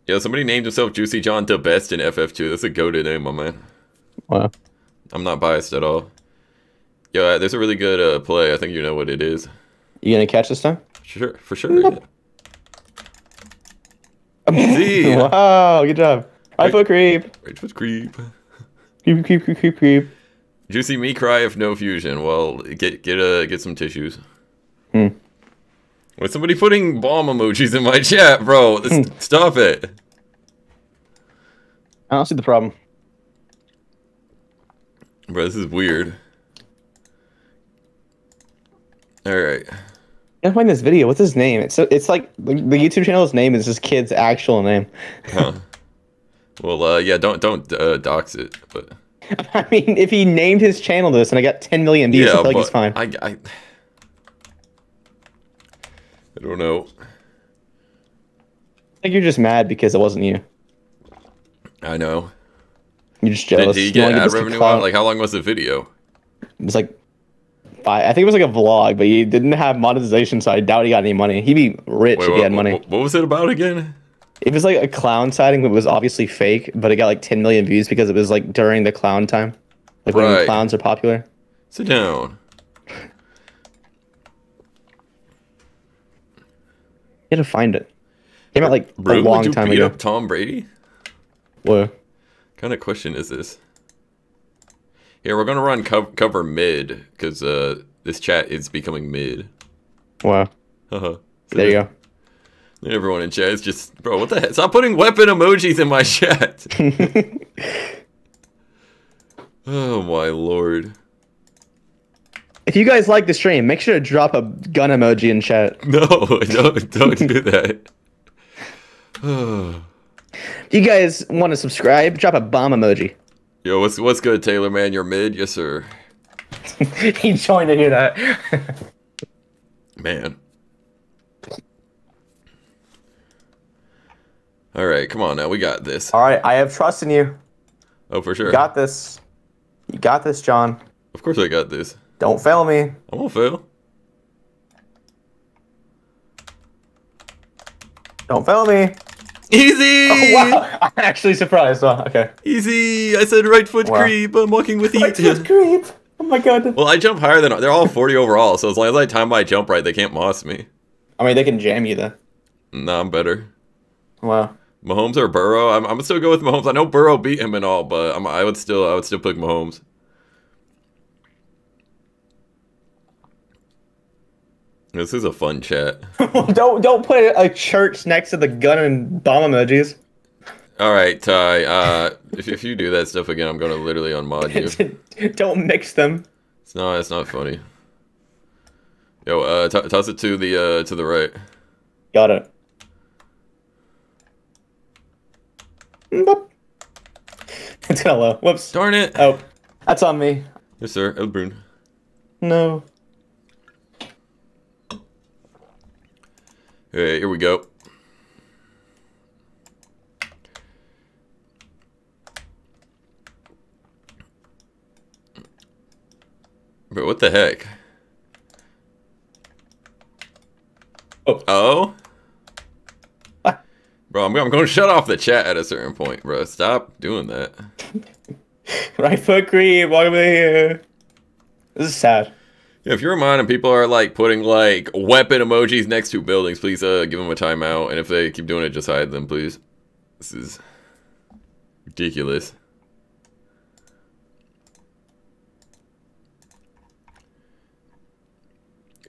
Yeah, somebody named himself Juicy John the Best in F F two. That's a goated name, my man. Wow. I'm not biased at all. Yeah, there's a really good uh, play. I think you know what it is. You gonna catch this time? Sure, for sure. Nope. Yeah. Wow, good job. I for creep. Rage for creep. Creep, creep, creep, creep, creep. Juicy, me cry if no fusion. Well, get get uh get some tissues. Hmm. With somebody putting bomb emojis in my chat, bro. Mm. Stop it. I don't see the problem. Bro, this is weird. All right. I find this video. What's his name? It's so, it's like the, the YouTube channel's name is this kid's actual name. Huh. Well, uh, yeah. Don't don't uh, dox it, but. I mean, if he named his channel this and I got ten million views, yeah, I feel like he's fine. I, I, I don't know. I think you're just mad because it wasn't you. I know. You're just jealous. Did he get ad revenue on? Like, how long was the video? It was like five. I think it was like a vlog, but he didn't have monetization, so I doubt he got any money. He'd be rich Wait, if what, he had money. What, what was it about again? It was like a clown sighting that was obviously fake, but it got like ten million views because it was like during the clown time. Like right. when clowns are popular. Sit down. You had to find it. It came out like Brune, a long time ago. Did you beat up Tom Brady? What? What kind of question is this? Here, we're going to run co cover mid because uh, this chat is becoming mid. Wow. Uh-huh. So there you go. Everyone in chat is just, bro, what the heck? Stop putting weapon emojis in my chat. Oh, my Lord. If you guys like the stream, make sure to drop a gun emoji in chat. No, don't, don't do that. If you guys want to subscribe, drop a bomb emoji. Yo, what's what's good, Taylor, man? You're mid? Yes, sir. He's trying to hear that. Man. All right, come on now. We got this. All right, I have trust in you. Oh, for sure. You got this. You got this, John. Of course I got this. Don't fail me. I won't fail. Don't fail me. Easy! Oh, wow. I'm actually surprised. Oh, okay. Easy! I said right foot wow. creep. I'm walking with right eat. Right foot creep. Oh my god. Well, I jump higher than... They're all forty overall, so as long as I time my jump right, they can't moss me. I mean, they can jam you, though. Nah, I'm better. Wow. Mahomes or Burrow? I'm, I'm going to still go with Mahomes. I know Burrow beat him and all, but I'm, I would still I would still pick Mahomes. This is a fun chat. don't don't put a church next to the gun and bomb emojis. All right, Ty. Uh, if if you do that stuff again, I'm gonna literally unmod you. Don't mix them. It's not. It's not funny. Yo, uh, t toss it to the uh to the right. Got it. Boop. It's kinda low. Whoops. Darn it. Oh, that's on me. Yes, sir. El Brune. No. All right, here we go. But what the heck? Oh. Oh? Ah. Bro, I'm, I'm going to shut off the chat at a certain point, bro. Stop doing that. Right foot creep, walk over here. This is sad. Yeah, if you're mine and people are like putting like weapon emojis next to buildings, please uh give them a timeout. And if they keep doing it, just hide them, please. This is ridiculous.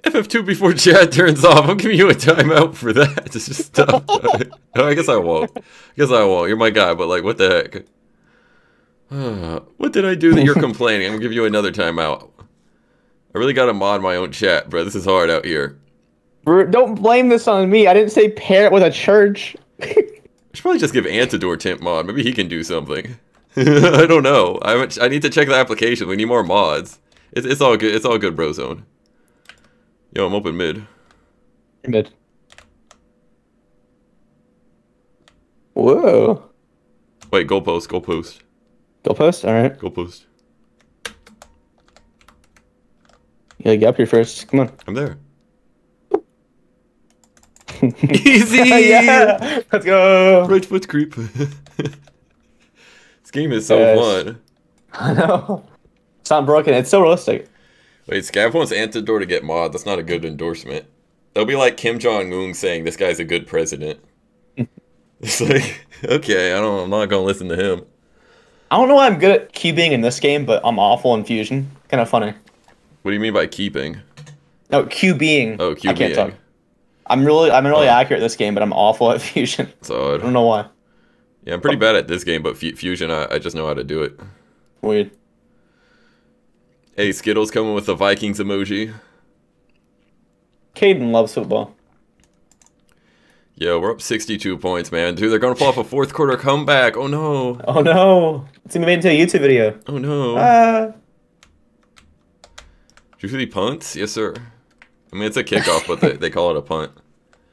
F F two before chat turns off. I'm giving you a timeout for that. It's just tough. I guess I won't. I guess I won't. You're my guy, but like, what the heck? Uh, what did I do that you're complaining? I'm gonna give you another timeout. I really gotta mod my own chat, bro. This is hard out here. Don't blame this on me. I didn't say pair it with a church. I should probably just give Antidor temp mod. Maybe he can do something. I don't know. I haven't, I need to check the application. We need more mods. It's it's all good. It's all good, bro zone. Yo, I'm open mid. Mid. Whoa. Wait, goalpost, goalpost. Goalpost. All right. Goalpost. Yeah, get up here first. Come on. I'm there. Easy! Yeah! Let's go! Right foot creep. This game is so yes. fun. I know. It's not broken. It's so realistic. Wait, Scav wants Antidor to get mod. That's not a good endorsement. That'll be like Kim Jong-un saying this guy's a good president. It's like, okay, I don't, I'm not going to listen to him. I don't know why I'm good at keeping in this game, but I'm awful in Fusion. Kind of funny. What do you mean by keeping? No, QBing. Oh, QBing. I can't talk. I'm really, I'm really oh. accurate at this game, but I'm awful at Fusion. It's odd. I don't know why. Yeah, I'm pretty bad at this game, but f Fusion, I, I just know how to do it. Weird. Hey, Skittles coming with the Vikings emoji. Caden loves football. Yo, we're up sixty-two points, man. Dude, they're going to pull off a fourth quarter comeback. Oh, no. Oh, no. It's even made into a YouTube video. Oh, no. Ah. Usually punts? Yes, sir. I mean, it's a kickoff, but they, they call it a punt.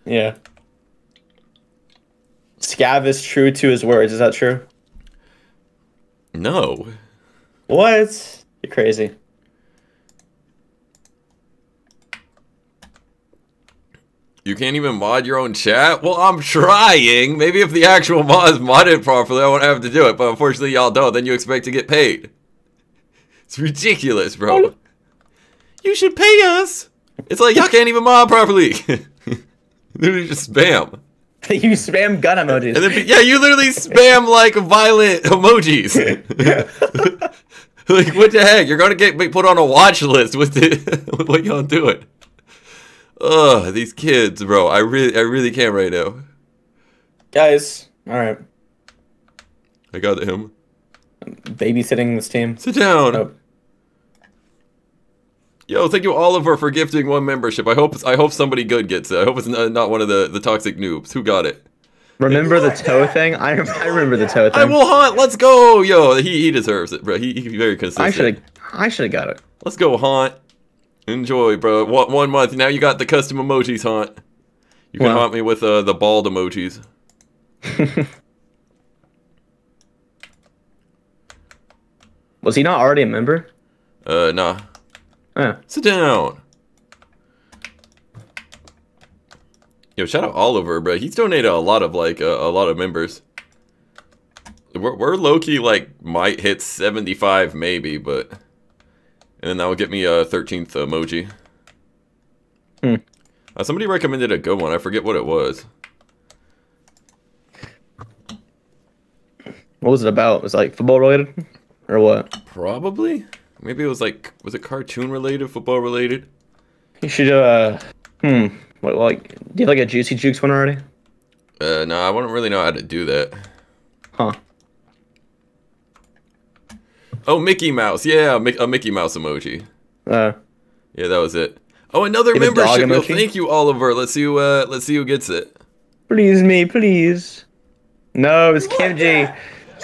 Yeah. Scav is true to his words. Is that true? No. What? You're crazy. You can't even mod your own chat? Well, I'm trying. Maybe if the actual mod is modded properly, I won't have to do it. But unfortunately, y'all don't. Then you expect to get paid. It's ridiculous, bro. Oh. You should pay us. It's like, y'all can't even mod properly. Literally just spam. You spam gun emojis. And then, yeah, you literally spam, like, violent emojis. Like, what the heck? You're going to get put on a watch list with, the, with what y'all doing. Ugh, these kids, bro. I really, I really can't right now. Guys, all right. I got him. I'm babysitting this team. Sit down. Oh. Yo, thank you, Oliver, for gifting one membership. I hope, I hope somebody good gets it. I hope it's not one of the the toxic noobs. Who got it? Remember the toe thing? I I remember the toe thing. I will Haunt. Let's go, yo. He he deserves it, bro. He he's very consistent. I should I should have got it. Let's go, Haunt. Enjoy, bro. One month. Now you got the custom emojis, Haunt. You can wow. haunt me with uh, the bald emojis. Was he not already a member? Uh, nah. Yeah. Sit down. Yo, shout out Oliver, bro. He's donated a lot of, like, uh, a lot of members. We're, we're low-key, like, might hit seventy-five, maybe, but... And then that will get me a thirteenth emoji. Hmm. Uh, somebody recommended a good one. I forget what it was. What was it about? Was it like football related? Or what? Probably. Maybe it was like, was it cartoon related, football related? You should, uh, hmm. What, like, do you like a Juicy Jukes one already? Uh, no, I wouldn't really know how to do that. Huh. Oh, Mickey Mouse. Yeah, a Mickey Mouse emoji. Uh, yeah, that was it. Oh, another membership. Yo, thank you, Oliver. Let's see who, uh, let's see who gets it. Please me, please. No, it's Kim G.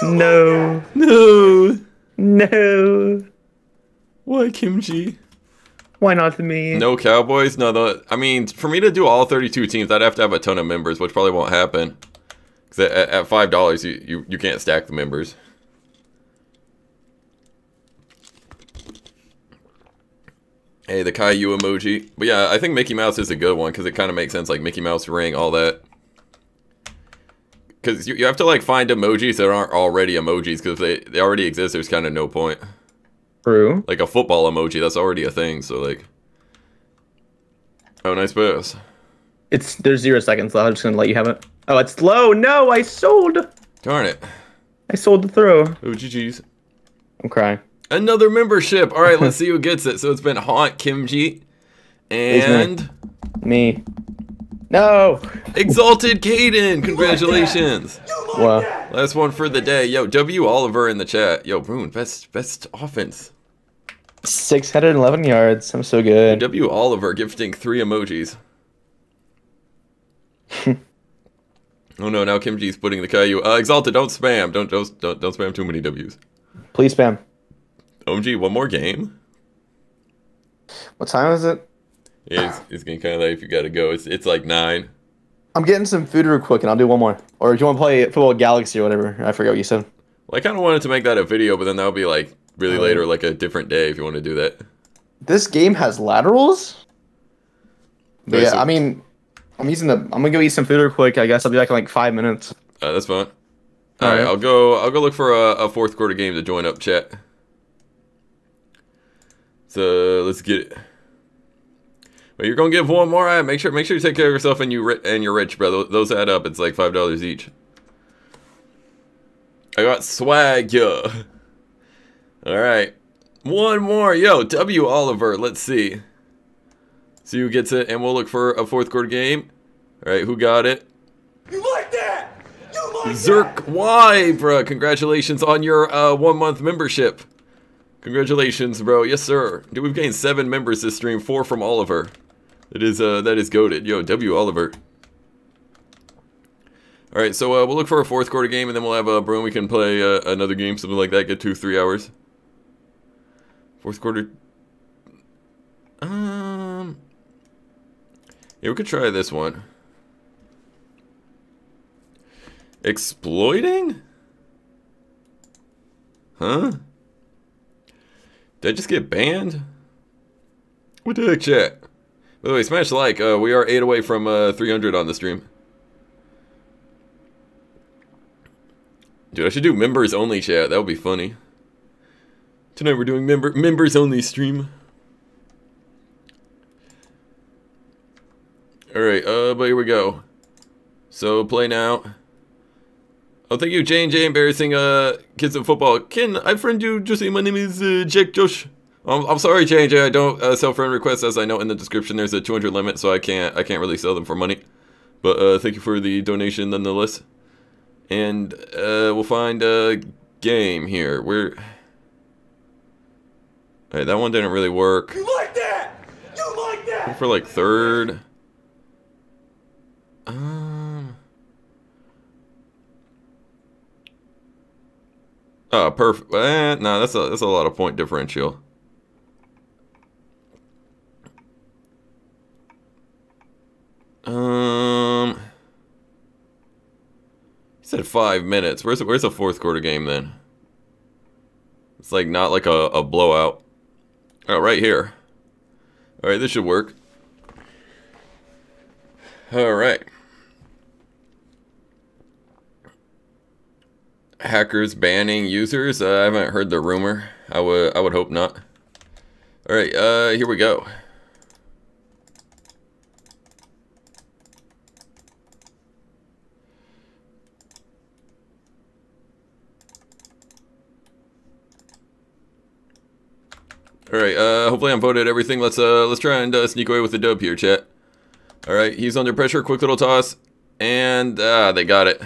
No. No. No. Why Kim G? Why not me? No Cowboys? No, the, I mean, for me to do all thirty-two teams, I'd have to have a ton of members, which probably won't happen. Because at, at five dollars, you, you, you can't stack the members. Hey, the Caillou emoji. But yeah, I think Mickey Mouse is a good one because it kind of makes sense, like Mickey Mouse ring, all that. Because you, you have to like find emojis that aren't already emojis because if they, they already exist, there's kind of no point. True. Like a football emoji, that's already a thing, so like... Oh, nice pass. It's, there's zero seconds left, I'm just going to let you have it. Oh, it's low! No, I sold! Darn it. I sold the throw. Oh, G G's. I'm crying. Another membership. All right, let's see who gets it. So it's been Haunt, Kim G, and me. me. No. Exalted Kaden. Congratulations. Like wow. Like last one for the day. Yo, W Oliver in the chat. Yo, Brune, best best offense. Six hundred and eleven yards. I'm so good. W Oliver gifting three emojis. Oh no! Now Kim G's putting the Caillou. Uh, Exalted, don't spam. Don't don't don't don't spam too many W's. Please spam. O M G, one more game. What time is it? Yeah, it's, it's getting kind of late if you gotta go. It's it's like nine. I'm getting some food real quick, and I'll do one more. Or if you want to play Football Galaxy or whatever, I forgot what you said. Well, I kind of wanted to make that a video, but then that'll be like really um, later, like a different day if you want to do that. This game has laterals. But yeah, I mean, I'm using the. I'm gonna go eat some food real quick. I guess I'll be back in like five minutes. Uh, that's fine. All, All right, right, I'll go. I'll go look for a, a fourth quarter game to join up, chat. So let's get it. Well, you're gonna give one more. All right, make sure, make sure you take care of yourself and you and you're rich, bro. Those add up. It's like five dollars each. I got swag, yo. All right, one more, yo. W Oliver, let's see. See who gets it, and we'll look for a fourth quarter game. All right, who got it? You like that? You like Zerk that? Y, bro. Congratulations on your uh, one month membership. Congratulations, bro. Yes, sir. Dude, we've gained seven members this stream. Four from Oliver. That is uh, that is goated. Yo, W Oliver. All right, so uh, we'll look for a fourth quarter game, and then we'll have uh, Brune. We can play uh, another game, something like that. Get two, three hours. Fourth quarter. Um. Yeah, we could try this one. Exploiting? Huh? Did I just get banned? What the heck, chat? By the way, smash like. Uh, we are eight away from uh, three hundred on the stream. Dude, I should do members only chat. That would be funny. Tonight we're doing member members only stream. Alright, uh, but here we go. So, play now. Oh, thank you, J and J Embarrassing uh, Kids in Football. Can I friend you, Jesse? My name is uh, Jack Josh. I'm, I'm sorry, J and J. I don't uh, sell friend requests. As I know in the description, there's a two hundred limit, so I can't I can't really sell them for money. But uh, thank you for the donation nonetheless. And uh, we'll find a game here. We're... Alright, that one didn't really work. You like that? You like that? For like third. Um. Oh, perfect. Eh, nah, that's a that's a lot of point differential. Um. Said five minutes. Where's where's a fourth quarter game then? It's like not like a, a blowout. Oh, right here. All right, this should work. All right. Hackers banning users. Uh, I haven't heard the rumor. I would I would hope not. All right. Uh, here we go. Alright, uh, hopefully I'm voted everything. Let's uh, let's try and uh, sneak away with the dub here, chat. Alright, he's under pressure. Quick little toss. And, ah, they got it.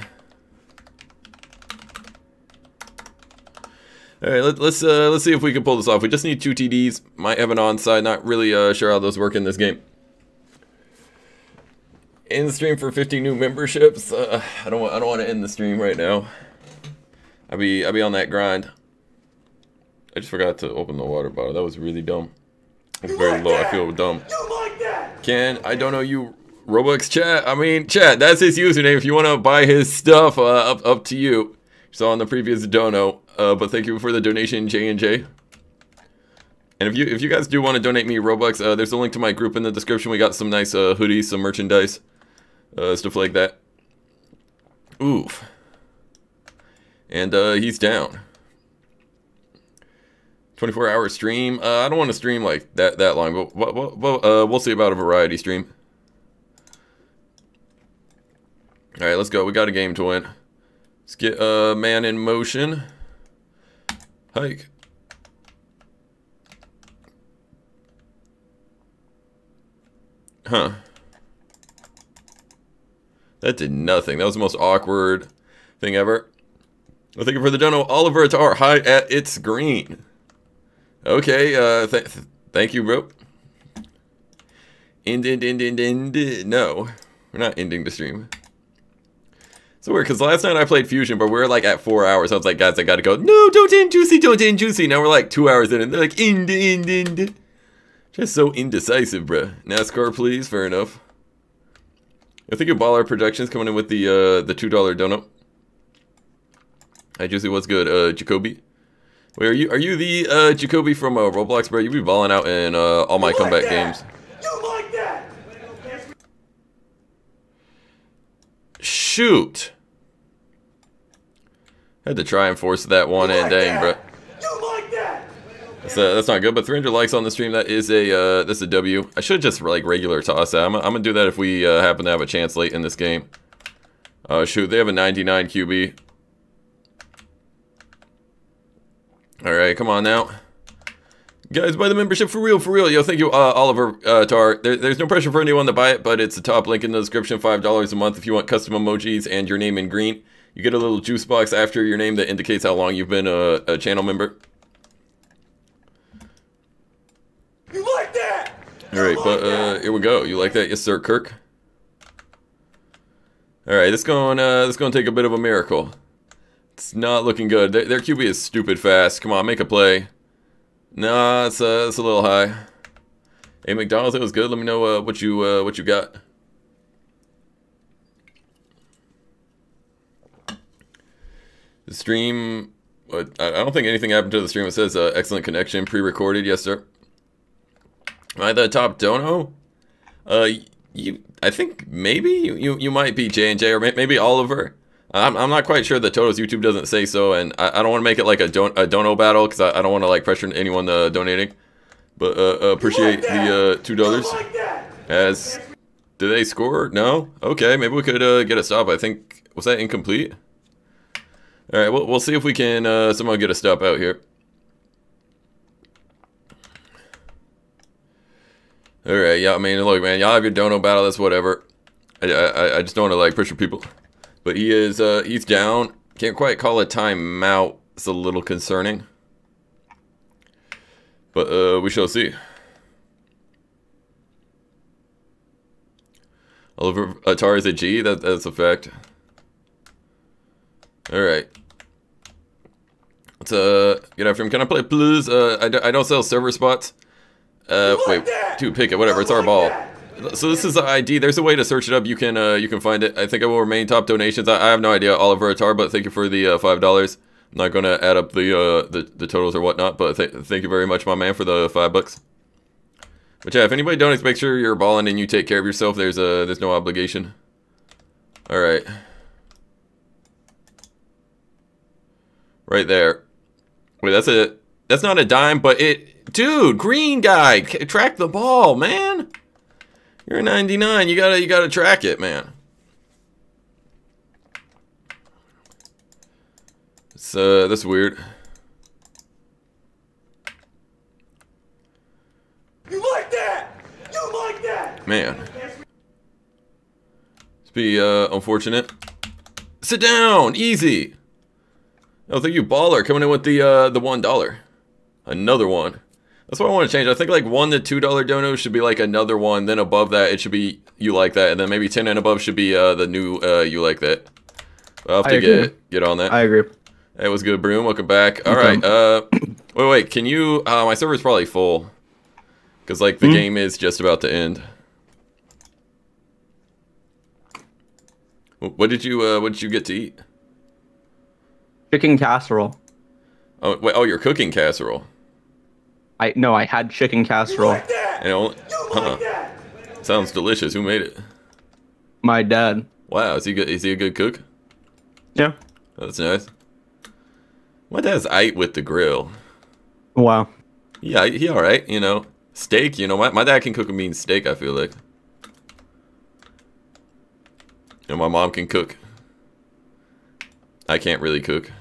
Alright, let, let's uh, let's see if we can pull this off. We just need two T Ds. Might have an onside. Not really uh, sure how those work in this game. End the stream for fifty new memberships. Uh, I don't want, I don't want to end the stream right now. I'll be, I'll be on that grind. I just forgot to open the water bottle. That was really dumb. It's very like low. That? I feel dumb. You like that? Can I don't know you, Robux chat? I mean, chat. That's his username. If you want to buy his stuff, uh, up up to you. So on the previous dono, uh, but thank you for the donation, J and J. And if you if you guys do want to donate me Robux, uh, there's a link to my group in the description. We got some nice uh, hoodies, some merchandise, uh, stuff like that. Oof. And uh, he's down. twenty-four hour stream. Uh, I don't want to stream like that that long, but we'll, we'll, uh, we'll see about a variety stream. All right, let's go. We got a game to win. Let's get a uh, man in motion. Hike. Huh. That did nothing. That was the most awkward thing ever. Well, thank you for the dono, Oliver. It's our hi at It's Green. Okay, uh, th th thank you, bro. End, end, end, end, end, end. No, we're not ending the stream. So weird, because last night I played Fusion, but we were like at four hours. I was like, guys, I gotta go. No, don't end Juicy, don't end Juicy. Now we're like two hours in, and they're like, end, end, end. Just so indecisive, bro. NASCAR, please. Fair enough. I think your baller projections coming in with the, uh, the two dollar donut. Hi, Juicy, what's good? Uh, Jacoby. Wait, are you are you the uh, Jacoby from uh, Roblox, bro? You be balling out in uh, all my you comeback like games. You like that? Shoot! Had to try and force that one you in, like dang, bro. You like that? That's, uh, that's not good. But three hundred likes on the stream. That is a uh, that's a W. I should just like regular toss that. I'm, I'm gonna do that if we uh, happen to have a chance late in this game. Uh, shoot, they have a ninety-nine Q B. way. Come on now. Guys, buy the membership for real, for real. Yo, thank you, uh, Oliver uh, Tar. There, there's no pressure for anyone to buy it, but it's the top link in the description. five dollars a month if you want custom emojis and your name in green. You get a little juice box after your name that indicates how long you've been a, a channel member. You like that? All right, but uh, here we go. You like that? Yes, sir, Kirk. All right, this going, uh, this going to take a bit of a miracle. It's not looking good. Their, their Q B is stupid fast. Come on, make a play. Nah, it's uh, it's a little high. Hey, McDonald's, it was good. Let me know uh, what you uh, what you got. The stream. Uh, I don't think anything happened to the stream. It says uh, excellent connection, pre-recorded. Yes, sir. Am I the top dono? Uh, you. I think maybe you you, you might be J and J or maybe Oliver. I'm, I'm not quite sure that Toto's YouTube doesn't say so, and I, I don't want to make it like a, don a dono battle, because I, I don't want to like pressure anyone uh, donating. But uh, uh, appreciate like the uh, two dollars. Like As, did they score? No? Okay, maybe we could uh, get a stop. I think, was that incomplete? Alright, we'll, we'll see if we can uh, somehow get a stop out here. Alright, yeah, I mean, look, man, y'all have your dono battle, that's whatever. I, I, I just don't want to like pressure people. But he is, uh, he's down. Can't quite call a timeout. It's a little concerning. But, uh, we shall see. Oliver Atari is a G. That, that's a fact. Alright. Let's, uh, get after him. Can I play, please? Uh, I, d I don't sell server spots. Uh, wait. Dude, pick it. Whatever. It's our ball. So this is the I D. There's a way to search it up. You can uh, you can find it. I think I will remain top donations. I, I have no idea, Oliver Attar, but thank you for the uh, five dollars. I'm not gonna add up the uh, the the totals or whatnot, but th thank you very much, my man, for the five bucks. But yeah, if anybody donates, make sure you're balling and you take care of yourself. There's uh there's no obligation. All right, right there. Wait, that's a that's not a dime, but it, dude, green guy, track the ball, man. You're ninety-nine. You gotta, you gotta track it, man. It's uh, that's weird. You like that? You like that? Man, it's be uh, unfortunate. Sit down, easy. Oh, thank you, baller, coming in with the uh, the one dollar. Another one. That's what I want to change. I think like one to two dollar dono should be like another one. Then above that, it should be you like that, and then maybe ten and above should be uh, the new uh, you like that. I'll have to get get on that. I agree. Hey, what's good, Brune? Welcome back. All right. Uh, wait, wait. Can you? Uh, my server's probably full, because like the mm-hmm. game is just about to end. What did you? Uh, what did you get to eat? Chicken casserole. Oh wait. Oh, you're cooking casserole. I, no, I had chicken casserole. Like and only, huh. like Sounds delicious. Who made it? My dad. Wow, is he good? Is he a good cook? Yeah. Oh, that's nice. My dad's ate with the grill. Wow. Yeah, he all right. You know, steak. You know, my my dad can cook a mean steak. I feel like. And my mom can cook. I can't really cook.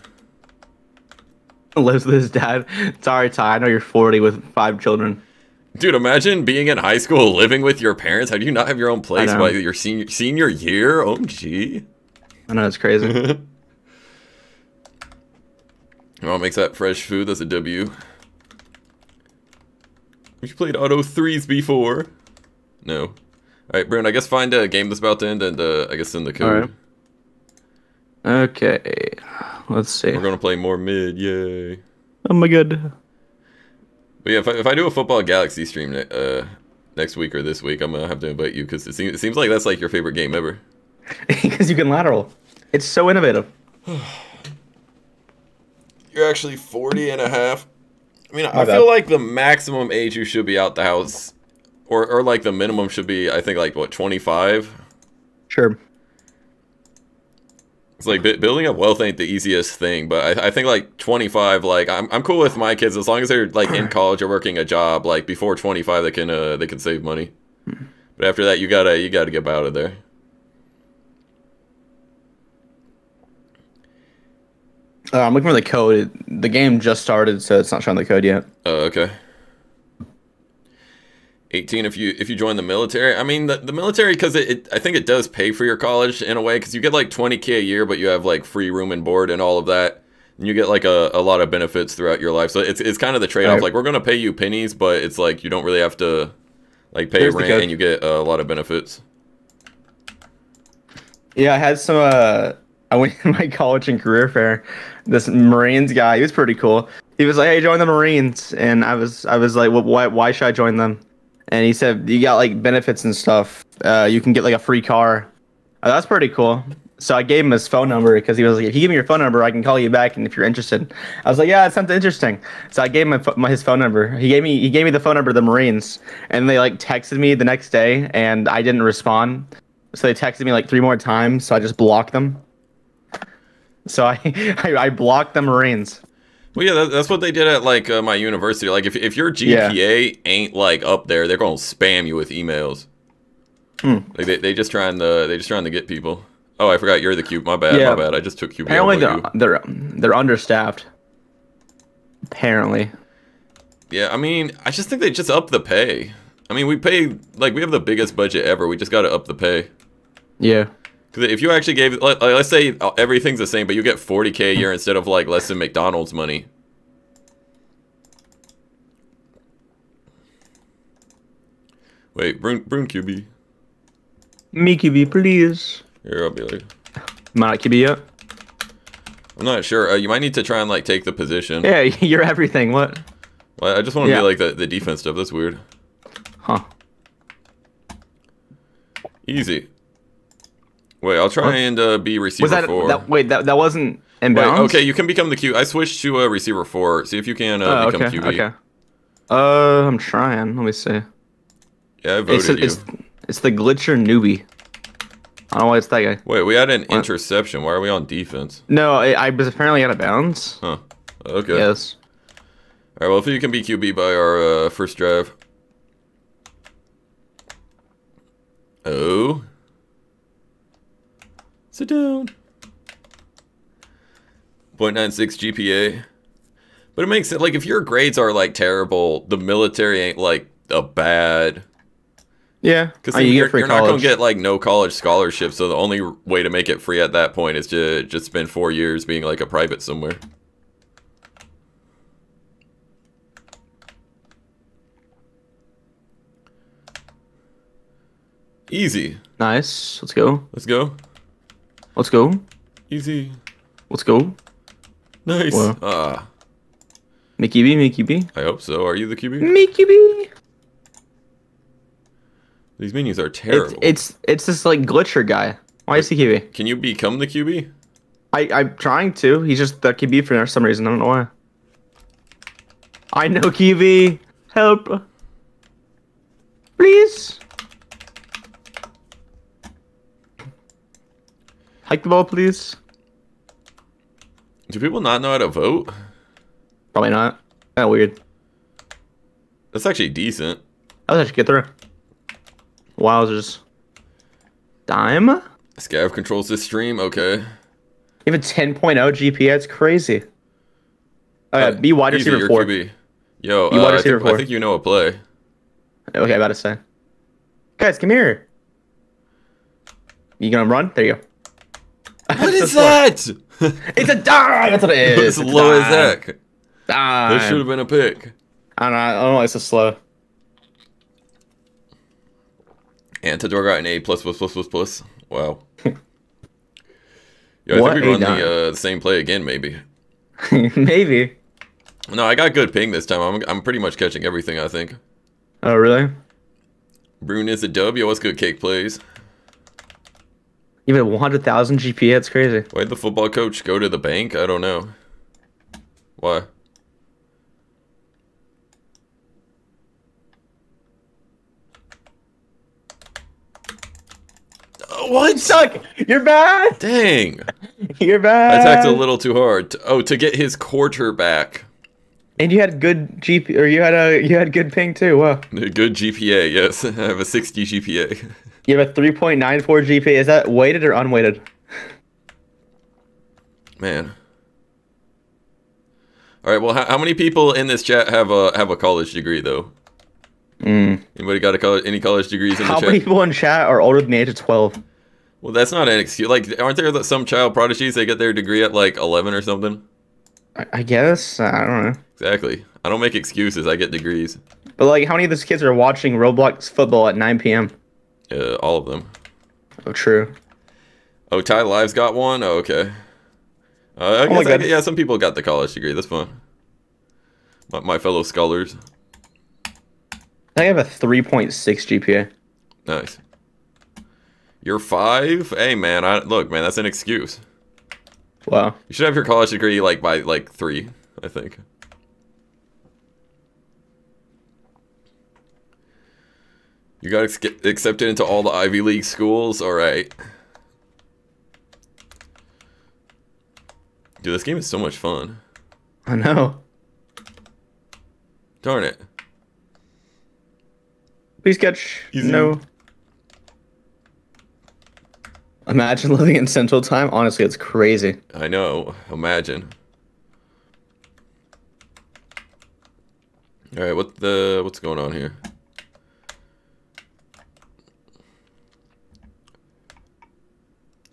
Lives with his dad. Sorry, Ty. I know you're forty with five children. Dude, imagine being in high school, living with your parents. How do you not have your own place by your senior senior year? O M G. I know, it's crazy. Your mom makes that fresh food. That's a W. You played auto threes before? No. All right, Brune. I guess find a game that's about to end, and uh, I guess send the code. All right. Okay, let's see. We're gonna play more mid, yay! Oh my god! But yeah, if I, if I do a football galaxy stream ne uh, next week or this week, I'm gonna have to invite you, because it seems it seems like that's like your favorite game ever. Because you can lateral. It's so innovative. You're actually forty and a half. I mean, my I bad. feel like the maximum age you should be out the house, or or like the minimum should be, I think, like what, twenty-five. Sure. It's like building up wealth ain't the easiest thing, but I, I think like twenty-five, like I'm I'm cool with my kids as long as they're like in college or working a job. Like before twenty-five, they can uh they can save money, but after that you gotta you gotta get out of there. Uh, I'm looking for the code. It, the game just started, so it's not showing the code yet. Oh, uh, okay. eighteen if you if you join the military. I mean, the, the military, because it, it I think it does pay for your college in a way, because you get like twenty K a year, but you have like free room and board and all of that. And you get like a, a lot of benefits throughout your life. So it's, it's kind of the trade-off. Right. Like, we're going to pay you pennies, but it's like you don't really have to like pay Here's rent, and you get a lot of benefits. Yeah, I had some... Uh... I went to my college and career fair. This Marines guy, he was pretty cool. He was like, "Hey, join the Marines," and I was, I was like, well, "Why, why should I join them?" And he said, "You got like benefits and stuff. Uh, you can get like a free car." Uh, that's pretty cool. So I gave him his phone number because he was like, "If you give me your phone number, I can call you back, and if you're interested." I was like, "Yeah, it sounds interesting." So I gave him my, my, his phone number. He gave me, he gave me the phone number of the Marines, and they like texted me the next day, and I didn't respond. So they texted me like three more times. So I just blocked them. So I, I I blocked the Marines. Well, yeah, that, that's what they did at like uh, my university. Like, if if your G P A yeah. ain't like up there, they're gonna spam you with emails. Hmm. Like, they they just trying to they just trying to get people. Oh, I forgot you're the cube. My bad. Yeah. My bad. I just took Q B. Apparently they're you. they're they're understaffed. Apparently. Yeah, I mean, I just think they just up the pay. I mean, we pay like we have the biggest budget ever. We just gotta up the pay. Yeah. Because if you actually gave, like, let's say everything's the same, but you get forty K a year instead of, like, less than McDonald's money. Wait, Brune, Brune Q B. Me Q B, please. Here, I'll be like... Am I not Q B yet? I'm not sure. Uh, you might need to try and, like, take the position. Yeah, you're everything. What? Well, I just want to yeah. be, like, the, the defense stuff. That's weird. Huh. Easy. Wait, I'll try what? and uh, be receiver was that, four. That, wait, that, that wasn't inbounds? Wait, okay, you can become the Q. I switched to uh, receiver four. See if you can uh, oh, become okay, Q B. Okay. Uh, I'm trying. Let me see. Yeah, I voted it's, you. It's, it's the Glitcher newbie. I don't know why it's that guy. Wait, we had an what? interception. Why are we on defense? No, I, I was apparently out of bounds. Huh. Okay. Yes. All right, well, if you can be Q B by our uh, first drive. Oh. Sit down. zero point nine six G P A. But it makes sense. Like, if your grades are, like, terrible, the military ain't, like, a bad... Yeah. Because you you're, you're not going to get, like, no college scholarship, so the only way to make it free at that point is to just spend four years being, like, a private somewhere. Easy. Nice. Let's go. Let's go. Let's go. Easy. Let's go. Nice. Wow. Ah. Mickey B, Mickey B. I hope so. Are you the Q B? Mickey B. These menus are terrible. It's it's, it's this like Glitcher guy. Why Wait, is he Q B? Can you become the Q B? I I'm trying to. He's just the Q B for some reason. I don't know why. I know Q B. Help. Please. Hike the ball, please. Do people not know how to vote? Probably not. Kind of weird. That's actually decent. I was actually get through. Wowzers. Dime? Scav controls this stream. Okay. You have a ten point oh G P A. That's crazy. Oh, yeah. Uh, be wide easy, receiver four. Q B. Yo, be uh, wide receiver I, think, four. I think you know a play. Okay, about to say. Guys, come here. You gonna run? There you go. What is that? It's a dime. That's what it is. It's, it's low as heck. Dime. There should have been a pick. I don't know. I don't know. It's a slow. Antidor got an A plus plus plus plus plus. Wow. Yo, I what think we're going the uh, same play again, maybe. Maybe. No, I got good ping this time. I'm I'm pretty much catching everything. I think. Oh really? Brune is a dub. Yo, what's good? Cake plays. Even one hundred thousand G P A, it's crazy. Why'd the football coach go to the bank? I don't know. Why? Oh, what? You suck! You're bad! Dang. You're bad. I attacked a little too hard. Oh, to get his quarterback. And you had good G P A, or you had a you had good ping too. Wow. Good G P A, yes. I have a sixty G P A. You have a three point nine four G P A. Is that weighted or unweighted? Man. All right. Well, how, how many people in this chat have a have a college degree though? Mm. Anybody got a college, any college degrees in the chat? How many people in chat are older than the age of twelve? Well, that's not an excuse. Like, aren't there some child prodigies? They get their degree at like eleven or something. I, I guess I don't know. Exactly. I don't make excuses. I get degrees. But like, how many of those kids are watching Roblox football at nine P M? Uh, all of them. Oh, true. Oh, Ty Lives got one. Oh, okay. Uh, I oh guess I, yeah, some people got the college degree. That's fun. My, my fellow scholars. I have a three point six G P A. Nice. You're five? Hey, man. I, look, man, that's an excuse. Wow. You should have your college degree like by like three, I think. You got ex accepted into all the Ivy League schools? All right. Dude, this game is so much fun. I know. Darn it. Please catch. Easy. No. Imagine living in Central Time. Honestly, it's crazy. I know. Imagine. All right, what the what's going on here?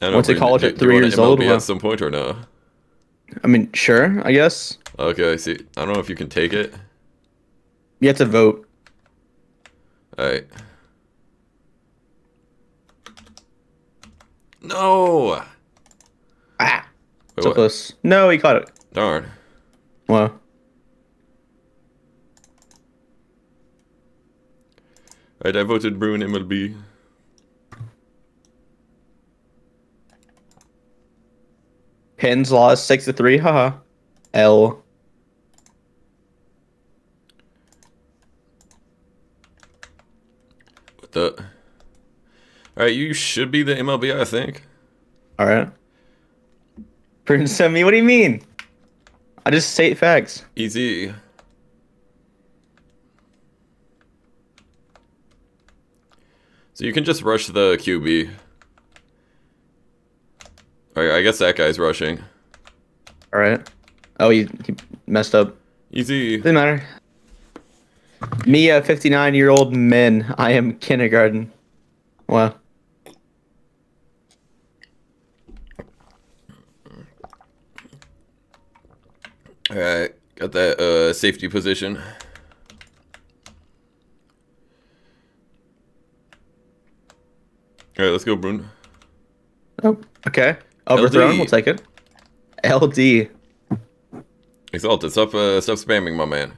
I went to college at three years old. At some point or no? I mean, sure, I guess. Okay, I see. I don't know if you can take it. You have to vote. Alright. No! Ah! Wait, so close. No, he caught it. Darn. Wow. Alright, I voted Brune M L B. Pins lost six to three, haha. L. What the? All right, you should be the M L B, I think. All right. Prince sent me. What do you mean? I just state facts. Easy. So you can just rush the Q B. I guess that guy's rushing. All right. Oh, he, he messed up. Easy. Doesn't matter. Me, a fifty-nine-year-old men. I am kindergarten. Wow. All right. Got that uh, safety position. All right, let's go, Brune. Oh, okay. Overthrown, L D. We'll take it. L D. Exalted, stop, uh, stop spamming, my man.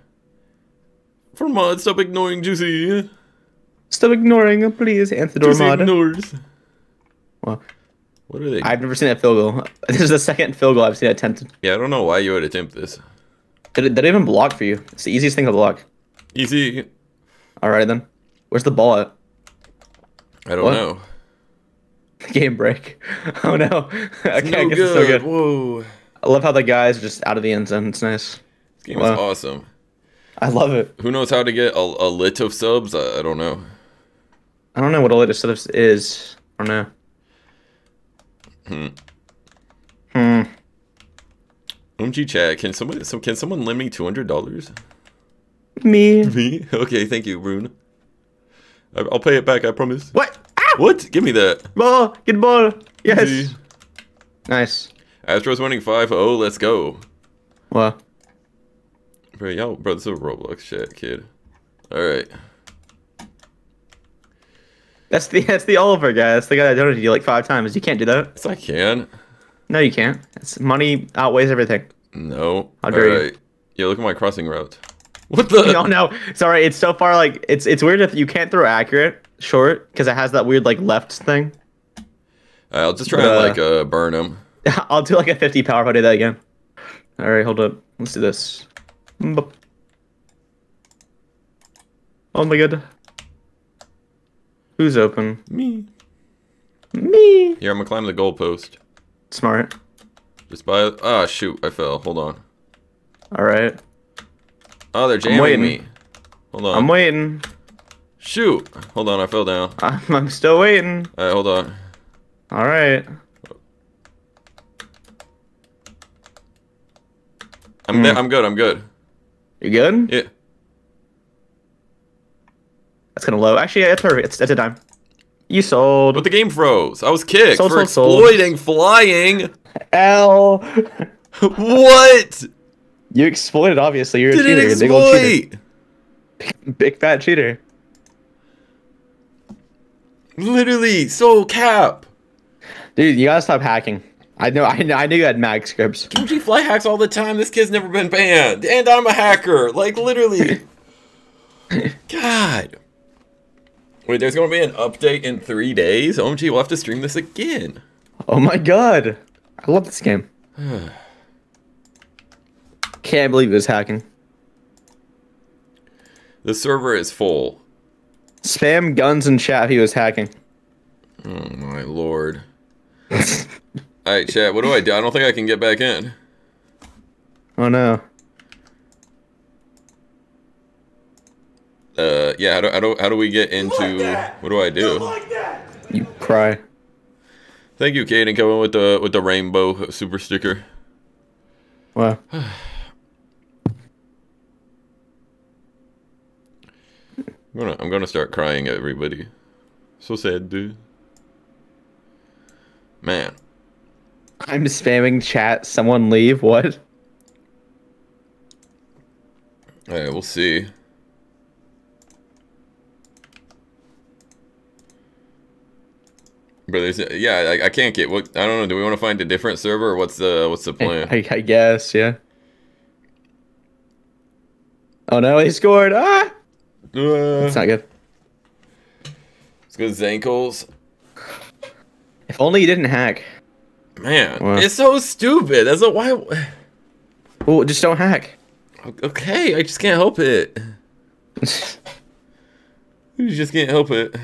For mod, stop ignoring Juicy. Stop ignoring him, please, Antidor mod. Ignores. Well, what are they? I've never seen that field goal. This is the second field goal I've seen attempted. Yeah, I don't know why you would attempt this. Did it, did it even block for you? It's the easiest thing to block. Easy. All right, then. Where's the ball at? I don't what? know. Game break. Oh no. Okay, no I guess good. It's so good. Whoa. I love how the guys are just out of the end zone. It's nice. This game wow. is awesome. I love it. Who knows how to get a, a lit of subs? I, I don't know. I don't know what a lit of subs is. I don't know. Hmm. Hmm. O M G chat, can somebody some can someone lend me two hundred dollars? Me. Me? Okay, thank you, Brune. I, I'll pay it back, I promise. What? What? Give me that. Ball. Get ball. Yes. Easy. Nice. Astros winning five oh. Let's go. What? Bro, y'all, bro, this is a Roblox shit, kid. All right. That's the that's the Oliver guy. That's the guy that donated you like five times. You can't do that. Yes, I can. No, you can't. It's money outweighs everything. No. How dare All right. you? Yeah, look at my crossing route. What the? No, no. Sorry, it's so far like it's it's weird if you can't throw accurate. Short, because it has that weird like left thing. Uh, I'll just try uh, to like uh, burn him. I'll do like a fifty power if I do that again. All right, hold up. Let's do this. Boop. Oh my god. Who's open? Me. Me. Here, I'm gonna climb the goalpost. Smart. Just by ah oh, shoot, I fell. Hold on. All right. Oh, they're jamming me. Hold on. I'm waiting. Shoot! Hold on, I fell down. I'm, I'm still waiting. All right, hold on. All right. I'm mm. I'm good. I'm good. You good? Yeah. That's kind of low. Actually, yeah, it's perfect. It's, it's a dime. You sold. But the game froze. I was kicked sold, for sold, exploiting sold. flying. L. What? You exploited, obviously. You're Did a cheater. Did it exploit? Big, cheater. Big fat cheater. Literally, so cap. Dude, you gotta stop hacking. I know, I know, I knew you had mag scripts. Kim G fly hacks all the time. This kid's never been banned, and I'm a hacker. Like literally. God. Wait, there's gonna be an update in three days. O M G, we'll have to stream this again. Oh my god, I love this game. Can't believe this hacking. The server is full. Spam guns in chat. He was hacking. Oh my lord. Alright, chat, what do I do? I don't think I can get back in. Oh no. Uh, yeah, how do, how do, how do we get into... Like what do I do? Like you cry. Thank you, Caden Kevin, with the with the rainbow super sticker. Wow. I'm gonna, I'm gonna start crying, everybody. So sad, dude. Man. I'm spamming chat. Someone leave. What? Alright, we'll see. But there's, yeah, I, I can't get. What I don't know. Do we want to find a different server? Or what's the What's the plan? I, I guess. Yeah. Oh no! He scored. Ah. Uh, That's not good. Let's go Zankles. If only you didn't hack. Man, wow. It's so stupid. That's a why. Oh, just don't hack. Okay, I just can't help it. You just can't help it.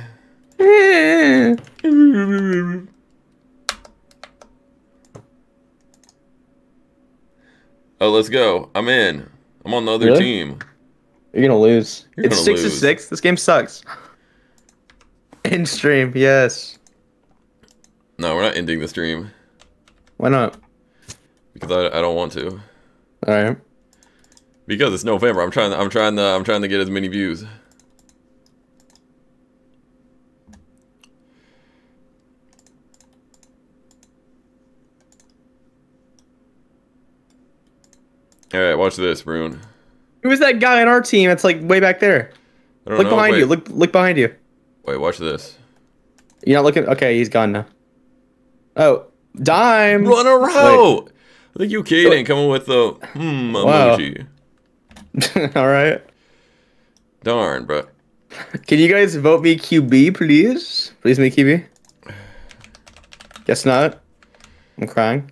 Oh, let's go. I'm in. I'm on the other really? team. You're gonna lose. You're it's gonna six lose. to six. This game sucks. End stream. Yes. No, we're not ending the stream. Why not? Because I, I don't want to. All right. Because it's November. I'm trying. To, I'm trying to. I'm trying to get as many views. All right, watch this, Brune. Who is that guy on our team? It's like way back there. I don't look know. behind Wait. you. Look. Look behind you. Wait, watch this. You're not looking. Okay, he's gone now. Oh. Dime! Run a row! Wait. I think you kidding coming with the hmm emoji. Wow. Alright. Darn, bro. Can you guys vote me Q B, please? Please make Q B. Guess not. I'm crying.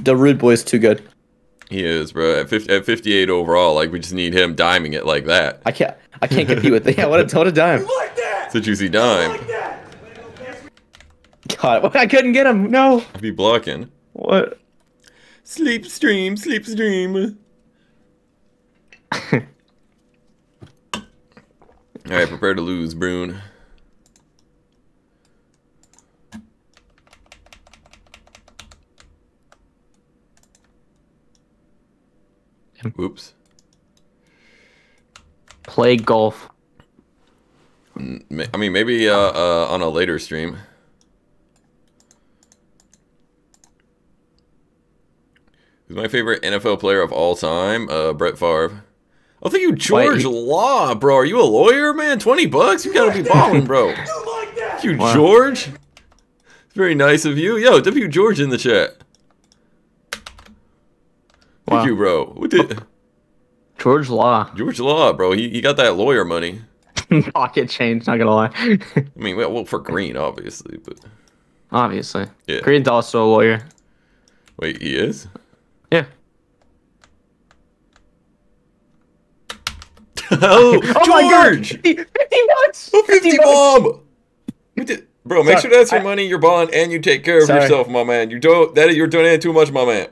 The rude boy is too good. He is, bro. At, fifty, at fifty-eight overall, like we just need him diming it like that. I can't I can't compete with it. Yeah, what a, what a dime. Like that? It's a juicy dime. Like that? God, I couldn't get him. No. I'd be blocking. What? Sleep stream, sleep stream. Alright, prepare to lose, Brune. Whoops. Play golf. I mean, maybe uh, uh, on a later stream. Who's my favorite N F L player of all time? Uh, Brett Favre. Oh, thank you, George Law, bro. Are you a lawyer, man? twenty bucks? You gotta be balling, bro. Thank you, wow. George. It's very nice of you. Yo, W George in the chat. Wow. Thank you, bro. What did... George Law. George Law, bro. He, he got that lawyer money. Pocket change, not gonna lie. I mean, well, for Green, obviously, but... Obviously. Yeah. Green's also a lawyer. Wait, he is? Yeah. Oh, oh George! My God. fifty bucks! Oh, fifty, fifty bomb! Did, bro, Sorry. make sure that's your I, money, your bond, and you take care of Sorry. yourself, my man. You don't. That you're donating too much, my man.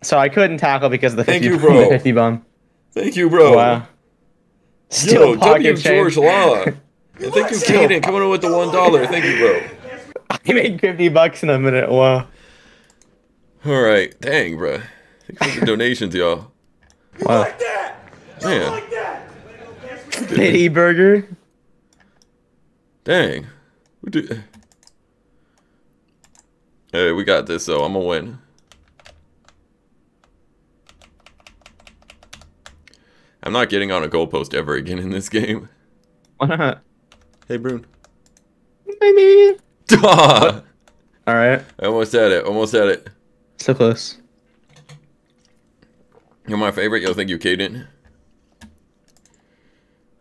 So I couldn't tackle because of the fifty, Thank you, bro. The fifty bomb. Thank you, bro. Wow. Still Yo, W George Law. Thank you, Caden, coming in with the one dollar. Thank you, bro. I made fifty bucks in a minute. Wow. All right, dang, bro. Thanks for the donations, y'all. You wow. like that? You yeah. like that? Pity burger. Dang. We do. Hey, we got this though. I'm gonna win. I'm not getting on a goalpost ever again in this game. Why not? Hey, Brune. Maybe. All right. I almost had it. Almost had it. So close. You're my favorite. Yo, thank you, Caden.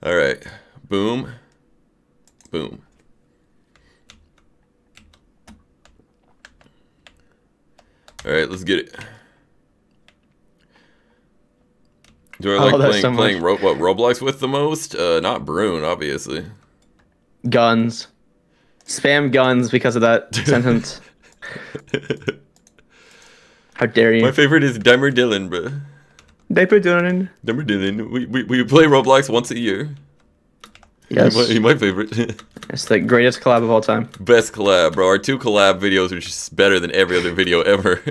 All right. Boom. Boom. All right, let's get it. Do I like oh, playing, so playing Ro what Roblox with the most? Uh, not Brune, obviously. Guns. Spam guns because of that sentence. How dare you. My favorite is Dimer Dillon, bro. Dimer Dillon. Dimer Dillon. We, we, we play Roblox once a year. Yes. He's my, my favorite. It's the greatest collab of all time. Best collab, bro. Our two collab videos are just better than every other video ever.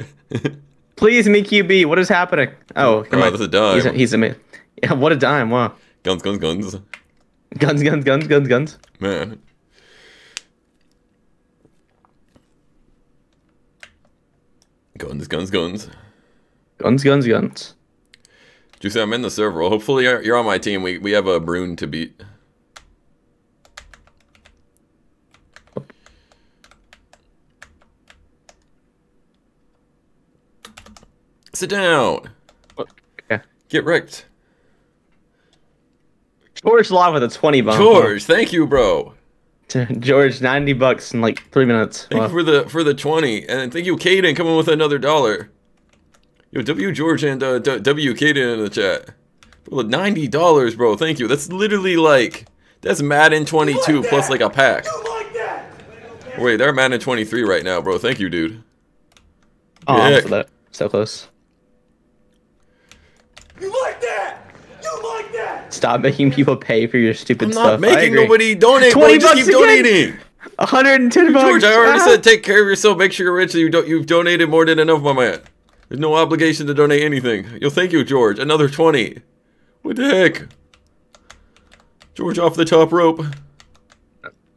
Please, me Q B. What is happening? Oh, come oh, on. That's a dime. He's, a, he's a, yeah, what a dime. Wow. Guns, guns, guns. Guns, guns, guns, guns, guns. Man. Guns, guns, guns. Guns, guns, guns. Juicy, I'm in the server. Hopefully, you're on my team. We, we have a Brune to beat. Sit down. Okay. Get wrecked. George Law with a twenty bomb. George, thank you, bro. George, ninety bucks in like three minutes. Thank wow. you for the for the twenty, and thank you, Caden, coming with another dollar. Yo, W George and uh, W Caden in the chat. Well, ninety dollars, bro. Thank you. That's literally like that's Madden twenty-two like that? Plus like a pack. Like that? Wait, they're Madden twenty-three right now, bro. Thank you, dude. Oh, I'm for that. So close. You like that? You like that? Stop making people pay for your stupid I'm stuff. I'm not making nobody donate. twenty bucks keep again. Donating. one hundred ten bucks. George, I already ah. said take care of yourself. Make sure you're rich. You don't, you've donated more than enough, my man. There's no obligation to donate anything. Yo, thank you, George. Another twenty. What the heck? George off the top rope.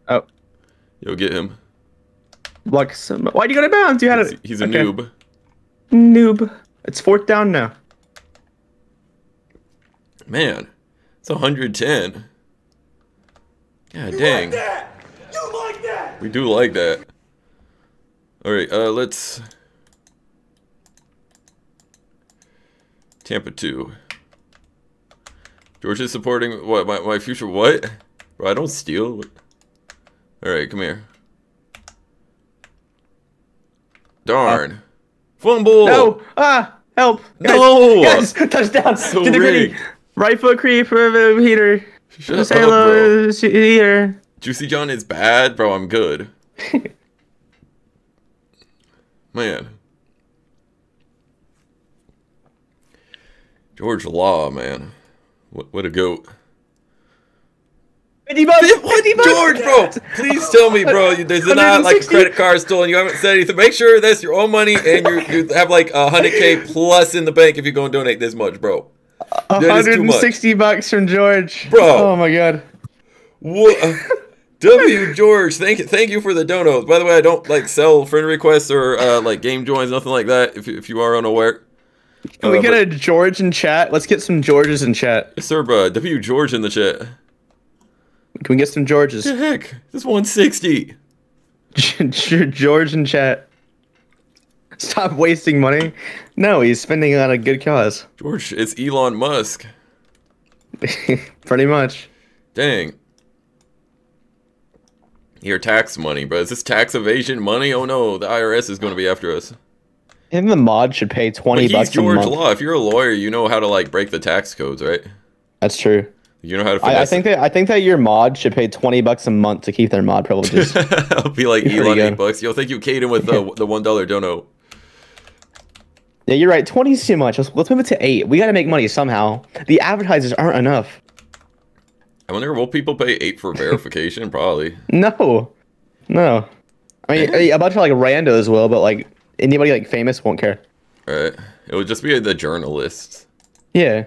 Oh. Yo, get him. Block some. Why'd you go to bounds? You had it. He's, he's a okay. noob. Noob. It's fourth down now. Man, it's one hundred ten. God you dang. Like that. You like that. We do like that. Alright, uh, let's... Tampa two. George is supporting... What, my, my future what? Bro, I don't steal. Alright, come here. Darn. Uh, Fumble! No! Ah! Help! Guys, no! Guys, touchdown! So to the gritty! Right foot creep for the heater. Shut up, bro. Heater. Juicy John is bad, bro. I'm good. Man. George Law, man. What, what a goat. fifty bucks, what, fifty bucks. George, bro, please tell me, bro, you, there's not like a credit card stolen. You haven't said anything. Make sure that's your own money and you you have like one hundred K plus in the bank if you're going to donate this much, bro. one hundred sixty bucks from George. Bro. Oh, my God. What? W, George, thank, thank you for the donos. By the way, I don't like sell friend requests or uh, like game joins, nothing like that, if, if you are unaware. Can uh, we get but, a George in chat? Let's get some Georges in chat. Yes, sir, bro. W, George in the chat. Can we get some Georges? What the heck? This one sixty. George in chat. Stop wasting money. No, he's spending it on a good cause. George, it's Elon Musk. Pretty much. Dang. Your tax money, bro. Is this tax evasion money? Oh no, the I R S is going to be after us. And the mod should pay twenty bucks a month. George Law. If you're a lawyer, you know how to like break the tax codes, right? That's true. You know how to. I, I think that I think that your mod should pay twenty bucks a month to keep their mod privileges. I'll be like there Elon eight bucks. Yo, thank you, Caden, with the the one dollar dono. Yeah, you're right. twenty is too much. Let's, let's move it to eight. We got to make money somehow. The advertisers aren't enough. I wonder, will people pay eight for verification? Probably. No. No. I mean, a bunch of like randos will, but like anybody like famous won't care. All right. It would just be the journalists. Yeah.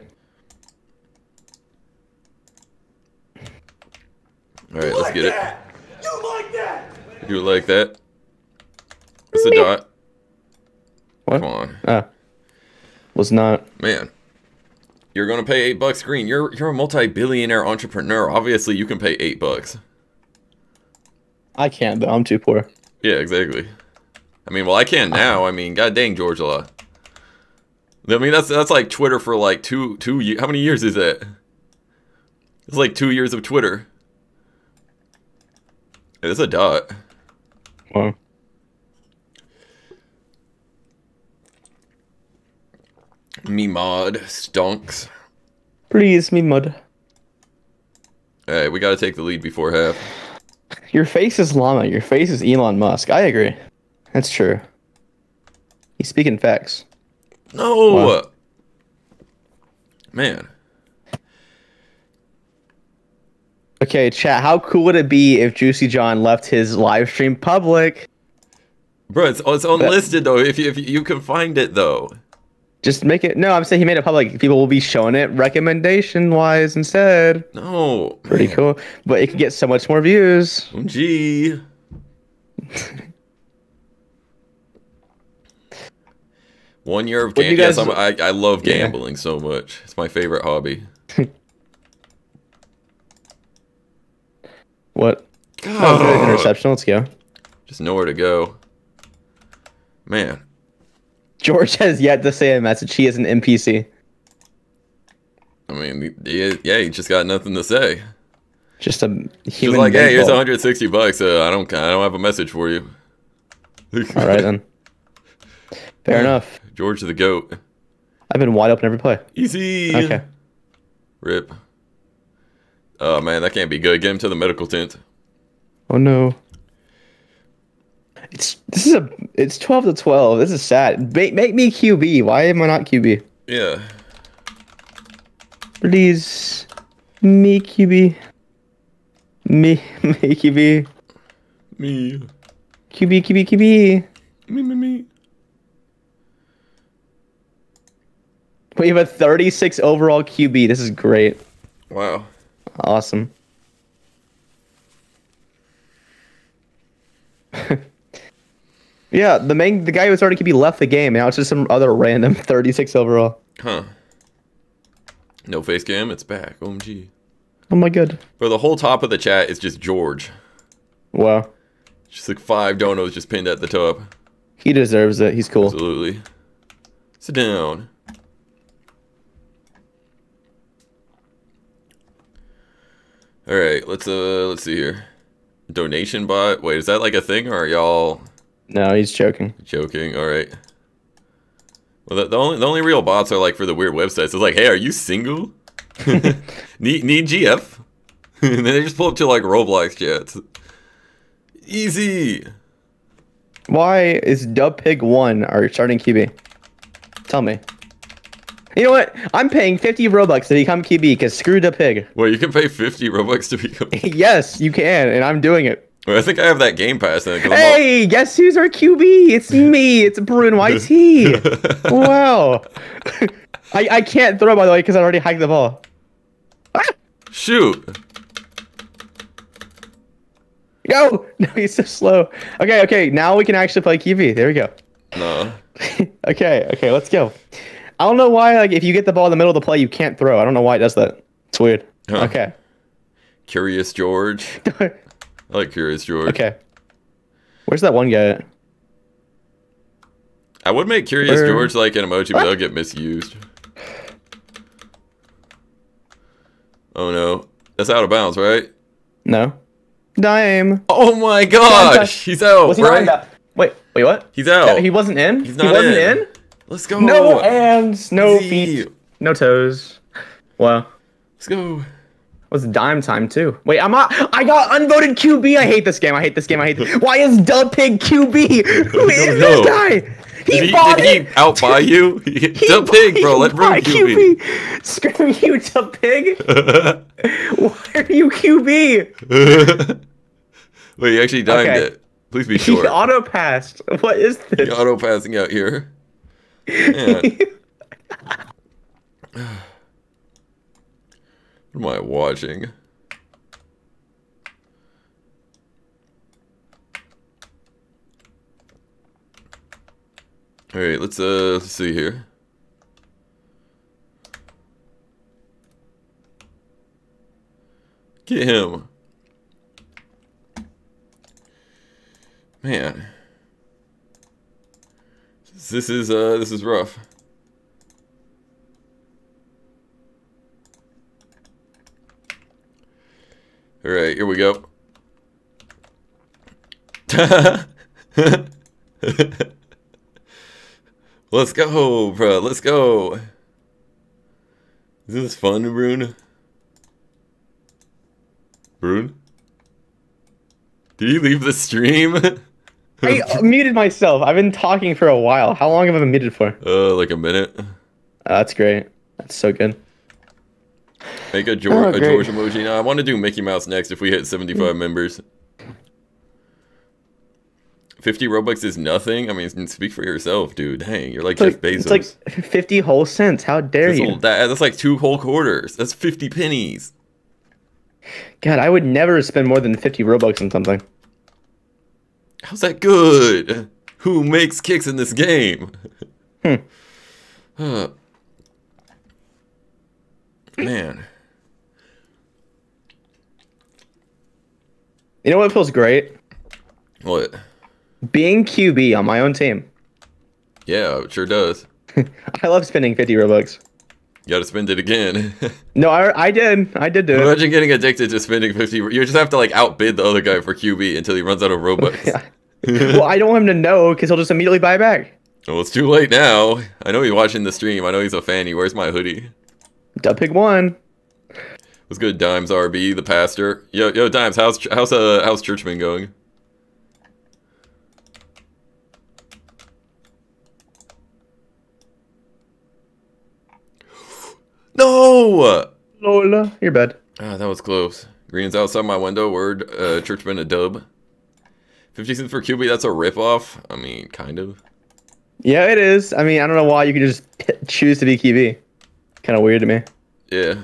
All right, let's get it. You like that? You like that? It's a dot. What? Come on. Ah, uh, was not. Man, you're gonna pay eight bucks, Green. You're you're a multi-billionaire entrepreneur. Obviously, you can pay eight bucks. I can't, though. I'm too poor. Yeah, exactly. I mean, well, I can now. I mean, god dang, George Law. I mean, that's that's like Twitter for like two two years. How many years is that? It's like two years of Twitter. It is a dot. Wow. Me mod stonks. Please, me mod. All right, we got to take the lead before half. Your face is llama. Your face is Elon Musk. I agree. That's true. He's speaking facts. No! Wow. Man. Okay, chat, how cool would it be if Juicy John left his live stream public? Bro, it's, it's unlisted, but, though, if you, if you can find it, though. Just make it... No, I'm saying he made it public. People will be showing it recommendation-wise instead. No. Pretty man. Cool. But it could get so much more views. Gee. One year of gambling. Yes, I'm, I, I love gambling yeah. so much. It's my favorite hobby. What? God. Oh, interception. Let's go. Just nowhere to go. Man. George has yet to say a message. He is an N P C. I mean, he, yeah, he just got nothing to say. Just a human. He's like, baseball. Hey, here's one hundred sixty bucks. Uh, I don't, I don't have a message for you. All right then. Fair enough. George the GOAT. I've been wide open every play. Easy. Okay. Rip. Oh, man, that can't be good. Get him to the medical tent. Oh, no. It's this is a it's twelve to twelve. This is sad. Make, make me Q B. Why am I not Q B? Yeah. Please. Me Q B. Me. Me Q B. Me. Q B, Q B, Q B. Me, me, me. We have a thirty-six overall Q B. This is great. Wow. Awesome. Yeah, the main the guy who was already Q B left the game. Now it's just some other random thirty-six overall. Huh. No face cam. It's back. O M G. Oh my god. Bro, the whole top of the chat is just George. Wow. Just like five donos just pinned at the top. He deserves it. He's cool. Absolutely. Sit down. All right, let's uh, let's see here. Donation bot. Wait, is that like a thing, or are y'all? No, he's joking. Joking. All right. Well, the, the only the only real bots are like for the weird websites. It's like, hey, are you single? need need G F? And then they just pull up to like Roblox chats. Easy. Why is Dub Pig one our starting Q B? Tell me. You know what? I'm paying fifty Robux to become Q B because screw the pig. Well, you can pay fifty Robux to become. Yes, you can, and I'm doing it. Well, I think I have that game pass. Then, hey, all... guess who's our Q B? It's me. It's Brune Y T. Wow. I I can't throw, by the way, because I already hiked the ball. Ah! Shoot. Yo, no, he's so slow. Okay, okay, now we can actually play Q B. There we go. No. okay, okay, let's go. I don't know why, like, if you get the ball in the middle of the play, you can't throw. I don't know why it does that. It's weird. Huh. Okay. Curious George. I like Curious George. Okay. Where's that one guy at? I would make Curious Where? George like an emoji, but ah. That'll get misused. Oh, no. That's out of bounds, right? No. Dime. Oh, my gosh. He's out, Was he right? Not wait, wait, what? He's out. Yeah, he wasn't in? He's not he wasn't in? in? Let's go. No hands, no Easy. feet, no toes. Wow. Let's go. It was dime time too. Wait, I'm not. I got unvoted Q B. I hate this game. I hate this game. I hate this. Why is Dub Pig Q B? Who is this guy? He did bought he, did it. He out by you. Dub Pig, bro. Let Brune Q B. Q B. Screw you, Dub Pig. Why are you Q B? Wait, you actually dimed okay. it. Please be sure. He auto passed. What is this? He auto passing out here. Man. watching. All right, let's uh let's see here. Get him. Man. This is uh this is rough. All right, here we go. Let's go, bro. Let's go. Is this fun, Brune? Brune? Did you leave the stream? I muted myself. I've been talking for a while. How long have I been muted for? Uh, like a minute. Oh, that's great. That's so good. Make a, Geor oh, a George emoji. Now, I want to do Mickey Mouse next if we hit seventy-five members. fifty Robux is nothing? I mean, speak for yourself, dude. Dang, you're like, like Jeff Bezos. It's like fifty whole cents. How dare that's you? Old, that, that's like two whole quarters. That's fifty pennies. God, I would never spend more than fifty Robux on something. How's that good? Who makes kicks in this game? Hmm. Huh. Man. You know what feels great? What? Being Q B on my own team. Yeah, it sure does. I love spending fifty Robux. You gotta spend it again. No, I, I did. I did do Imagine it. Imagine getting addicted to spending fifty. You just have to like outbid the other guy for Q B until he runs out of Robux. Well, I don't want him to know because he'll just immediately buy back. Well, it's too late now. I know he's watching the stream. I know he's a fanny. Where's my hoodie? Dub Pig one. What's good, Dimes R B, the pastor? Yo, yo, Dimes, how's how's uh how's Churchman going? No! Lola, you're bad. Ah, that was close. Green's outside my window. Word, uh, Churchman a dub. Fifty cents for Q B. That's a ripoff. I mean, kind of. Yeah, it is. I mean, I don't know why you could just choose to be Q B. Kind of weird to me. Yeah.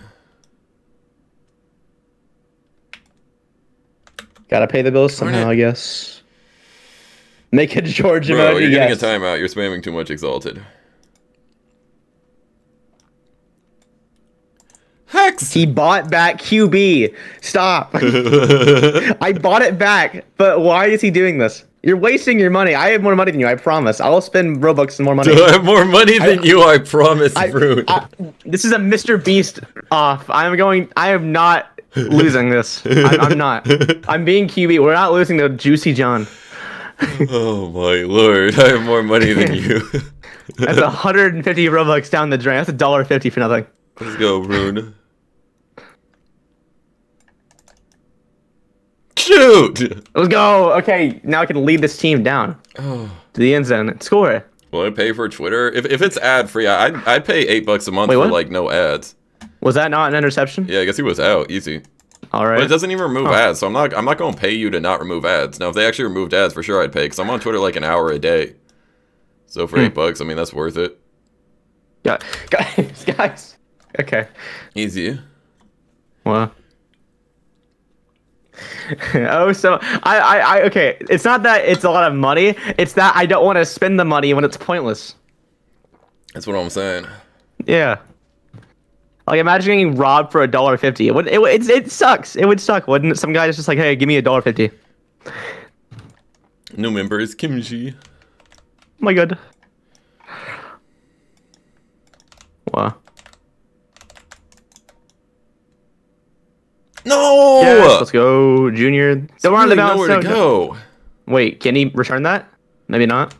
Gotta pay the bills somehow, I guess. Make it George emoji. Bro, you're getting yes. a timeout. You're spamming too much Exalted. Hex! He bought back Q B. Stop. I bought it back, but why is he doing this? You're wasting your money. I have more money than you, I promise. I'll spend Robux and more money. Do I have more money than I, you, I promise, Brune. This is a Mister Beast off. I'm going, I am not losing this. I, I'm not. I'm being Q B. We're not losing to Juicy John. Oh my lord, I have more money than you. That's one hundred fifty Robux down the drain. That's a dollar fifty for nothing. Let's go, Brune. Shoot! Let's go! Okay, now I can lead this team down oh. to the end zone. Score. Will I pay for Twitter? If, if it's ad-free, I'd, I'd pay eight bucks a month Wait, for, like, no ads. Was that not an interception? Yeah, I guess he was out. Easy. All right. But it doesn't even remove oh. ads, so I'm not I'm not going to pay you to not remove ads. Now, if they actually removed ads, for sure I'd pay, because I'm on Twitter, like, an hour a day. So for hmm. eight bucks, I mean, that's worth it. Yeah. Guys, guys. Okay. Easy. Wow. oh so I, I I okay it's not that it's a lot of money, it's that I don't want to spend the money when it's pointless. That's what I'm saying. Yeah, like imagine getting robbed for a dollar fifty. It would it, it, it sucks. It would suck, wouldn't it? Some guy is just like, hey, give me a dollar fifty. New member is Kim G. Oh my god. Wow. No! Yes, let's go, Junior. Don't so run really the bounce. Nowhere to go. Wait, can he return that? Maybe not.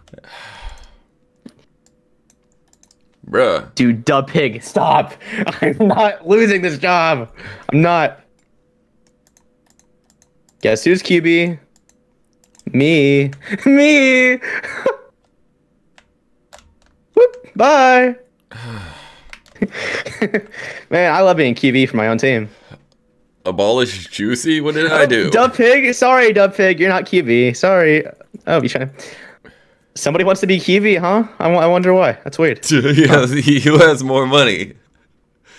Bruh. Dude, Dub Pig, stop! I'm not losing this job. I'm not. Guess who's Q B? Me. Me! Whoop! Bye! Man, I love being Q B for my own team. Abolish Juicy? What did I do? Dub Pig? Sorry, Dub Pig. You're not Q B. Sorry. Oh, you trying to... Somebody wants to be Q B, huh? I, w I wonder why. That's weird. He, has, huh? he who has more money?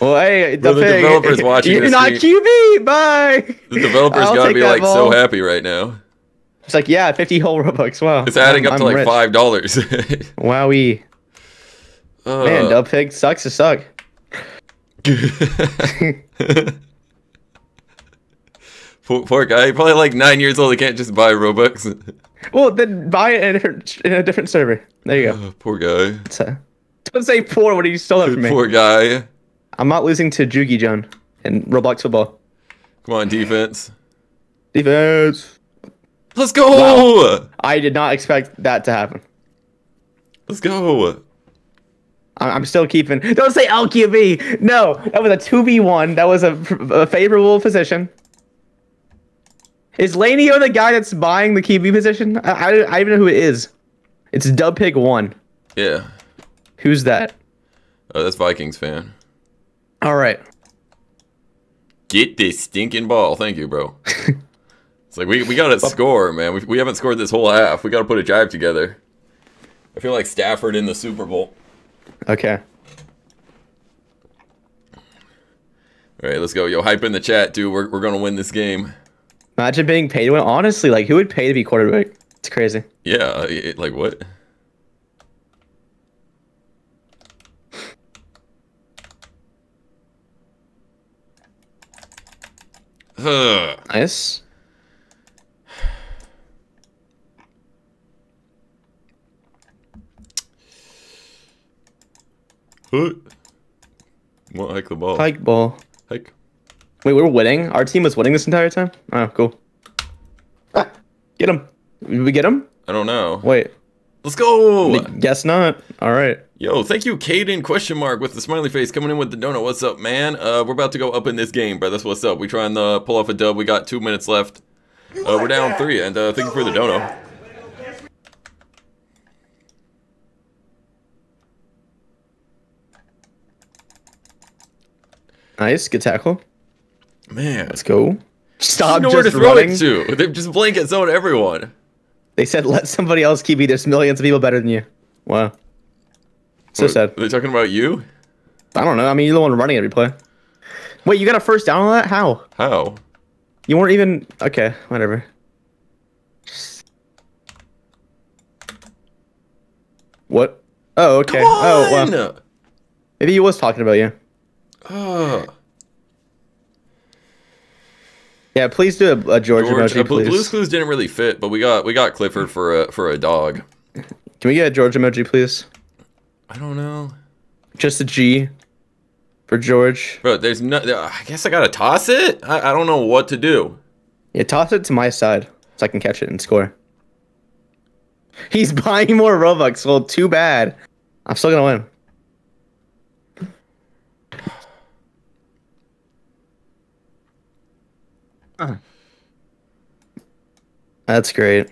Well, hey, the, the developers thing, watching you're this not week, Q B. Bye. The developers I'll gotta be like ball. so happy right now. It's like, yeah, fifty whole Robux. Wow, it's adding I'm, up to I'm like five dollars. Wowie. Uh, Man, Dub Pig sucks to suck. poor, poor guy. He's probably like nine years old. He can't just buy Robux. Well, then buy it in a different, in a different server. There you go. Uh, poor guy. A, don't say poor. What are you still up for me? Poor guy. I'm not losing to Juicy John in Roblox football. Come on, defense. Defense. Let's go! Wow. I did not expect that to happen. Let's go. I'm still keeping. Don't say L Q B. No, that was a two v one. That was a, a favorable position. Is Lanio the guy that's buying the Q B position? I, I, I even know who it is. It's Dub Pig one. Yeah. Who's that? Oh, that's Vikings fan. All right. Get this stinking ball. Thank you, bro. It's like, we, we got to score, man. We, we haven't scored this whole half. We got to put a drive together. I feel like Stafford in the Super Bowl. Okay. All right, let's go. Yo, hype in the chat, dude. We're, we're going to win this game. Imagine being paid to win. Honestly, like, who would pay to be quarterback? It's crazy. Yeah, it, like, what? Huh. Nice. Well, hike the ball. Hike ball. Hike. Wait, we were winning? Our team was winning this entire time? Oh, cool. Ah, get him. Did we get him? I don't know. Wait. Let's go! Guess not. Alright. Yo, thank you, Caden, question mark, with the smiley face, coming in with the donut. What's up, man? Uh, we're about to go up in this game, bro. That's what's up. We're trying to pull off a dub. We got two minutes left. Uh, we're down three, and uh, thank you for the donut. Nice, good tackle. Man. Let's go. Stop just running. Just throw it to. They've just blanket zoned everyone. They said, let somebody else keep you. There's millions of people better than you. Wow. So what, sad. Are they talking about you? I don't know. I mean, you're the one running every play. Wait, you got a first down on that? How? How? You weren't even... Okay, whatever. What? Oh, okay. Oh, wow. Maybe he was talking about you. Oh. Yeah, please do a, a George emoji, uh, please. Blue's Clues didn't really fit, but we got we got Clifford for a for a dog. Can we get a George emoji, please? I don't know. Just a G for George. Bro, there's no. I guess I gotta toss it. I, I don't know what to do. Yeah, toss it to my side so I can catch it and score. He's buying more Robux. Well, too bad. I'm still gonna win. That's great.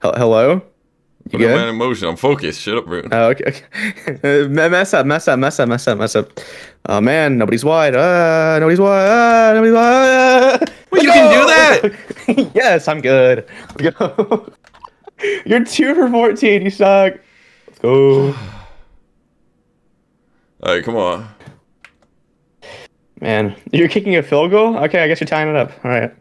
Hello? You good? I'm in motion. I'm focused. Shut up, Brune. Oh, okay. okay. mess up, mess up, mess up, mess up, mess up. Oh, man. Nobody's wide. Uh, nobody's wide. Uh, nobody's wide. Uh. Well, you can do that. Yes, I'm good. Let's go. You're two for fourteen. You suck. Let's go. All right, come on. Man, you're kicking a field goal? Okay, I guess you're tying it up. All right.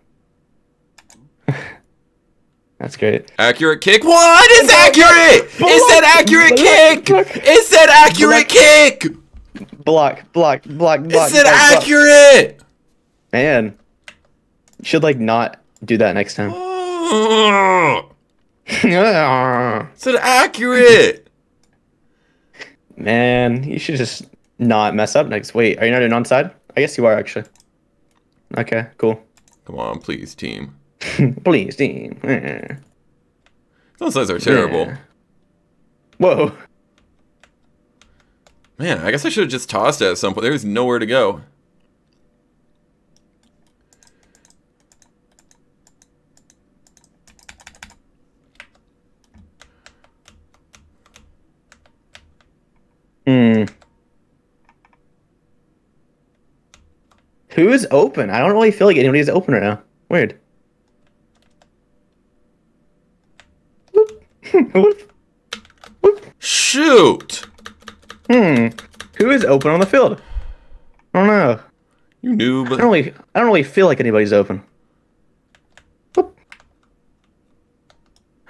That's great. Accurate kick. What is accurate? It said accurate kick. It said accurate kick. Block, block, block, block. It said accurate. Man, you should like not do that next time. It said accurate. Man, you should just not mess up next. Wait, are you not an onside? I guess you are, actually. Okay, cool. Come on, please, team. Please, team. Those sides are terrible. Yeah. Whoa. Man, I guess I should have just tossed it at some point. There was nowhere to go. Hmm. Who is open? I don't really feel like anybody's open right now. Weird. Whoop. Whoop. Whoop. Shoot! Shoot. Hmm. Who is open on the field? I don't know. You noob. I don't really, I don't really feel like anybody's open. Whoop.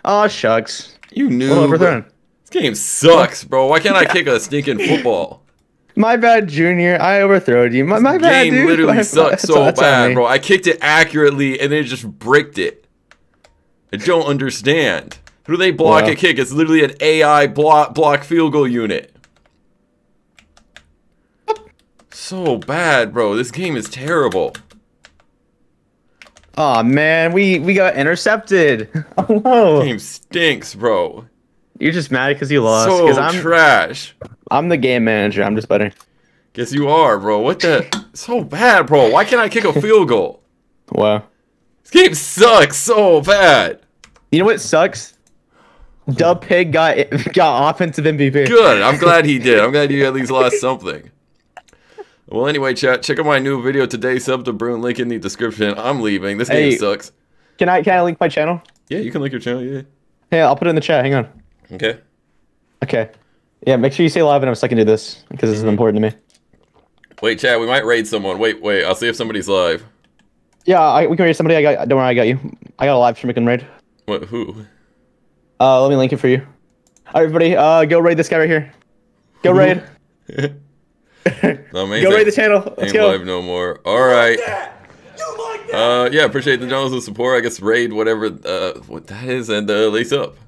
Aw, shucks. You noob. Well overthrown. This game sucks, bro. Why can't I kick a stinking football? My bad, Junior. I overthrowed you. My, my bad, dude. This game literally sucks so bad, bro. I kicked it accurately, and it just bricked it. I don't understand. Who do they block well. a kick? It's literally an A I block block field goal unit. So bad, bro. This game is terrible. Aw, oh, man. We, we got intercepted. Oh, no. This game stinks, bro. You're just mad because you lost. So I'm, trash. I'm the game manager. I'm just better. Guess you are, bro. What the? So bad, bro. Why can't I kick a field goal? Wow. This game sucks so bad. You know what sucks? Dub Pig got got offensive M V P. Good. I'm glad he did. I'm glad you at least lost something. Well, anyway, chat, check out my new video today. Sub to Brune. Link in the description. I'm leaving. This hey, game sucks. Can I can I link my channel? Yeah, you can link your channel. Yeah. Yeah, I'll put it in the chat. Hang on. Okay. Okay. Yeah, make sure you stay live and I'm second to this because this is important to me. Wait, chat, we might raid someone. Wait, wait, I'll see if somebody's live. Yeah, I, we can raid somebody. I got. Don't worry, I got you. I got a live stream we can raid. What? Who? Uh, let me link it for you. All right, everybody, uh, go raid this guy right here. Go raid. Go raid the channel. Let's Ain't go. Live no more. All right. You like that? Uh, yeah, appreciate the dollars and support. I guess raid whatever uh what that is and uh, lace up.